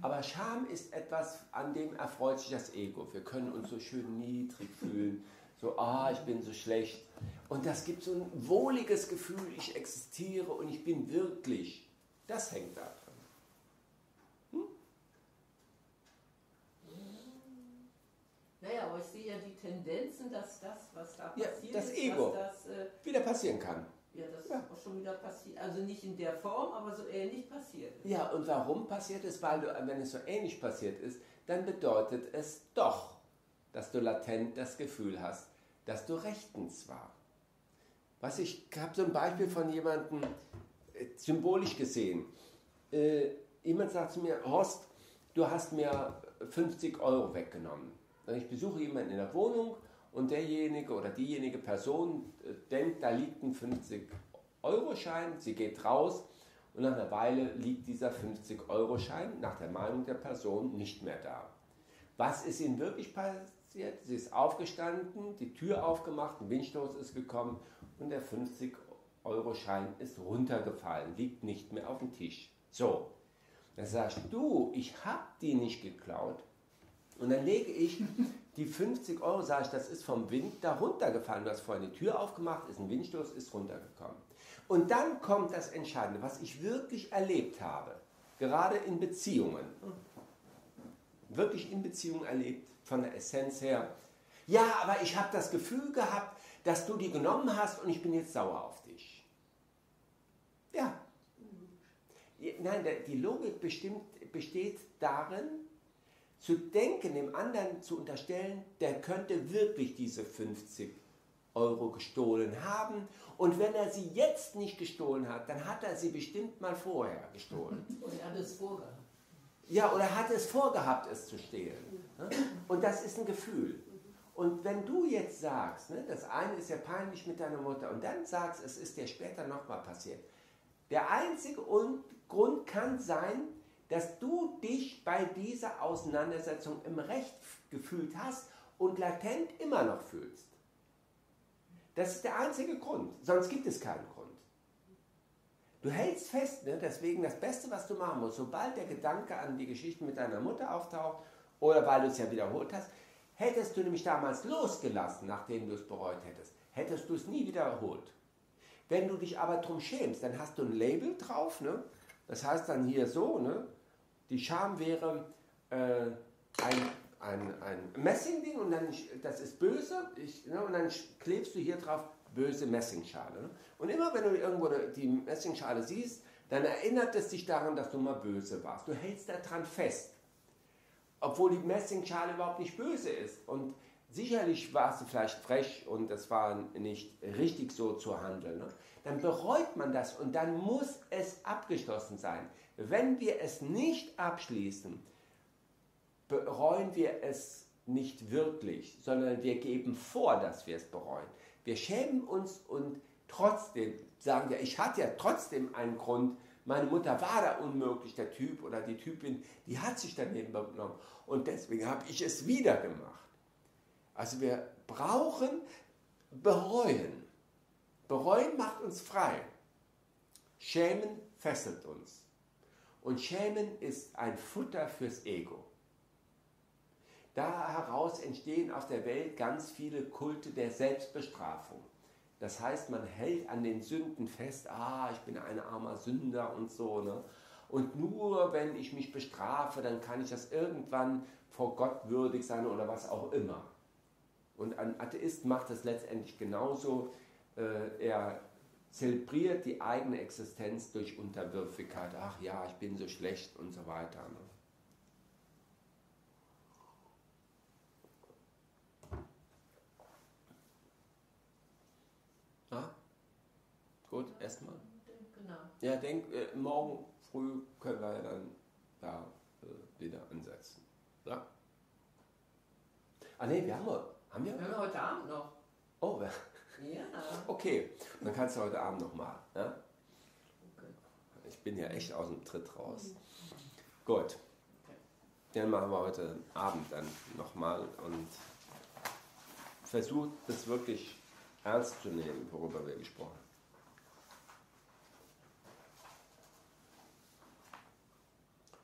Aber Scham ist etwas, an dem erfreut sich das Ego. Wir können uns so schön niedrig fühlen. So, ah, ich bin so schlecht. Und das gibt so ein wohliges Gefühl, ich existiere und ich bin wirklich. Das hängt da dran. Hm? Naja, aber ich sehe ja die Tendenzen, dass das, was da passiert ja, das ist, Ego dass das, äh, wieder passieren kann. Ja, das ja. ist auch schon wieder passiert. Also nicht in der Form, aber so ähnlich passiert. Ja, und warum passiert es? Weil, du, wenn es so ähnlich passiert ist, dann bedeutet es doch, dass du latent das Gefühl hast, dass du rechtens war. Was ich habe so ein Beispiel von jemandem äh, symbolisch gesehen. Äh, jemand sagt zu mir, Horst, du hast mir fünfzig Euro weggenommen. Und ich besuche jemanden in der Wohnung. Und derjenige oder diejenige Person denkt, da liegt ein fünfzig Euro Schein, sie geht raus und nach einer Weile liegt dieser fünfzig Euro Schein nach der Meinung der Person nicht mehr da. Was ist ihnen wirklich passiert? Sie ist aufgestanden, die Tür aufgemacht, ein Windstoß ist gekommen und der fünfzig Euro Schein ist runtergefallen, liegt nicht mehr auf dem Tisch. So, dann sagst du, ich habe die nicht geklaut. Und dann lege ich die fünfzig Euro, sage ich, das ist vom Wind da runtergefallen. Du hast vorhin die Tür aufgemacht, ist ein Windstoß, ist runtergekommen. Und dann kommt das Entscheidende, was ich wirklich erlebt habe, gerade in Beziehungen, wirklich in Beziehungen erlebt, von der Essenz her. Ja, aber ich habe das Gefühl gehabt, dass du die genommen hast und ich bin jetzt sauer auf dich. Ja. Nein, die Logik bestimmt, besteht darin, zu denken, dem anderen zu unterstellen, der könnte wirklich diese fünfzig Euro gestohlen haben. Und wenn er sie jetzt nicht gestohlen hat, dann hat er sie bestimmt mal vorher gestohlen. Oder hat es vorgehabt. Ja, oder hat es vorgehabt, es zu stehlen. Und das ist ein Gefühl. Und wenn du jetzt sagst, ne, das eine ist ja peinlich mit deiner Mutter, und dann sagst, es ist dir später nochmal passiert. Der einzige Grund kann sein, dass du dich bei dieser Auseinandersetzung im Recht gefühlt hast und latent immer noch fühlst. Das ist der einzige Grund, sonst gibt es keinen Grund. Du hältst fest, ne? Deswegen das Beste, was du machen musst, sobald der Gedanke an die Geschichte mit deiner Mutter auftaucht oder weil du es ja wiederholt hast, hättest du nämlich damals losgelassen, nachdem du es bereut hättest, hättest du es nie wiederholt. Wenn du dich aber drum schämst, dann hast du ein Label drauf, ne? Das heißt dann hier so, ne? Die Scham wäre äh, ein, ein, ein Messingding und dann, das ist böse, ich, ne, und dann klebst du hier drauf böse Messingschale. Ne? Und immer wenn du irgendwo die Messingschale siehst, dann erinnert es dich daran, dass du mal böse warst. Du hältst daran fest, obwohl die Messingschale überhaupt nicht böse ist. Und sicherlich warst du vielleicht frech und es war nicht richtig so zu handeln. Ne? Dann bereut man das und dann muss es abgeschlossen sein. Wenn wir es nicht abschließen, bereuen wir es nicht wirklich, sondern wir geben vor, dass wir es bereuen. Wir schämen uns und trotzdem sagen, ja, ich hatte ja trotzdem einen Grund, meine Mutter war da unmöglich, der Typ oder die Typin, die hat sich daneben benommen und deswegen habe ich es wieder gemacht. Also wir brauchen bereuen. Bereuen macht uns frei. Schämen fesselt uns. Und Schämen ist ein Futter fürs Ego. Da heraus entstehen auf der Welt ganz viele Kulte der Selbstbestrafung. Das heißt, man hält an den Sünden fest, ah, ich bin ein armer Sünder und so, ne? Und nur wenn ich mich bestrafe, dann kann ich das irgendwann vor Gott würdig sein oder was auch immer. Und ein Atheist macht das letztendlich genauso. Er zelebriert die eigene Existenz durch Unterwürfigkeit. Ach ja, ich bin so schlecht und so weiter, ne? Gut, erstmal. Genau. Ja, denk, äh, morgen früh können wir ja dann da äh, wieder ansetzen. Ja? Ah ne, wir haben heute. Haben wir? Wir haben heute Abend noch. Oh, ja. Okay, dann kannst du heute Abend nochmal. Ja? Okay. Ich bin ja echt aus dem Tritt raus. Gut. Dann machen wir heute Abend dann nochmal und versucht das wirklich ernst zu nehmen, worüber wir gesprochen haben.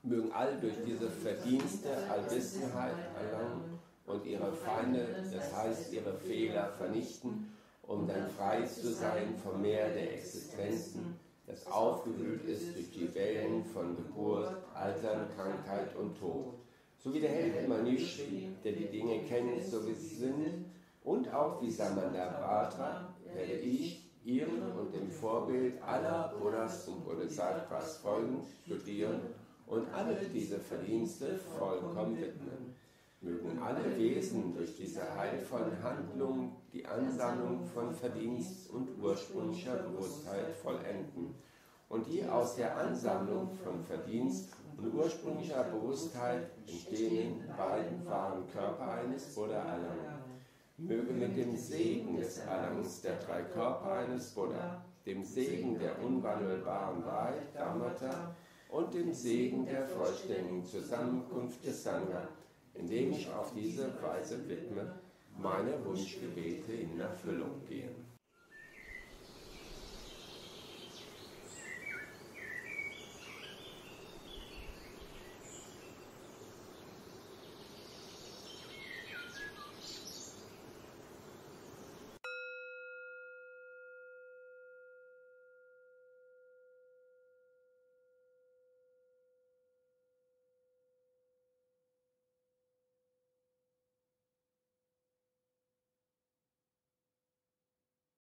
Mögen alle durch diese Verdienste, Allwissenheit erlangen und ihre Feinde, das heißt ihre Fehler, vernichten, um dann frei zu sein vom Meer der Existenzen, das aufgewühlt ist durch die Wellen von Geburt, Altern, Krankheit und Tod. So wie der Held Manishri, der die Dinge kennt, so wie sie sind, und auch wie Samanabhadra, werde ich ihrem und dem Vorbild aller Buddhas und Bodhisattvas folgen, studieren, und alle diese Verdienste vollkommen widmen. Mögen alle Wesen durch diese heilvollen Handlungen die Ansammlung von Verdienst und ursprünglicher Bewusstheit vollenden und die aus der Ansammlung von Verdienst und ursprünglicher Bewusstheit entstehenden beiden wahren Körper eines Buddha erlangen. Möge mit dem Segen des Erlangens der drei Körper eines Buddha, dem Segen der unwandelbaren Wahrheit Dhammata, und dem Segen der vollständigen Zusammenkunft des Sangha, indem ich auf diese Weise widme, meine Wunschgebete in Erfüllung gehen.